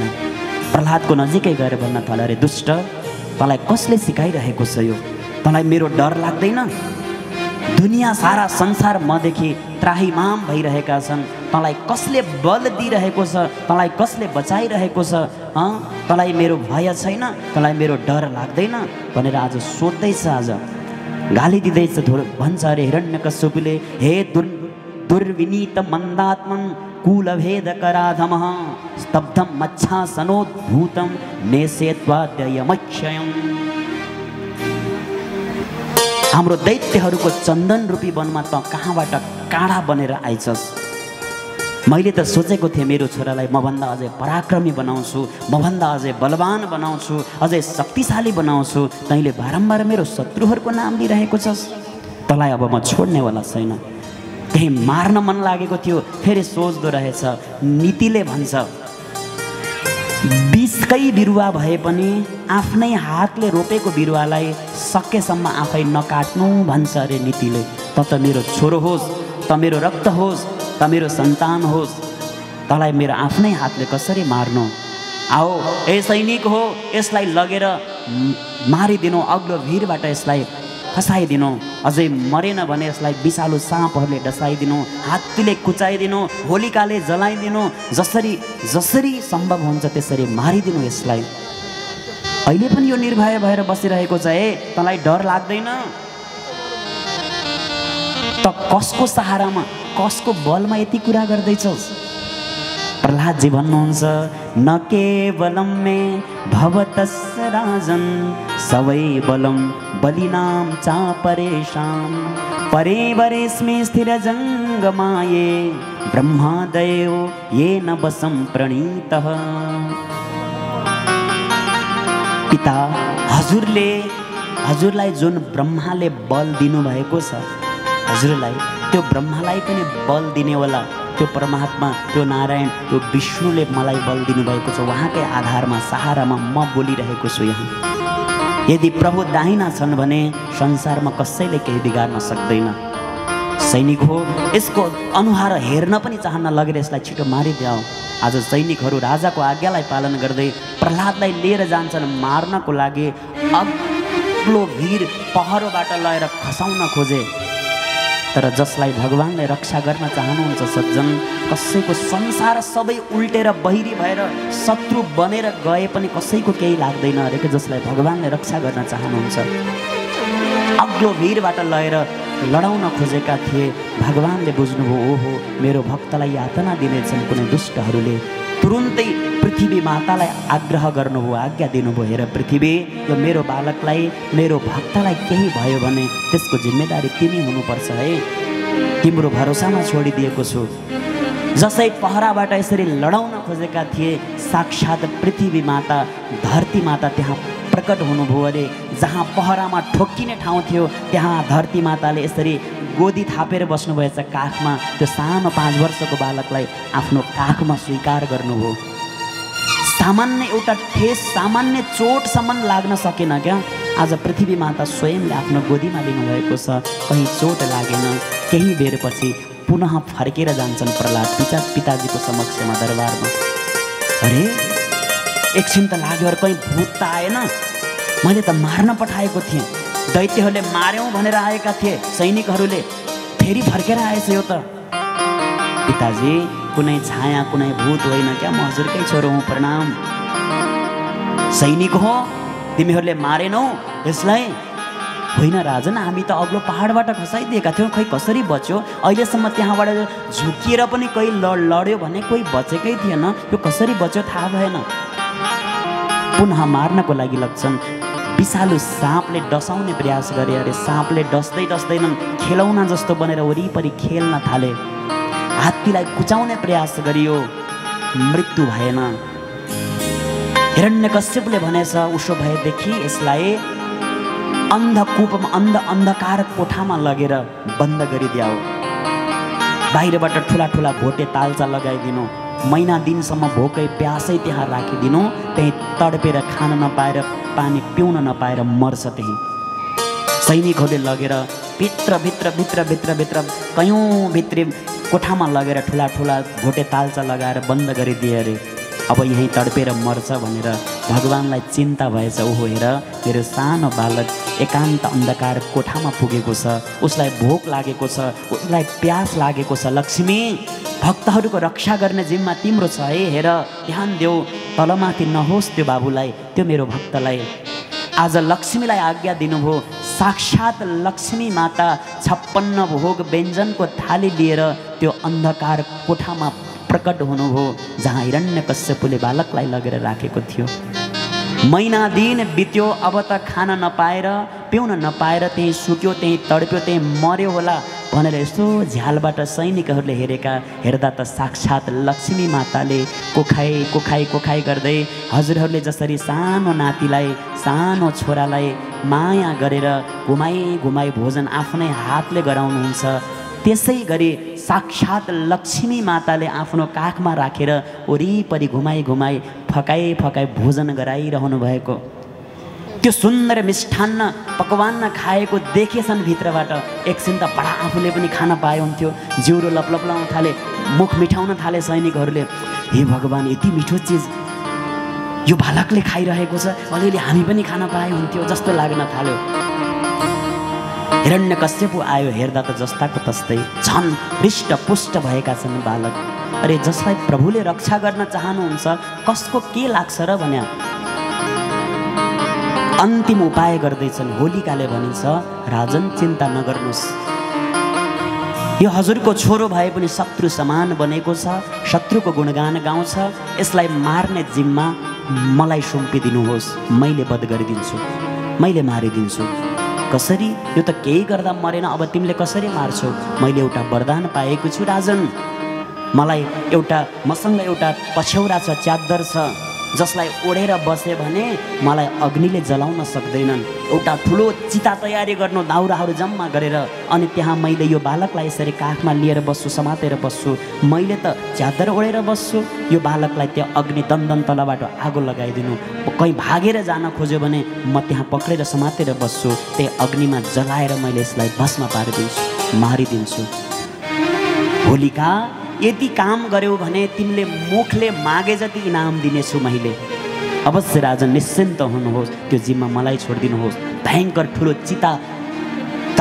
प्रहलादको नजिकै गएर भन्न थाले, अरे दुष्ट, तँलाई कसले सिकाइरहेको छ यो, तँलाई मेरो डर लाग्दैन, दुनियाँ सारा संसार मदेखि त्राहीमाम भइरहेका छन्, तँलाई कसले बल दिइरहेको छ, तँलाई कसले बचाइरहेको छ, तँलाई मेरो भय छैन, तँलाई मेरो डर लाग्दैन भनेर आज सोध्दैछ, आज गाली दिँदैछ। भन्छ अरे हिरण्यकश्यपले, हे दुर्विनीत मन्दात्मन कुलभेद कराधमः स्तब्धम मच्छासनोद्भूतम नेसेत्वाद्ययमक्षयम्। हाम्रो दैत्यहरूको चन्दन रूपी वनमा त कहाँबाट काँडा बनेर आइछस्। मैले त सोचेको थिएँ मेरो छोरालाई मभन्दा अझै पराक्रमी बनाउँछु, मभन्दा अझै बलवान बनाउँछु, अझै शक्तिशाली बनाउँछु। तैँले बारम्बार मेरो शत्रुहरूको नाम लिइरहेको छस्, तँलाई अब म छोड्नेवाला छैन। त्यही मार्न मन लागेको थियो, फेरि सोच्दो रहेछ, नीतिले भन्छ बिसकै बिरुवा भए पनि आफ्नै हातले रोपेको बिरुवालाई सकेसम्म आफै नकाट्नु भन्छ अरे नीतिले। त मेरो छोरो होस्, त मेरो रक्त होस्, त मेरो सन्तान होस्, तँलाई मेरो आफ्नै हातले कसरी मार्नु। आओ ए सैनिक हो, यसलाई लगेर मारिदिनु, अग्लो भिरबाट यसलाई खसाइदिनु, अझै मरेन भने यसलाई विषालु साँपहरूले डसाइदिनु, हात्तीले कुचाइदिनु, होलिकाले जलाइदिनु, जसरी जसरी सम्भव हुन्छ त्यसरी मारिदिनु यसलाई। अहिले पनि यो निर्भय भएर बसिरहेको चाहिँ तँलाई डर लाग्दैन त? कसको सहारामा, कसको बलमा यति कुरा गर्दैछस्? प्रह्लादजी भन्नुहुन्छ, न केवलम मे भवतस्य राजन सवै बलम बलिनाम चा परेशाम परेवरेस्मे स्थिर जङ्गमाये ब्रह्मादयो येन वसं प्रणीतः। पिता हजुरले, हजुरलाई जुन ब्रह्माले बल दिनुभएको छ, हजुरलाई त्यो ब्रह्मालाई पनि बल दिनेवाला त्यो परमात्मा, त्यो नारायण, त्यो विष्णुले मलाई बल दिनुभएको छ। उहाँकै आधारमा, सहारामा म बोलिरहेको छु। यहाँ यदि प्रभु दाहिना छन् भने संसारमा कसैले केही बिगार्न सक्दैन। सैनिक हो, यसको अनुहार हेर्न पनि चाहन्न लगेर यसलाई छिटो मारिदेऊ। आज सैनिकहरू राजाको आज्ञालाई पालन गर्दै प्रह्लादलाई लिएर जान्छन् मार्नको लागि। अग्लो भिर पहरोबाट लएर खसाउन खोजे, तर जसलाई भगवानले रक्षा गर्न चाहनुहुन्छ सज्जन, कसैको संसार सबै उल्टेर बहिरी भएर शत्रु बनेर गए पनि कसैको केही लाग्दैन। अरे जसलाई भगवानले रक्षा गर्न चाहनुहुन्छ, अग्लो भिरबाट लएर लडाउन खोजेका थिए, भगवानले बुझ्नुभयो, ओहो मेरो भक्तलाई यातना दिनेछन् कुनै दुष्टहरूले। तुरुन्तै पृथ्वी मातालाई आग्रह गर्नुभयो, आज्ञा दिनुभयो, हेर पृथ्वी, यो मेरो बालकलाई, मेरो भक्तलाई केही भयो भने त्यसको जिम्मेदारी तिमी हुनुपर्छ है, तिम्रो भरोसामा छोडिदिएको छु। जसै पहराबाट यसरी लडाउन खोजेका थिए, साक्षात् पृथ्वी माता, धरती माता त्यहाँ प्रकट हुनुभयो। अरे जहाँ पहरामा ठोक्किने ठाउँ थियो, त्यहाँ धरती माताले यसरी गोदी थापेर बस्नुभएछ काखमा। त्यो सानो 5 वर्षको बालकलाई आफ्नो काखमा स्वीकार गर्नुभयो। सामान्य एउटा ठेस, सामान्य चोटसम्म लाग्न सकेन क्या। आज पृथ्वी माता स्वयंले आफ्नो गोदीमा लिनुभएको छ। कहीँ चोट लागेन। केही बेर पछि पुनः फर्केर जान्छन् प्रह्लाद पिताजीको समक्षमा, दरबारमा। अरे एकछिन त लाग्यो, अरू कहीँ भूत त आएन? मैले त मार्न पठाएको थिएँ, दैत्यहरूले मार्यौँ भनेर आएका थिए सैनिकहरूले, फेरि फर्केर आएछ यो त। पिताजी, कुनै छाया, कुनै भूत होइन क्या, म हजुरकै छोरो हुँ, प्रणाम। सैनिक हो, तिमीहरूले मारेनौ यसलाई? होइन राजन, हामी त अग्लो पहाडबाट खसाइदिएका थियौँ, खै कसरी बच्यो? अहिलेसम्म त्यहाँबाट झुकिएर पनि कोही लड्यो भने कोही बचेकै थिएन। यो कसरी बच्यो थाहा भएन। पुनः मार्नको लागि लग्छन्। विषालु साँपले डसाउने प्रयास गरे। अरे साँपले डस्दै डस्दैनन्, खेलौना जस्तो बनेर वरिपरि खेल्न थाले। हात्तीलाई कुचाउने प्रयास गरियो, मृत्यु भएन। हिरण्यकश्यपले भनेछ, उसो भएदेखि यसलाई अन्धकूपमा, अन्धकार कोठामा लगेर बन्द गरिदियो, बाहिरबाट ठुला ठुला भोटे तालचा लगाइदिनु, महिना दिनसम्म भोकै प्यासै त्यहाँ राखिदिनु, त्यहीँ तडपेर खान नपाएर, पानी पिउन नपाएर मर्छ त्यहीँ। सैनिकहरूले लगेर भित्र भित्र भित्र भित्र भित्र कयौँ भित्री कोठामा लगेर ठुला ठुला भोटे तालचा लगाएर बन्द गरिदिए। अरे अब यहीँ तडपेर मर्छ भनेर भगवानलाई चिन्ता भएछ। ओहो हेर, मेरो सानो बालक एकान्त अन्धकार कोठामा पुगेको छ, उसलाई भोक लागेको छ, उसलाई प्यास लागेको छ। लक्ष्मी, भक्तहरूको रक्षा गर्ने जिम्मा तिम्रो छ है, हेर ध्यान देऊ, तलमाथि नहोस् त्यो बाबुलाई, त्यो मेरो भक्तलाई। आज लक्ष्मीलाई आज्ञा दिनुभयो। साक्षात् लक्ष्मी माता 56 भोग व्यञ्जनको थाली लिएर त्यो अन्धकार कोठामा प्रकट हुनुभयो, जहाँ हिरण्यकश्यपले बालकलाई लगेर राखेको थियो। महिना दिन बित्यो, अब त खान नपाएर, पिउन नपाएर त्यहीँ सुक्यो, त्यहीँ तडप्यो, त्यहीँ मर्यो होला भनेर यस्तो झ्यालबाट सैनिकहरूले हेर्दा त साक्षात् लक्ष्मी माताले कोखाई कोखाई कोखाई गर्दै, हजुरहरूले जसरी सानो नातिलाई, सानो छोरालाई माया गरेर घुमाई घुमाई भोजन आफ्नै हातले गराउनुहुन्छ, त्यसै गरी साक्षात् लक्ष्मी माताले आफ्नो काखमा राखेर वरिपरि घुमाई घुमाई फकाई फकाई भोजन गराइरहनु भएको। त्यो सुन्दर मिष्ठान्न पकवान्न खाएको देखेछन् भित्रबाट। एकछिन त बडा आफूले पनि खान पाए हुन्थ्यो। जिउरो लपलपलाउन थाले, मुख मिठाउन थाले सैनिकहरूले। हे भगवान्, यति मिठो चिज यो बालकले खाइरहेको छ, अलिअलि हामी पनि खान पाए हुन्थ्यो जस्तो लाग्न थाल्यो। हिरण्यकश्यप आयो, हेर्दा त जस्ताको तस्तै, झन् हृष्टपुष्ट भएका छन् बालक। अरे जसलाई प्रभुले रक्षा गर्न चाहनुहुन्छ, कसको के लाग्छ र भन्या? अन्तिम उपाय गर्दैछन्। होलिकाले भनिन्छ राजन चिन्ता नगर्नुस्, यो हजुरको छोरो भए पनि शत्रु समान बनेको छ, शत्रुको गुणगान गाउँछ, यसलाई मार्ने जिम्मा मलाई सुम्पिदिनुहोस्, मैले बध गरिदिन्छु, मैले मारिदिन्छु। कसरी? यो त केही गर्दा मरेन, अब तिमीले कसरी मार्छौ? मैले एउटा वरदान पाएको छु राजन, मलाई एउटा मसँग एउटा पछ्यौरा छ, च्यादर छ, जसलाई ओढेर बसे भने मलाई अग्निले जलाउन सक्दैनन्। एउटा ठुलो चिता तयारी गर्नु, दाउराहरू जम्मा गरेर, अनि त्यहाँ मैले यो बालकलाई यसरी काखमा लिएर बस्छु, समातेर बस्छु, मैले त च्यादर ओढेर बस्छु, यो बालकलाई त्यहाँ अग्नि दन्दन तलबाट आगो लगाइदिनु, कहीँ भागेर जान खोज्यो भने म त्यहाँ पक्रेर समातेर बस्छु, त्यही अग्निमा जलाएर मैले यसलाई भस्म पारिदिन्छु, मारिदिन्छु। होलिका यदि काम गर्यौ भने तिमीले मुखले मागे जति इनाम दिनेछु मैले। अवश्य राजन निश्चिन्त हुनुहोस्, त्यो जिम्मा मलाई छोडिदिनुहोस्। भयङ्कर ठुलो चिता,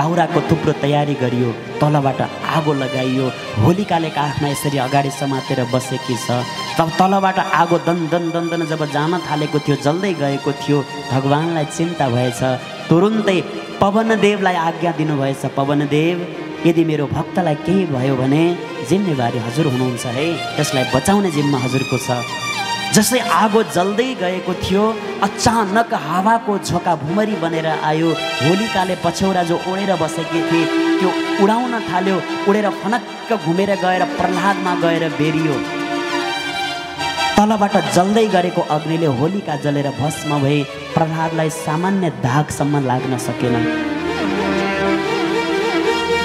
दाउराको थुप्रो तयारी गरियो, तलबाट आगो लगाइयो, होलिकाले काखमा यसरी अगाडि समातेर बसेकी छ। तब तलबाट आगो दन दन दन दन जब जान थालेको थियो, जल्दै गएको थियो, भगवानलाई चिन्ता भएछ, तुरुन्तै पवनदेवलाई आज्ञा दिनुभएछ। पवनदेव, यदि मेरो भक्तलाई केही भयो भने जिम्मेवारी हजुर हुनुहुन्छ है, यसलाई बचाउने जिम्मा हजुरको छ। जसै आगो जल्दै गएको थियो, अचानक हावाको झोका भुमरी बनेर आयो, होलिकाले पछौरा जो ओढेर बसेकी थिए त्यो उडाउन थाल्यो, उडेर फनक्क घुमेर गएर प्रह्लादमा गएर बेरियो। तलबाट जल्दै गरेको अग्निले होलिका जलेर भस्म भए, प्रह्लादलाई सामान्य दागसम्म लाग्न सकेन।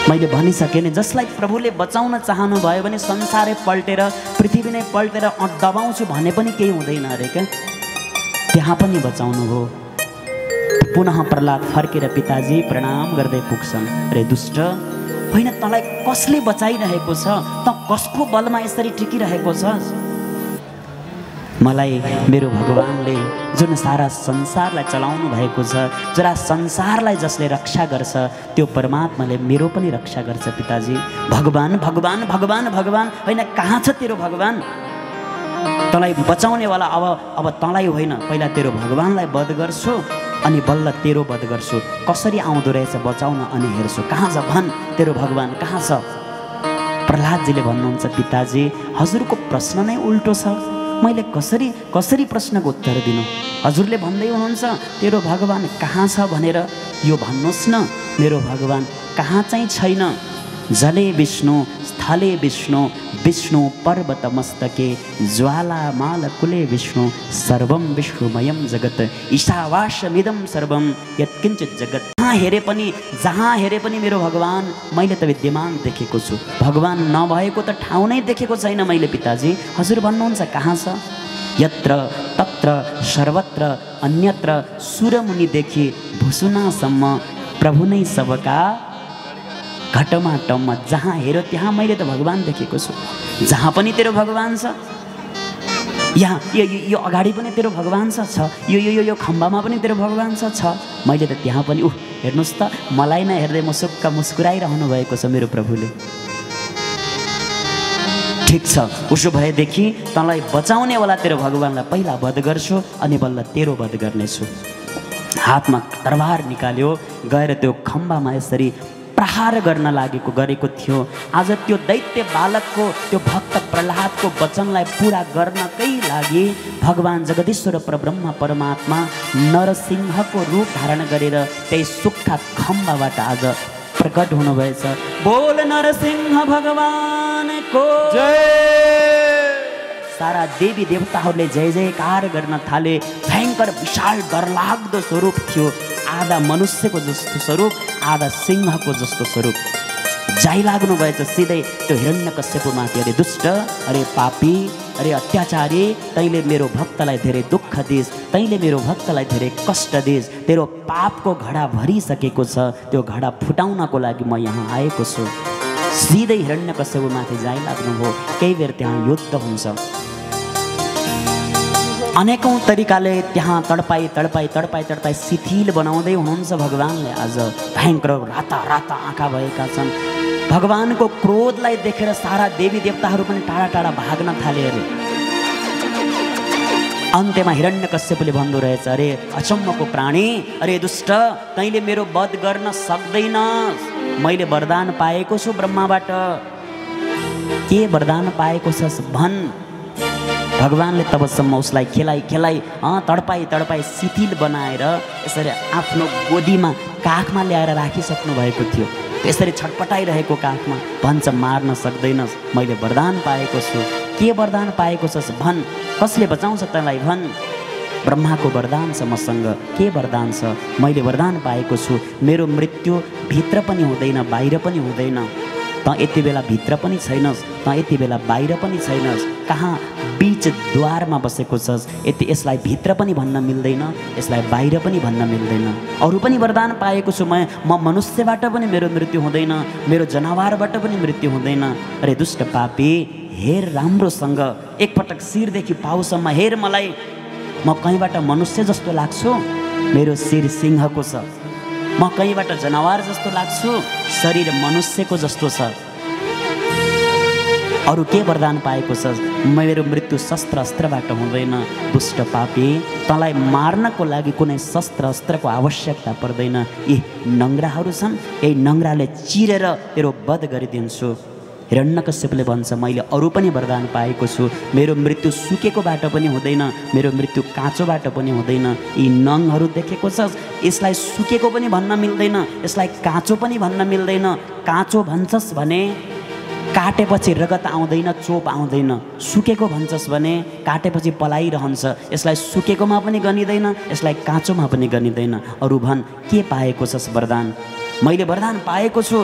मैले भनिसकेँ नि, जसलाई प्रभुले बचाउन चाहनुभयो भने संसारै पल्टेर, पृथ्वी नै पल्टेर दबाउँछु भने पनि केही हुँदैन अरे क्या। त्यहाँ पनि बचाउनु हो। पुनः प्रह्लाद फर्केर पिताजी प्रणाम गर्दै पुग्छन्। रे दुष्ट, होइन तँलाई कसले बचाइरहेको छ? तँ कसको बलमा यसरी टिकिरहेको छ? मलाई मेरो भगवानले जुन सारा संसारलाई चलाउनु भएको छ, जरा संसारलाई जसले रक्षा गर्छ त्यो परमात्माले मेरो पनि रक्षा गर्छ पिताजी। भगवान भगवान भगवान भगवान, होइन कहाँ छ तेरो भगवान? तँलाई बचाउनेवाला अब तँलाई होइन, पहिला तेरो भगवानलाई वध गर्छु, अनि बल्ल तेरो वध गर्छु। कसरी आउँदो रहेछ बचाउन अनि हेर्छु, कहाँ छ भन् तेरो भगवान, कहाँ छ? प्रह्लादजीले भन्नुहुन्छ, पिताजी हजुरको प्रश्न नै उल्टो छ, मैले कसरी कसरी प्रश्नको उत्तर दिनु? हजुरले भन्दै हुनुहुन्छ तेरो भगवान कहाँ छ भनेर, यो भन्नुहोस् न मेरो भगवान कहाँ चाहिँ छैन। जले विष्णु स्थले विष्णु विष्णु पर्वत मस्तके ज्वालामाल कुले विष्णु सर्वम विष्णुमयम जगत ईशावासमिदम सर्वम यत्किञ्चित जगत। जहाँ हेरे पनि मेरो भगवान मैले त विद्यमान देखेको छु, भगवान नभएको त ठाउँ नै देखेको छैन मैले। पिताजी हजुर भन्नुहुन्छ कहाँ छ? यत्र तत्र सर्वत्र अन्यत्र सुरमुनिदेखि भुसुनासम्म प्रभु नै सबका घटमा टम्म। जहाँ हेरो त्यहाँ मैले त भगवान देखेको छु, जहाँ पनि तेरो भगवान छ। यहाँ यो अगाडि पनि तेरो भगवान छ, यो खम्बामा पनि तेरो भगवान छ। मैले त त्यहाँ पनि हेर्नुहोस् त, मलाई नै हेर्दै मुसुक्क मुस्कुराइरहनु भएको छ मेरो प्रभुले। ठिक छ, उसो भएदेखि तँलाई बचाउनेवाला तेरो भगवानलाई पहिला वध गर्छु, अनि बल्ल तेरो वध गर्नेछु। हातमा तरवार निकाल्यो, गएर त्यो खम्बामा यसरी प्रहार गर्न लागेको गरेको थियो। आज त्यो दैत्य बालकको, त्यो भक्त प्रह्लादको वचनलाई पुरा गर्नकै लागि भगवान जगदीश्वर परब्रह्म परमात्मा नरसिंहको रूप धारण गरेर त्यही सुक्खा खम्बाबाट आज प्रकट हुनुभएछ। बोल नरसिंह भगवानको जय। सारा देवी देवताहरूले जय जयकार गर्न थाले। भयङ्कर विशाल डरलाग्दो स्वरूप थियो, आधा मनुष्यको जस्तो स्वरूप, आधा सिंहको जस्तो स्वरूप। जाइ लाग्नु भएछ सिधै त्यो हिरण्यकश्यपुमाथि। अरे दुष्ट, अरे पापी, अरे अत्याचारी, तैँले मेरो भक्तलाई धेरै दुःख दिइस्, तैँले मेरो भक्तलाई धेरै कष्ट दिइस्, तेरो पापको घडा भरिसकेको छ, त्यो घडा फुटाउनको लागि म यहाँ आएको छु। सिधै हिरण्यकश्यपुमाथि जाइ लाग्नुभयो। केही बेर त्यहाँ युद्ध हुन्छ, अनेकौँ तरिकाले त्यहाँ तडपाई तडपाई तडपाई तडपाई शिथिल बनाउँदै हुनुहुन्छ भगवानले। आज भयङ्कर राता राता आँखा भएका छन्। भगवानको क्रोधलाई देखेर सारा देवी देवताहरू पनि टाढा टाढा भाग्न थाले। अरे अंत में हिरण्यकश्यपले भन्दो रहेछ, अरे अचम्मको प्राणी, अरे दुष्ट, तैले मेरो वध गर्न सक्दैनस्, मैले वरदान पाएको छु ब्रह्माबाट। के वरदान पाएको छस् भन्। भगवानले तबसम्म उसलाई खेलाइ खेलाइ तडपाई तडपाई शिथिल बनाएर यसरी आफ्नो गोदीमा काखमा ल्याएर राखिसक्नु भएको थियो। त्यसरी छटपटाइरहेको काखमा भन्छ मार्न सक्दैनस्, मैले वरदान पाएको छु। के वरदान पाएको छस् भन्, कसले बचाउँछ तँलाई भन्। ब्रह्माको वरदान छ मसँग। के वरदान छ, मैले वरदान पाएको छु मेरो मृत्यु भित्र पनि हुँदैन बाहिर पनि हुँदैन। त यति बेला भित्र पनि छैनस्, त यति बेला बाहिर पनि छैनस्, कहाँ बीच द्वारमा बसेको छस्। यति यसलाई भित्र पनि भन्न मिल्दैन, यसलाई बाहिर पनि भन्न मिल्दैन। अरू पनि वरदान पाएको छु म मनुष्यबाट पनि मेरो मृत्यु हुँदैन, मेरो जनावरबाट पनि मृत्यु हुँदैन। अरे दुष्ट पापी, हेर राम्रोसँग, एकपटक शिरदेखि पाउसम्म हेर मलाई। म कहीँबाट मनुष्य जस्तो लाग्छु, मेरो शिर सिंहको छ। म कहीँबाट जनावर जस्तो लाग्छु, शरीर मनुष्यको जस्तो छ। अरू के वरदान पाएको छ, मेरो मृत्यु शस्त्र अस्त्रबाट हुँदैन। दुष्ट पापी, तँलाई मार्नको लागि कुनै शस्त्र अस्त्रको आवश्यकता पर्दैन। यी नङ्ग्राहरू छन्, यही नङ्ग्राले चिरेर मेरो वध गरिदिन्छु। हिरण्यकश्यपले भन्छ मैले अरू पनि वरदान पाएको छु, मेरो मृत्यु सुकेकोबाट पनि हुँदैन, मेरो मृत्यु काँचोबाट पनि हुँदैन। यी नङहरू देखेको छ, यसलाई सुकेको पनि भन्न मिल्दैन, यसलाई काँचो पनि भन्न मिल्दैन। काँचो भन्छस् भने काटेपछि रगत आउँदैन, चोप आउँदैन। सुकेको भन्छस् भने काटेपछि पलाइरहन्छ। यसलाई सुकेकोमा पनि गनिँदैन, यसलाई काँचोमा पनि गनिँदैन। अरू भन्, के पाएको छस् वरदान। मैले वरदान पाएको छु,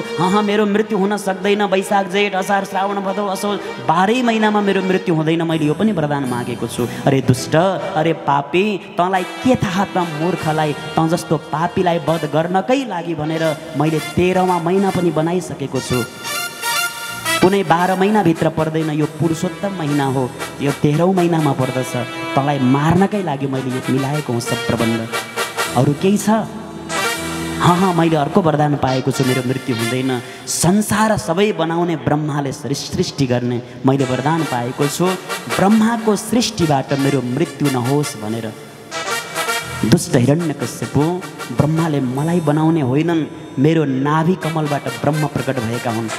मेरो मृत्यु हुन सक्दैन। वैशाख जेठ असार श्रावण भदौ असोज 12 महिनामा मेरो मृत्यु हुँदैन, मैले यो पनि वरदान मागेको छु। अरे दुष्ट, अरे पापी, तँलाई के थाहा, त मूर्खलाई, तँ जस्तो पापीलाई वध गर्नकै लागि भनेर मैले 13वाँ महिना पनि बनाइसकेको छु। कुनै 12 महिनाभित्र पर्दैन, यो पुरुषोत्तम महिना हो, यो 13औं महिनामा पर्दछ। तँलाई मार्नकै लागि मैले यो मिलाएको हुँ सब प्रबन्ध। अरू केही छ, मैले अर्को वरदान पाएको छु, मेरो मृत्यु हुँदैन। संसार सबै बनाउने ब्रह्माले सृष्टि गर्ने, मैले वरदान पाएको छु ब्रह्माको सृष्टिबाट मेरो मृत्यु नहोस् भनेर। दुष्ट हिरण्यकश्यप, ब्रह्माले मलाई बनाउने होइनन्, मेरो नाभि कमलबाट ब्रह्म प्रकट भएका हुन्।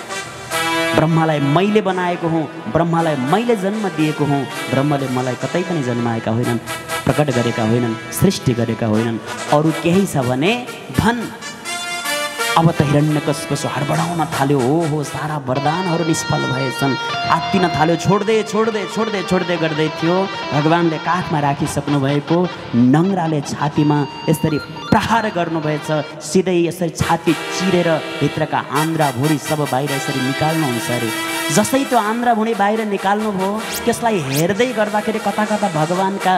ब्रह्मालाई मैले बनाएको हुँ, ब्रह्मालाई मैले जन्म दिएको हुँ, ब्रह्मले मलाई कतै पनि जन्माएका होइनन्, प्रकट गरेका होइनन्, सृष्टि गरेका होइनन्। अरू केही छ भने भन्। अब त हिरण्यकश्यपले हडबडाउन थाल्यो, हो सारा वरदानहरू निष्फल भएछन्। आत्तिन थाल्यो, छोड्दै छोड्दै छोड्दै छोड्दै गर्दै थियो। भगवानले काखमा राखिसक्नु भएको नङ्ग्राले छातीमा यसरी प्रहार गर्नुभएछ। सिधै यसरी छाती चिरेर भित्रका आन्द्रा भुँडी सब बाहिर यसरी निकाल्नुहुन्छ अरे। जसै त्यो आन्द्रा भुँडी बाहिर निकाल्नुभयो, त्यसलाई हेर्दै गर्दाखेरि कता कता भगवानका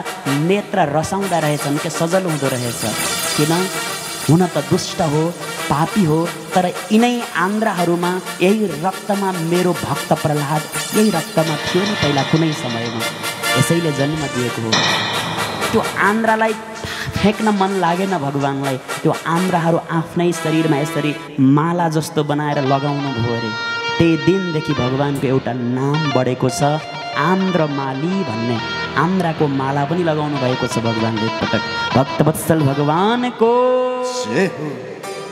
नेत्र रसाउँदा रहेछन् के, सजल हुँदो रहेछ। किन हुन त दुष्ट हो, पापी हो, तर यिनै आन्द्राहरूमा, यही रक्तमा मेरो भक्त प्रह्लाद, यही रक्तमा थियो नि पहिला कुनै समयमा, यसैले जन्म दिएको हो। त्यो आन्द्रालाई फेक्न मन लागेन भगवानलाई, त्यो आन्द्राहरू आफ्नै शरीरमा यसरी माला जस्तो बनाएर लगाउनु भयो अरे। त्यही दिनदेखि भगवानको एउटा नाम बढेको छ, आन्द्रमाली भन्ने। आन्द्राको माला पनि लगाउनु भएको छ भगवानले एकपटक। भक्तवत्सल भगवानको।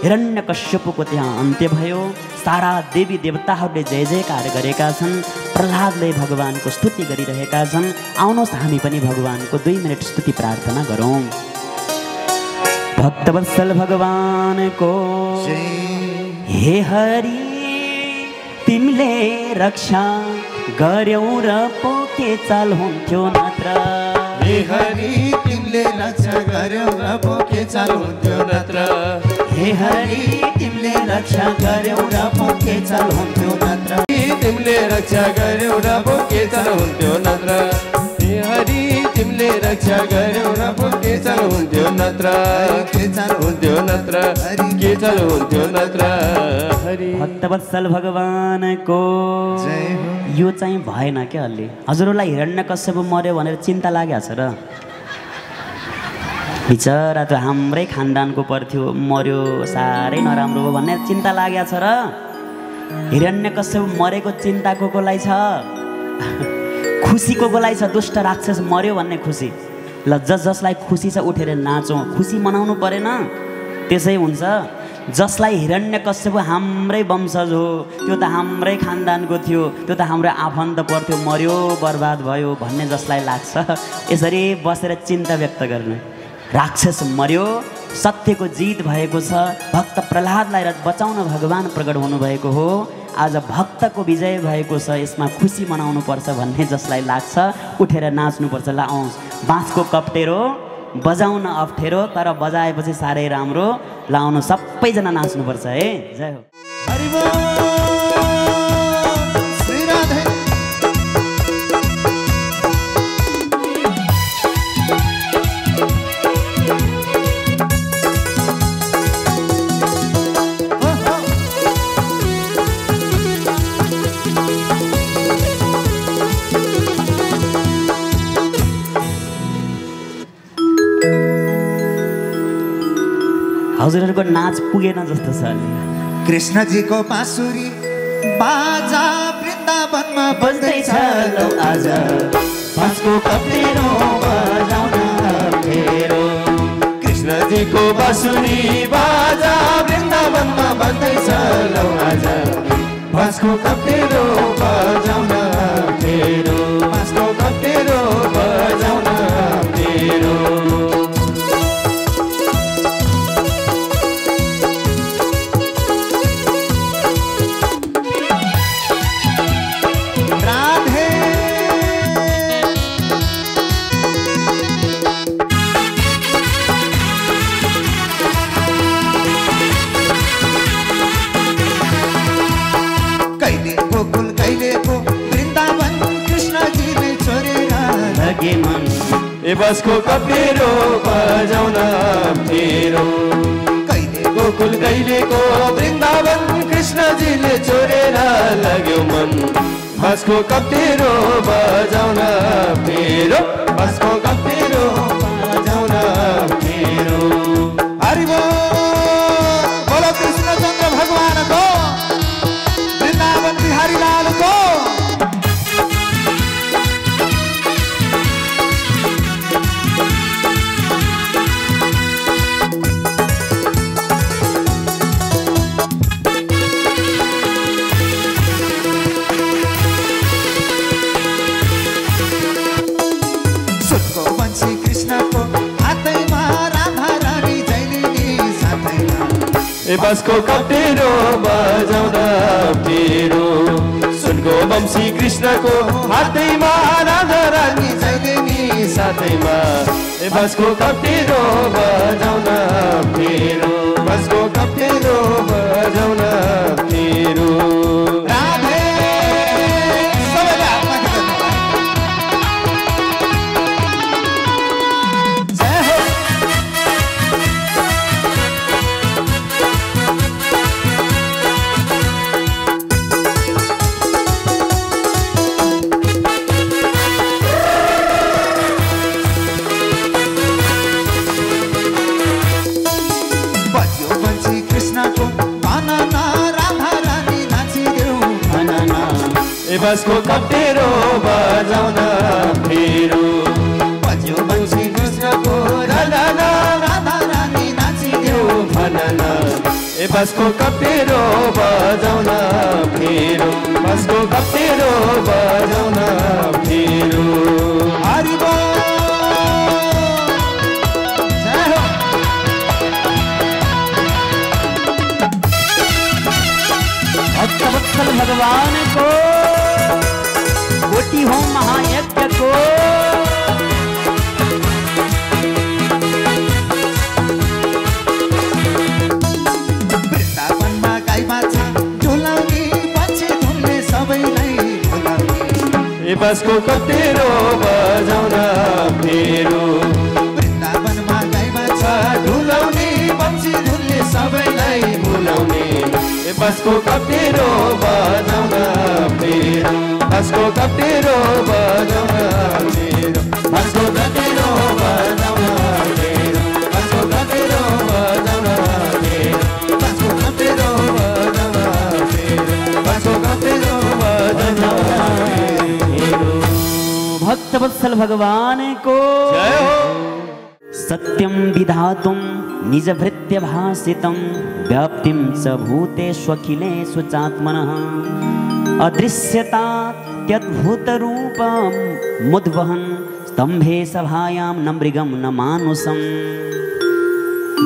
हिरण्यकश्यपको त्यहाँ अन्त्य भयो। सारा देवी देवताहरूले जय जयकार गरेका छन्, प्रह्लादले भगवानको स्तुति गरिरहेका छन्। आउनुहोस् हामी पनि भगवानको 2 मिनट स्तुति प्रार्थना गरौँ। भक्तवत्सल भगवानको। हे हरि, तिमीले रक्षा गर्यौ र पोके चाल हुन्थ्यो नत्र। हे हरि, तिमीले रक्षा गर्यौ र पोके चाल हुन्थ्यो नत्र। हे हरि, तिमीले रक्षा गर्यौ र पोके चाल हुन्थ्यो नत्र। तिमीले रक्षा गर्यौ र पोके चाल हुन्थ्यो नत्र। हे हरि, तिमीले रक्षा गर्यौ र पोके चाल हुन्थ्यो नत्र। के चाल हुन्थ्यो नत्र, के चाल हुन्थ्यो नत्र। हरि भक्तवत्सल भगवानको जय हो। यो चाहिँ भएन क्या अलि। हजुरलाई हिरण्यकश्यप मर्यो भनेर चिन्ता लागेको छ र। बिचरा त हाम्रै खानदानको पर्थ्यो, मर्यो साह्रै नराम्रो हो भन्ने चिन्ता लागेको छ र। हिरण्यकश्यप मरेको चिन्ता कोलाई छ? खुसीको कोलाई छ। दुष्ट राक्षस मर्यो भन्ने खुसी। लज्जस जसलाई खुशी से उठेर नाचौं, खुशी मनाउनु परेन, त्यसै हुन्छ। जसलाई हिरण्यकश्यप हाम्रै वंशज हो, त्यो त हाम्रै खानदानको थियो, त्यो त हाम्रो आफन्त पर्थ्यो, मर्यो बर्बाद भयो भन्ने जसलाई लाग्छ, यसरी बसेर चिन्ता व्यक्त गर्ने। राक्षस मर्यो, सत्यको जित भएको छ, भक्त प्रहलादलाई बचाउन भगवान प्रकट हुनुभएको हो, आज भक्तको विजय भएको छ, यसमा खुशी मनाउनु पर्छ भन्ने जसलाई लाग्छ उठेर नाच्नु पर्छ। ला औँस बाँसको कप्टेरो बजाउन अप्ठेरो, तर बजाएपछि साह्रै राम्रो, लाउनु सबैजना नाच्नु पर्छ। है जय हो। हरि बोल श्री राधे। हजुरहरुको नाच पुगेन जस्तो छ। कृष्णजी को बाँसुरी बाजा वृन्दावनमा बज्दै छ, लौ आज बाँसको कप्टेरो बजाउन अप्ठेरो। कृष्णजी को बाँसुरी बाजा वृन्दावनमा बज्दै छ, लौ आज बाँसको कप्टेरो बजाउन अप्ठेरो, बाँसको कप्टेरो बजाउन अप्ठेरो। ए बसको कप्टेरो बजाउन अप्ठेरो, कहिले गोकुल कहिलेको वृन्दावन कृष्णजीले चोरेर लाग्यो मन। बसको कप्टेरो बजाउन अप्ठेरो, बसको कप्टेरो बजाउन अप्ठेरो। हरि बोल कृष्णचन्द्र भगवानको, वृन्दावन बिहारी लालको। ए बसको कप्टेरो बजाउन अप्ठेरो, सुनको वंशी कृष्णको हातैमा राधा रानी जहिले नि साथैमा। ए बसको कप्टेरो बजाउन अप्ठेरो, बसको कप्टेरो बजाउन अप्ठेरो। राधे बसको कप्टेरो बजाउन अप्ठेरो, बज्यो बंसी कृष्णको राधा रानी नाचिदेऊ भनना। ए बसको कप्टेरो बजाउन अप्ठेरो, बसको कप्टेरो बजाउन अप्ठेरो। हरि बोल। भक्तवत्सल भगवान को गोटी हो महायज्ञ को, वृन्दावन में गाई बाछा झुलाउने पछि धुनले सबैलाई भुलाउने। ए बसको कप्टेरो बजाउन अप्ठेरो, वृन्दावन में गाई बाछा झुलाउने पछि धुनले सबैलाई भुलाउने। ए बसको कप्टेरो बजाउन अप्ठेरो, बसको कप्टेरो बजाउन अप्ठेरो, बसको कप्टेरो बजाउन अप्ठेरो, बसको कप्टेरो बजाउन अप्ठेरो, बसको कप्टेरो बजाउन अप्ठेरो, बसको कप्टेरो बजाउन अप्ठेरो। भक्त वत्सल भगवान को जय हो। सत्यम विधातुम निज भृत्य भाषितम व्याप्तिम च भूतेष्वखिलेषु चात्मनः अदृश्यता त्यद्भूत रूपम मुद्वहन स्तंभे सभायां न मृगम न मानुषम।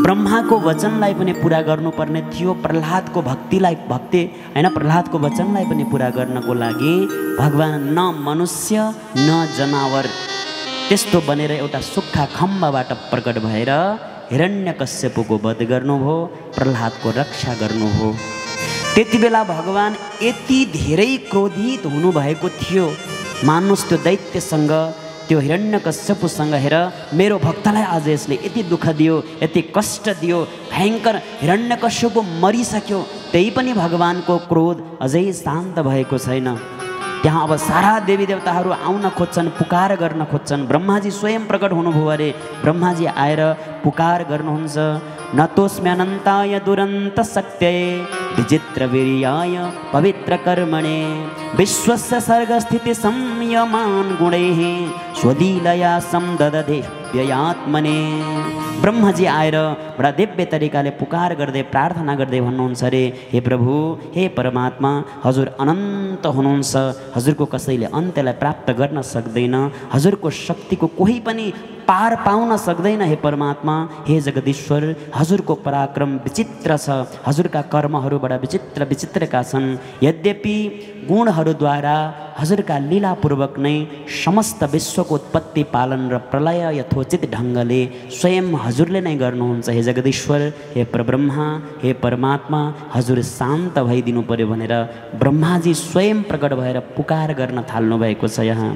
ब्रह्मा को वचनलाई पनि पूरा गर्नुपर्ने थियो, प्रहलाद को भक्तिलाई भक्ति हैन, प्रहलाद को वचनलाई पनि पूरा गर्नको लागि भगवान न मनुष्य न जनावर त्यस्तो बनेर एउटा सुक्खा खम्बाबाट प्रकट भएर हिरण्यकश्यपको वध गर्नुभयो, प्रहलादको रक्षा गर्नुभयो। त्यति बेला भगवान यति धेरै क्रोधित हुनुभएको थियो, मानुष त्यो दैत्यसँग त्यो हिरण्यकश्यपुसँग हेर मेरो भक्तलाई आज यसले यति दुःख दियो, यति कष्ट दियो, भयंकर हिरण्यकश्यप मरिसक्यो, त्यही पनि भगवानको क्रोध अझै शान्त भएको छैन। त्यहाँ अब सारा देवी देवताहरू आउन खोज्छन्, पुकार गर्न खोज्छन्। ब्रह्माजी स्वयं प्रकट हुनुभयो। अरे ब्रह्माजी आएर पुकार गर्नुहुन्छ, नतोस्म्यनन्ताय दुरन्त शक्त्यै विचित्र वीर्याय पवित्र कर्मणे विश्वस्य सर्गस्थिति संयमान गुणैः स्वदीलया संदधे व्ययात्मने। ब्रह्मजी आएर बडा दिव्य तरिकाले पुकार गर्दै प्रार्थना गर्दै भन्नुहुन्छ, अरे हे प्रभु, हे परमात्मा, हजुर अनन्त हुनुहुन्छ, हजुरको कसैले अन्त्यलाई प्राप्त गर्न सक्दैन, हजुरको शक्तिको कोही पनि पार पाउन सक्दैन। हे परमात्मा, हे जगदीश्वर, हजुरको पराक्रम विचित्र छ, हजुरका कर्महरू बडा विचित्र विचित्रका छन्, यद्यपि गुणहरूद्वारा हजुरका लीलापूर्वक नै समस्त विश्वको उत्पत्ति पालन र प्रलय यथोचित ढङ्गले स्वयं हजुरले नै गर्नुहुन्छ। हे जगदीश्वर, हे परब्रह्मा, हे परमात्मा, हजुर शान्त भइदिनु पर्यो भनेर ब्रह्माजी स्वयं प्रकट भएर पुकार गर्न थाल्नु भएको छ। यहाँ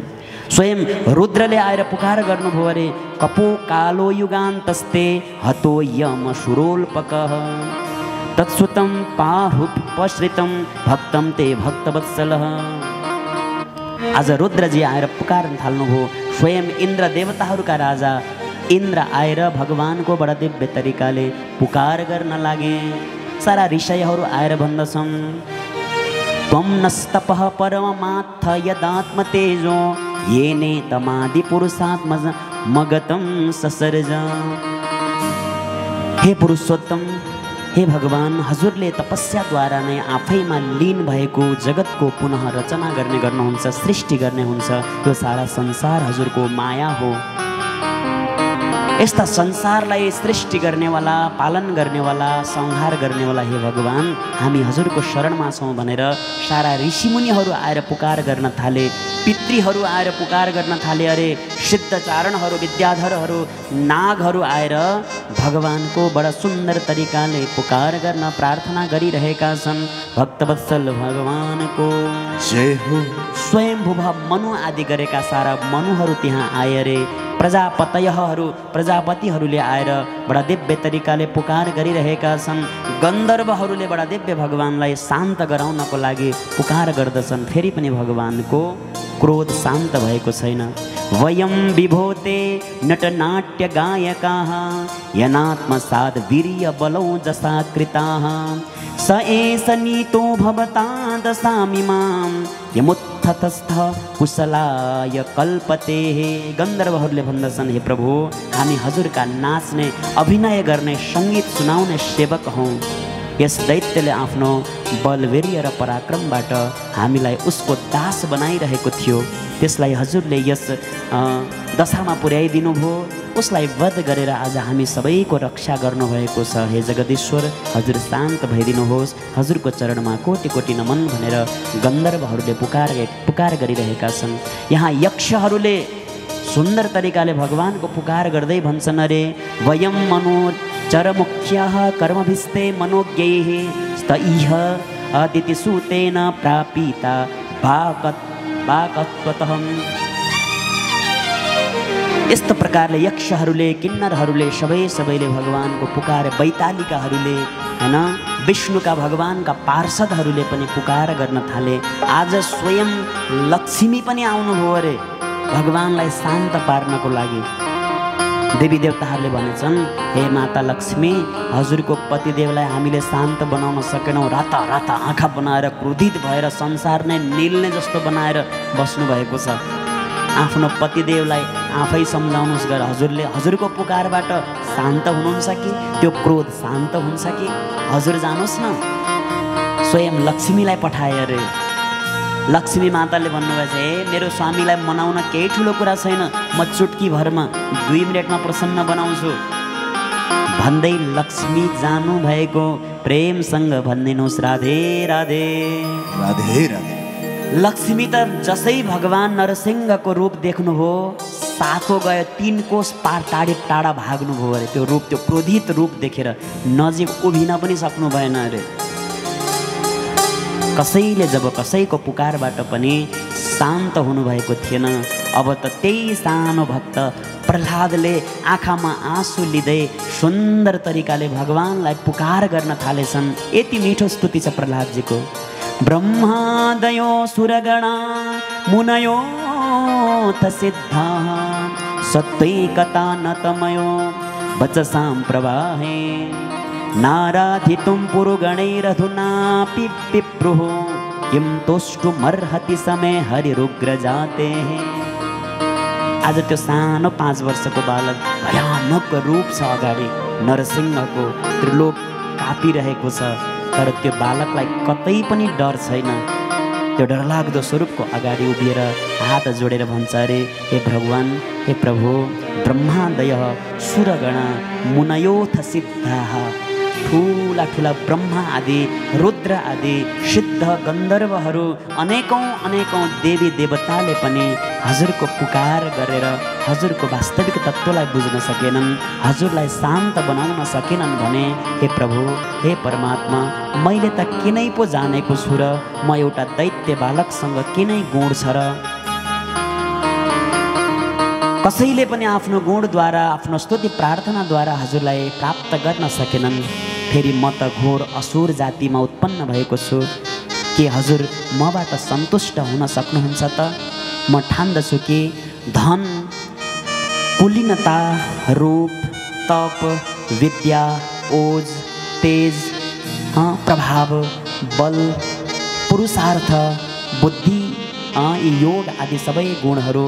स्वयं रुद्रले आएर पुकार गर्नुभयो, अरे कपो कालो युगान्तस्ते हतो यम सुरोल्पकः तत्सुतं पाहुपश्रितं भक्तं ते भक्तवत्सलः। आज रुद्रजी आएर पुकार थाल्नुभयो। स्वयं इन्द्र देवताहरूका राजा इन्द्र आएर भगवानको बडा दिव्य तरिकाले पुकार गर्न लागे। सारा ऋषिहरू आएर भन्दछन्, त्वं नस्तपः परमात्थ यदात्मतेजो येने तमादि पुरुषात्मज मगतम ससर्ज। हे पुरुषोत्तम, हे भगवान, हजुरले तपस्याद्वारा नै आफैमा लीन भएको जगतको पुनः रचना गर्ने गर्नुहुन्छ, सृष्टि गर्ने हुन्छ। यो सारा संसार हजुरको माया हो। यस्ता संसारलाई सृष्टि गर्नेवाला, पालन गर्नेवाला, संहार गर्नेवाला हे भगवान, हामी हजुरको शरणमा छौँ भनेर सारा ऋषिमुनिहरू आएर पुकार गर्न थाले। पितृहरू आएर पुकार गर्न थाले। अरे सिद्धचारणहरू, विद्याधरहरू, नागहरू आएर भगवानको बडा सुन्दर तरिकाले पुकार गर्न प्रार्थना गरिरहेका छन्। भक्तवत्सल भगवानको जय हो। स्वयंभुव मनु आदि गरेका सारा मनुहरू त्यहाँ आए। अरे प्रजापतयहरू, प्रजापतिहरूले आएर बडा दिव्य तरिकाले पुकार गरिरहेका छन्। गन्धर्वहरूले बडा दिव्य भगवानलाई शान्त गराउनको लागि पुकार गर्दछन्। फेरि पनि भगवानको क्रोध शान्त भएको छैन। वयम विभोते नटनाट्य गायकाः यनात्मसाद वीर्य बलौ जसा कृताः स एष नीतो भवता दशामिमां यमुत्थतस्थ कुशलाय कल्पते। गन्धर्वहरूले भन्दछन्, हे प्रभु, हामी हजुरका नाच्ने, अभिनय गर्ने, सङ्गीत सुनाउने सेवक हौँ। यस दैत्यले आफ्नो बलवीर्य र पराक्रमबाट हामीलाई उसको दास बनाइरहेको थियो, त्यसलाई हजुरले यस दशामा पुर्याइदिनु भयो, उसलाई वध गरेर आज हामी सबैको रक्षा गर्नुभएको छ। हे जगदीश्वर, हजुर शान्त भइदिनुहोस्, हजुरको चरणमा कोटि कोटि नमन भनेर गन्धर्वहरूले पुकार गरिरहेका छन्। यहाँ यक्षहरूले सुन्दर तरिकाले भगवानको पुकार गर्दै भन्छन्, अरे वयम मनो चरमुख्याः कर्मभिस्ते मनोज्ञैः स्तैः अदितिसूतेन प्रापिता वाकत्वतः। यस्तो प्रकारले यक्षहरूले, किन्नरहरूले, सबैले भगवानको पुकार, वैतालिकाहरूले हैन, विष्णुका भगवानका पार्षदहरूले पनि पुकार गर्न थाले। आज स्वयं लक्ष्मी पनि आउनुभयो अरे भगवानलाई शान्त पार्नको लागि। देवी देवताहरूले भनेछन्, हे माता लक्ष्मी, हजुरको पतिदेवलाई हामीले शान्त बनाउन सकेनौँ, राता आँखा बनाएर क्रोधित भएर संसार नै निल्ने जस्तो बनाएर बस्नुभएको छ। आफ्नो पतिदेवलाई आफै सम्झाउनुस् गरे हजुरले हजुरको पुकारबाट शान्त हुनुहुन्छ कि त्यो क्रोध शान्त हुन्छ कि हजुर जानुस् न। स्वयं लक्ष्मीलाई पठाए अरे लक्ष्मी माताले भन्नुभएको छ हे मेरो स्वामीलाई मनाउन केही ठुलो कुरा छैन, म चुटकी भरमा 2 मिनेटमा प्रसन्न बनाउँछु भन्दै लक्ष्मी जानु भएको प्रेमसँग भनिदिनुस् राधे राधे राधे राधे। लक्ष्मी त जसै भगवान नरसिंहको रूप देख्नुभयो साथो गयो 3 कोस पार टाढी टाढा भाग्नुभयो अरे त्यो रूप त्यो क्रोधित रूप देखेर नजिक उभिन पनि सक्नु भएन अरे। कसैले जब कसैको पुकारबाट पनि शान्त हुनुभएको थिएन। अब त त्यही सानो भक्त प्रहलादले आँखामा आँसु लिँदै सुन्दर तरिकाले भगवानलाई पुकार गर्न थालेछन्। यति मिठो स्तुति छ प्रहलादजीको। ब्रह्मादयो सुरगणा मुनयो सिद्धा सत्वैकता नतमयो वचसां प्रवाहे नाराधितुं पुरुगणैरधुनापि पिप्रुः किं तोष्टुमर्हति समय हरिरुग्र जाते। आज त्यो सानो 5 वर्षको बालक भयानक रूप छ अगाडि नरसिंहको, त्रिलोक कापिरहेको छ तर त्यो बालकलाई कतै पनि डर छैन। त्यो डरलाग्दो स्वरूपको अगाडि उभिएर हात जोडेर भन्छ अरे हे भगवान् हे प्रभु ब्रह्मादय सुरगणा मुनयोथ सिद्धाः। ठुला ठुला ब्रह्मा आदि रुद्र आदि सिद्ध गन्धर्वहरू अनेकौँ अनेकौँ देवी देवताले पनि हजुरको पुकार गरेर हजुरको वास्तविक तत्त्वलाई बुझ्न सकेनन्, हजुरलाई शान्त बनाउन सकेनन् भने हे प्रभु हे परमात्मा मैले त किनै पो जानेको छु र म एउटा दैत्य बालकसँग किनै गुण छ र। कसैले पनि आफ्नो गुणद्वारा आफ्नो स्तुति प्रार्थनाद्वारा हजुरलाई प्राप्त गर्न सकेनन्। फेरि म त घोर असुर जातिमा उत्पन्न भएको छु के हजुर मबाट सन्तुष्ट हुन सक्नुहुन्छ त? म ठान्दछु कि धन कुलीनता रूप तप विद्या ओज तेज प्रभाव बल पुरुषार्थ बुद्धि योग आदि सबै गुणहरू,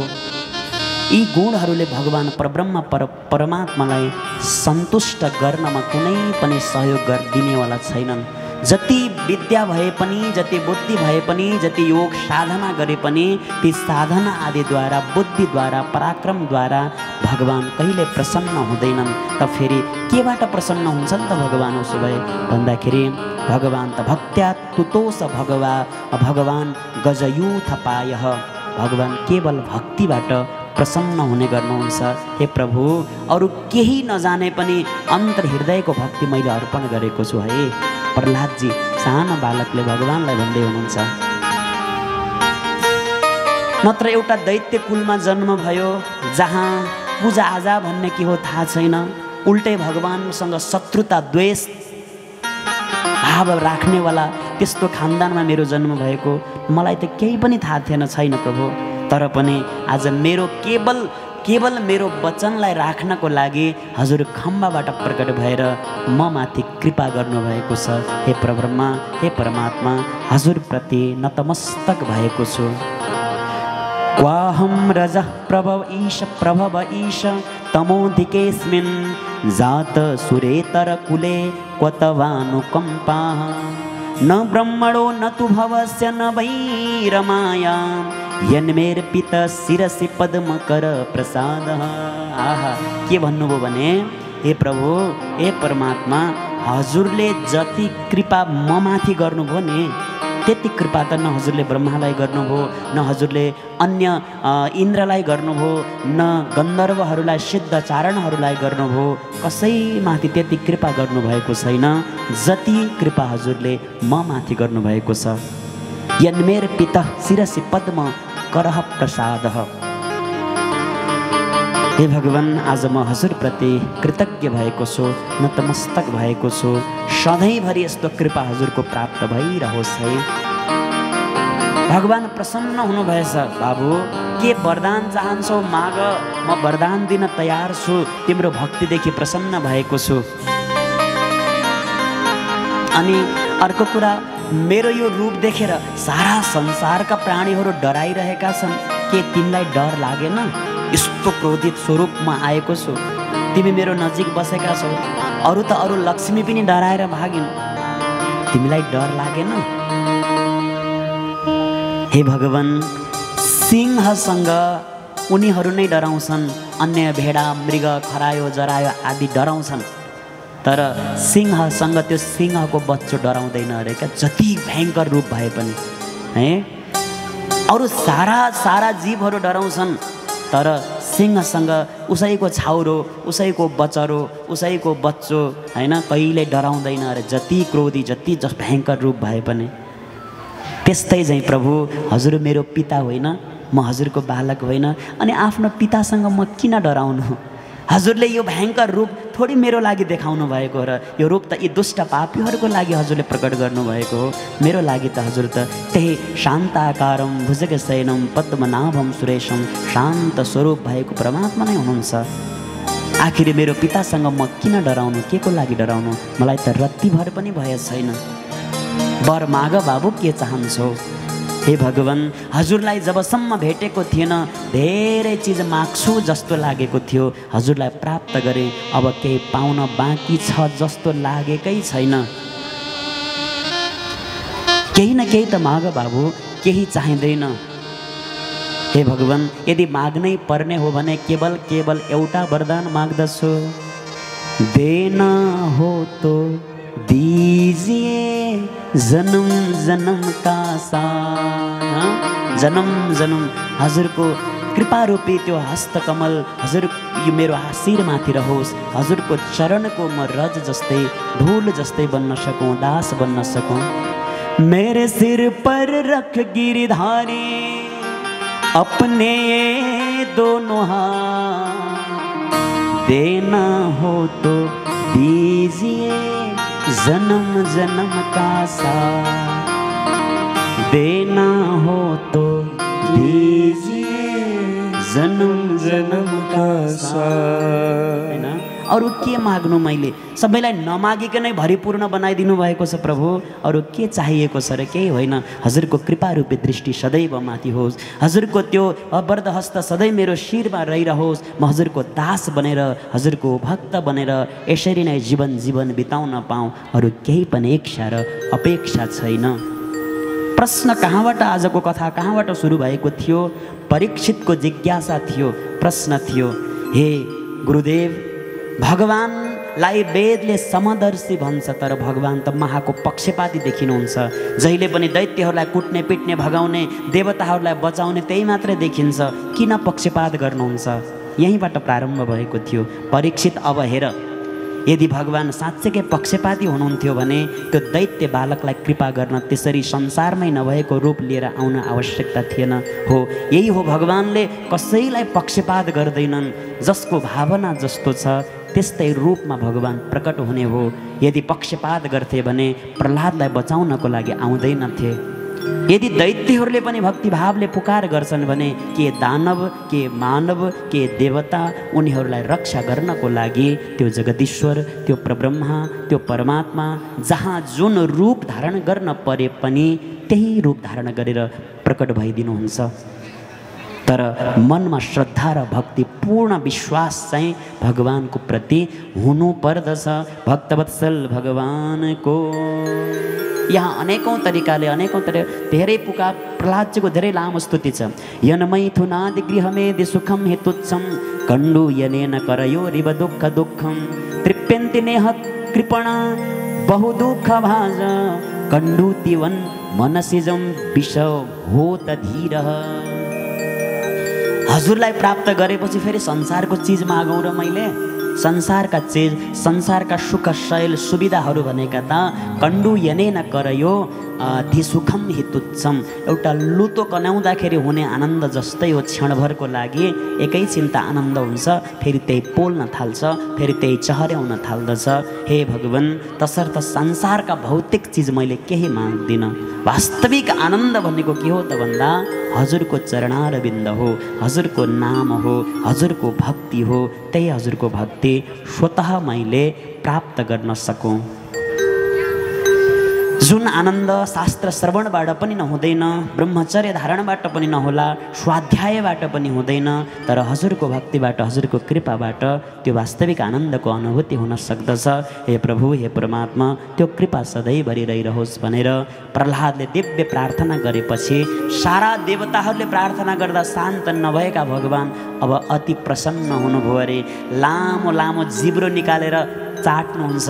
यी गुणहरूले भगवान परब्रह्म परमात्मालाई सन्तुष्ट गर्नमा कुनै पनि सहयोग गरिदिनेवाला छैनन्। जति विद्या भए पनि जति बुद्धि भए पनि जति योग साधना गरे पनि ती साधना आदिद्वारा बुद्धिद्वारा पराक्रमद्वारा भगवान कहिले प्रसन्न हुँदैनन्। त फेरि केबाट प्रसन्न हुन्छन् त भगवान? उसो भए भन्दाखेरि भगवान त भक्त्या तुतोष भगवा भगवान गजयूथ पायः, भगवान केवल भक्तिबाट प्रसन्न हुने गर्नुहुन्छ। हे प्रभु अरू केही नजाने पनि अन्तर्हृदयको भक्ति मैले अर्पण गरेको छु है। प्रहलादजी सानो बालकले भगवानलाई भन्दै हुनुहुन्छ। नत्र एउटा दैत्य कुलमा जन्म भयो जहाँ पूजाआजा भन्ने के हो थाहा छैन, उल्टै भगवानसँग शत्रुता द्वेष भाव राख्नेवाला त्यस्तो खानदानमा मेरो जन्म भएको मलाई त केही पनि थाहा थिएन छैन प्रभु। तर पनि आज मेरो केवल मेरो वचनलाई राख्नको लागि हजुर खम्बाबाट प्रकट भएर म माथि कृपा गर्नुभएको छ। हे परब्रह्मा हे परमात्मा हजुरप्रति नतमस्तक भएको छु। क्वाहम रजः प्रभव ईश तमोधिकेस्मिन् जात सुरेतर कुले क्वतवानुकम्पा न ब्रह्मणो न तु भवस्य न वै रमाया यन्मेर पिता शिरसि पद्मकर प्रसाद। आहा के भन्नुभयो भने हे प्रभु हे परमात्मा हजुरले जति कृपा म माथि गर्नुभयो नि त्यति कृपा त न हजुरले ब्रह्मालाई गर्नुभयो, न हजुरले अन्य इन्द्रलाई गर्नुभयो, न गन्धर्वहरूलाई सिद्ध चारणहरूलाई गर्नुभयो, कसैमाथि त्यति कृपा गर्नुभएको छैन जति कृपा हजुरले म माथि गर्नुभएको छ। यन्मेर पिता शिरसि पद्म करह प्रसाद। हे भगवान आज म हजुरप्रति कृतज्ञ भएको छु नतमस्तक भएको छु, सधैँभरि यस्तो कृपा हजुरको प्राप्त भइरहोस् है। भगवान प्रसन्न हुनुभएछ। बाबु के वरदान चाहन्छौ माग, म वरदान दिन तयार छु, तिम्रो भक्तिदेखि प्रसन्न भएको छु। अनि अर्को कुरा, मेरो यो रूप देखेर सारा संसारका प्राणीहरू डराइरहेका छन् के तिमीलाई डर लागेन? यस्तो क्रोधित स्वरूपमा आएको छु, तिमी मेरो नजिक बसेका छौ। अरू त अरू लक्ष्मी पनि डराएर भागिन्, तिमीलाई डर लागेन? हे भगवान, सिंहसँग उनीहरू नै डराउँछन्, अन्य भेडा मृग खरायो जरायो आदि डराउँछन्, तर सिंहसँग त्यो सिंहको बच्चो डराउँदैन अरे क्या, जति भयंकर रूप भए पनि है। अरू सारा सारा जीवहरू डराउँछन्, तर सिंहसँग उसैको छाउरो उसैको बचरो उसैको बच्चो हैन कहिले डराउँदैन अरे, जति क्रोधी जति भयंकर रूप भए पनि। त्यस्तै चाहिँ प्रभु हजुर मेरो पिता होइन, म हजुरको बालक होइन, अनि आफ्नो पितासँग म किन डराउनु? हजुरले यो भयंकर रूप थोड़ी मेरो लागि देखाउनु भएको हो र? यो रूप त यी दुष्ट पापीहरूको लागि हजुरले प्रकट गर्नुभएको हो, मेरो लागि त हजुर त त्यही शान्ताकारम भुजगशयनम पद्मनाभम सुरेशम शान्त स्वरूप भएको परमात्मा नै हुनुहुन्छ। आखिर मेरो पितासँग म किन डराउनु? के को लागि डराउनु? मलाई त रत्तीभर पनि भय छैन। वर माग बाबु, के चाहन्छौ? हे भगवान, हजुरलाई जबसम्म भेटेको थिएन धेरै चिज माग्छु जस्तो लागेको थियो, हजुरलाई प्राप्त गरे, अब केही पाउन बाँकी छ जस्तो लागेकै छैन। केही न केही त माग बाबु, केही चाहिँदैन। हे भगवान, यदि माग्नै पर्ने हो भने केवल केवल एउटा वरदान माग्दछु, देना हो तो दीजिए जन्म जन्म का साथ, जन्म जन्म हजुर को कृपा रूपी त्यो हस्तकमल हजुर यो मेरो शिरमाथि रहोस्, हजुर को चरण को म रज जस्तै धूल जस्तै बन्न सकूँ, दास बन्न सकूँ। मेरे सिर पर रख गिरधारी अपने दोनों हाथ, देना हो तो दीजिए जन्म जन्म का साथ, देना हो तो दीजिए जन्म जन्म का साथ, हैन? अरू के माग्नु? मैले सबैलाई नमागिकनै भरिपूर्ण बनाइदिनु भएको छ प्रभु, अरू के चाहिएको छ र? केही होइन, हजुरको कृपा रूपी दृष्टि सदैव माथि होस्, हजुरको त्यो अबर्द हस्त सधैँ मेरो शिरमा रहिरहोस्, म हजुरको दास बनेर हजुरको भक्त बनेर यसरी नै जीवन जीवन बिताउन पाऊँ, अरू केही पनि इच्छा र अपेक्षा छैन। प्रश्न कहाँबाट, आजको कथा कहाँबाट सुरु भएको थियो? परीक्षितको जिज्ञासा थियो, प्रश्न थियो। हे गुरुदेव, भगवानलाई वेदले समदर्शी भन्छ, तर भगवान त महाको पक्षपाती देखिनुहुन्छ। जहिले पनि दैत्यहरूलाई कुट्ने पिट्ने भगाउने, देवताहरूलाई बचाउने त्यही मात्रै देखिन्छ, किन पक्षपात गर्नुहुन्छ? यहीँबाट प्रारम्भ भएको थियो। परीक्षित, अब हेर, यदि भगवान साँच्चैकै पक्षपाती हुनुहुन्थ्यो भने त्यो दैत्य बालकलाई कृपा गर्न त्यसरी संसारमै नभएको रूप लिएर आउन आवश्यकता थिएन। हो, यही हो, भगवानले कसैलाई पक्षपात गर्दैनन्, जसको भावना जस्तो छ त्यस्तै रूपमा भगवान प्रकट हुने हो। यदि पक्षपात गर्थे भने प्रह्लादलाई बचाउनको लागि आउँदैनथे। यदि दैत्यहरूले पनि भक्तिभावले पुकार गर्छन् भने के दानव, के मानव, के देवता उनीहरूलाई रक्षा गर्नको लागि त्यो जगदीश्वर, त्यो परब्रह्मा, त्यो परमात्मा जहाँ जुन रूप धारण गर्न परे पनि त्यही रूप धारण गरेर प्रकट भइदिनुहुन्छ। तर मनमा श्रद्धा र भक्ति पूर्ण विश्वास चाहिँ भगवानको प्रति हुनुपर्दछ। भक्तवत्सल भगवानको यहाँ अनेकौं तरिकाले अनेकौं तरिका धेरै पुकार। प्रह्लादजीको धेरै लामो स्तुति छ। यन मैथुनादि गृहमेदि सुखम हेतुच्छम कण्डु यनेन करयो रिव दुःख दुःखम तृप्यन्ति नेह कृपण बहु दुःख भाज कण्डु तिवन मनसिजम विषव हो तधीर। हजुरलाई प्राप्त गरेपछि फेरि संसारको चिज मागौँ र? मैले संसारका चिज, संसारका सुखशैल सुविधाहरू भनेका त कण्डु यनेन करयो धी सुखम हेतुच्छम, एउटा लुतो कनाउँदाखेरि हुने आनन्द जस्तै हो। क्षणभरको लागि एकैछिन त आनन्द हुन्छ, फेरि त्यही पोल्न थाल्छ, फेरि त्यही चहर्याउन थाल्दछ। हे भगवान, तसर्थ संसारका भौतिक चिज मैले केही माग्दिनँ। वास्तविक आनन्द भनेको के हो त भन्दा हजुरको चरणारविन्द हो, हजुरको नाम हो, हजुरको भक्ति हो। त्यही हजुरको भक्ति स्वतः मैले प्राप्त गर्न सकौँ। जुन आनन्द शास्त्र श्रवणबाट पनि नहुँदैन, ब्रह्मचर्य धारणबाट पनि नहोला, स्वाध्यायबाट पनि हुँदैन, तर हजुरको भक्तिबाट हजुरको कृपाबाट त्यो वास्तविक आनन्दको अनुभूति हुन सक्दछ। हे प्रभु, हे परमात्मा, त्यो कृपा सधैँभरि रहिरहोस् भनेर प्रह्लादले दिव्य प्रार्थना गरेपछि सारा देवताहरूले प्रार्थना गर्दा शान्त नभएका भगवान् अब अति प्रसन्न हुनुभयो अरे। लामो लामो जिब्रो निकालेर चाट्नुहुन्छ,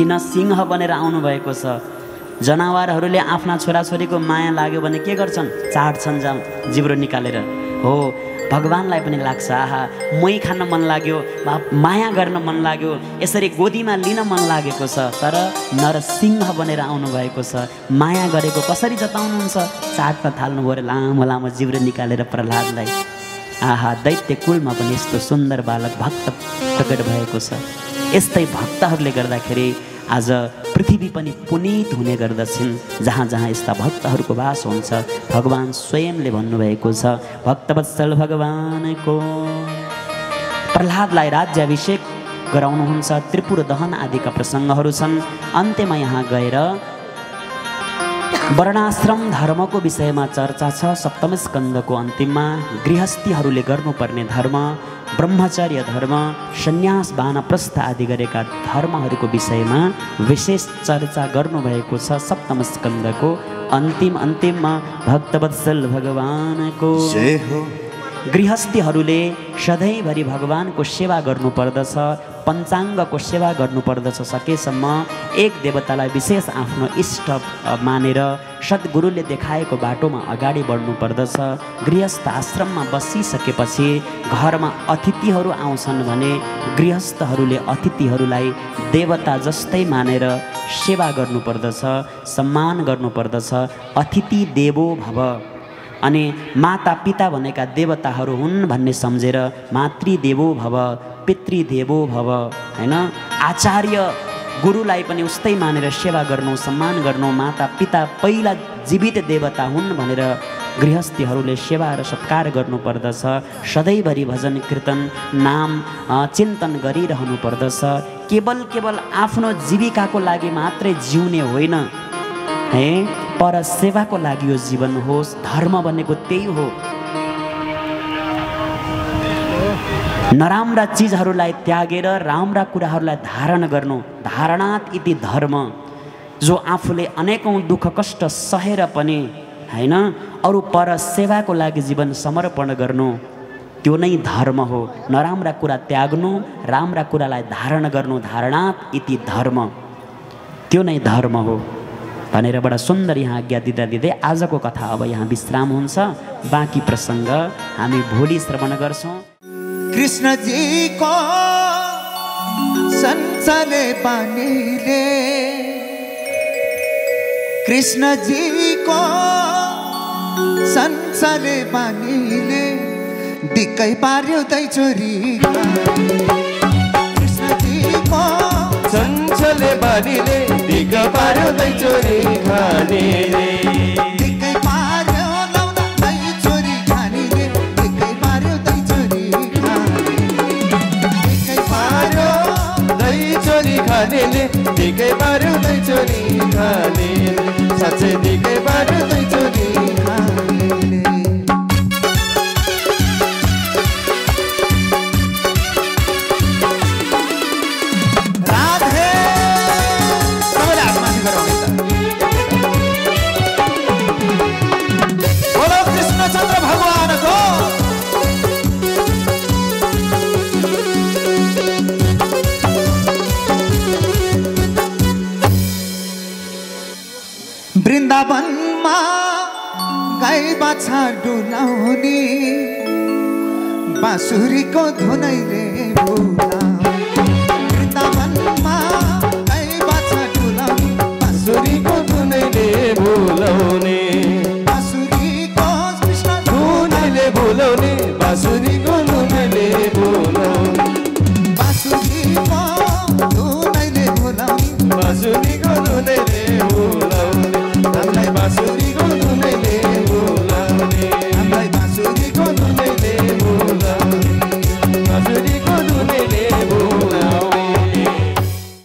किन सिंह बनेर आउनुभएको छ। जनावरहरूले आफ्ना छोराछोरीको माया लाग्यो भने के गर्छन्, चाट्छन् जाम जिब्रो निकालेर। हो, भगवान्लाई पनि लाग्छ, आहा मै खान मन लाग्यो, माया गर्न मन लाग्यो, यसरी गोदीमा लिन मन लागेको छ, तर नरसिंह बनेर आउनुभएको छ। माया गरेको कसरी जताउनुहुन्छ, चाट्न थाल्नुभयो अरे लामो लामो जिब्रो निकालेर प्रह्लादलाई। आहा, दैत्य कुलमा पनि यस्तो सुन्दर बालक भक्त प्रकट भएको छ। यस्तै भक्तहरूले गर्दाखेरि आज पृथ्वी पनि पुनीत हुने गर्दछन्। जहाँ जहाँ यस्ता भक्तहरूको वास हुन्छ, भगवान् स्वयंले भन्नुभएको छ, भक्तवत्सल भगवानको। प्रह्लादलाई राज्याभिषेक गराउनुहुन्छ, त्रिपुर दहन आदिका प्रसङ्गहरू छन्। अन्त्यमा यहाँ गएर वर्णाश्रम धर्मको विषयमा चर्चा छ। सप्तम स्कन्दको अन्तिममा गृहस्थीहरूले गर्नुपर्ने धर्म, ब्रह्मचर्य धर्म, सन्यास, वानप्रस्थ आदि गरेका धर्महरूको विषयमा विशेष चर्चा गर्नुभएको छ। सप्तम स्कन्दको अन्तिममा भक्तवत्सल भगवानको। गृहस्थीहरूले सधैँभरि भगवानको सेवा गर्नुपर्दछ, पञ्चाङ्गको सेवा गर्नुपर्दछ। सकेसम्म एक देवतालाई विशेष आफ्नो इष्ट मानेर सद्गुरुले देखाएको बाटोमा अगाडि बढ्नुपर्दछ। गृहस्थ आश्रममा बसिसकेपछि घरमा अतिथिहरू आउँछन् भने गृहस्थहरूले अतिथिहरूलाई देवता जस्तै मानेर सेवा गर्नुपर्दछ, सम्मान गर्नुपर्दछ। अतिथि देवो भव, अनि माता पिता भनेका देवताहरू हुन् भन्ने सम्झेर मातृदेवो भव, पितृदेवो भव, हैन। आचार्य गुरुलाई पनि उस्तै मानेर सेवा गर्नु, सम्मान गर्नु। माता पिता पहिला जीवित देवता हुन् भनेर गृहस्थीहरूले सेवा र सत्कार गर्नुपर्दछ। सधैँभरि भजन कीर्तन नाम चिन्तन गरिरहनु पर्दछ। केवल आफ्नो जीविकाको लागि मात्रै जिउने होइन है, पर सेवाको लागि यो जीवन होस्। धर्म भनेको त्यही हो। नराम्रा चिजहरूलाई त्यागेर राम्रा कुराहरूलाई धारण गर्नु, धारणात् इति धर्म। जो आफूले अनेकौँ दुःख कष्ट सहेर पनि, हैन, अरू पर सेवाको लागि जीवन समर्पण गर्नु, त्यो नै धर्म हो। नराम्रा कुरा त्याग्नु, राम्रा कुरालाई धारण गर्नु, धारणात् इति धर्म, त्यो नै धर्म हो भनेर बडा सुन्दर यहाँ आज्ञा दिँदा दिँदै आजको कथा अब यहाँ विश्राम हुन्छ। बाँकी प्रसङ्ग हामी भोलि श्रवण गर्छौँ। कृष्णजीको सञ्चले पानीले, कृष्णजीको सञ्चले पानीले दिक्कै पार्यो दैचोरीका। कृष्णजीको सञ्चले पानीले दिक्क पार्यो दैचोरी खानेले। दिकै पार्यो दैचोरी खानेले, साँच्चै दिकै पार्यो दैचोरी खानेले। राधे सबैले आत्माथि गराउने त बोलो कृष्णचन्द्र भगवानको। वृन्दावनमा गाई बाछा डुलाउने बाँसुरीको धुनैले भुला।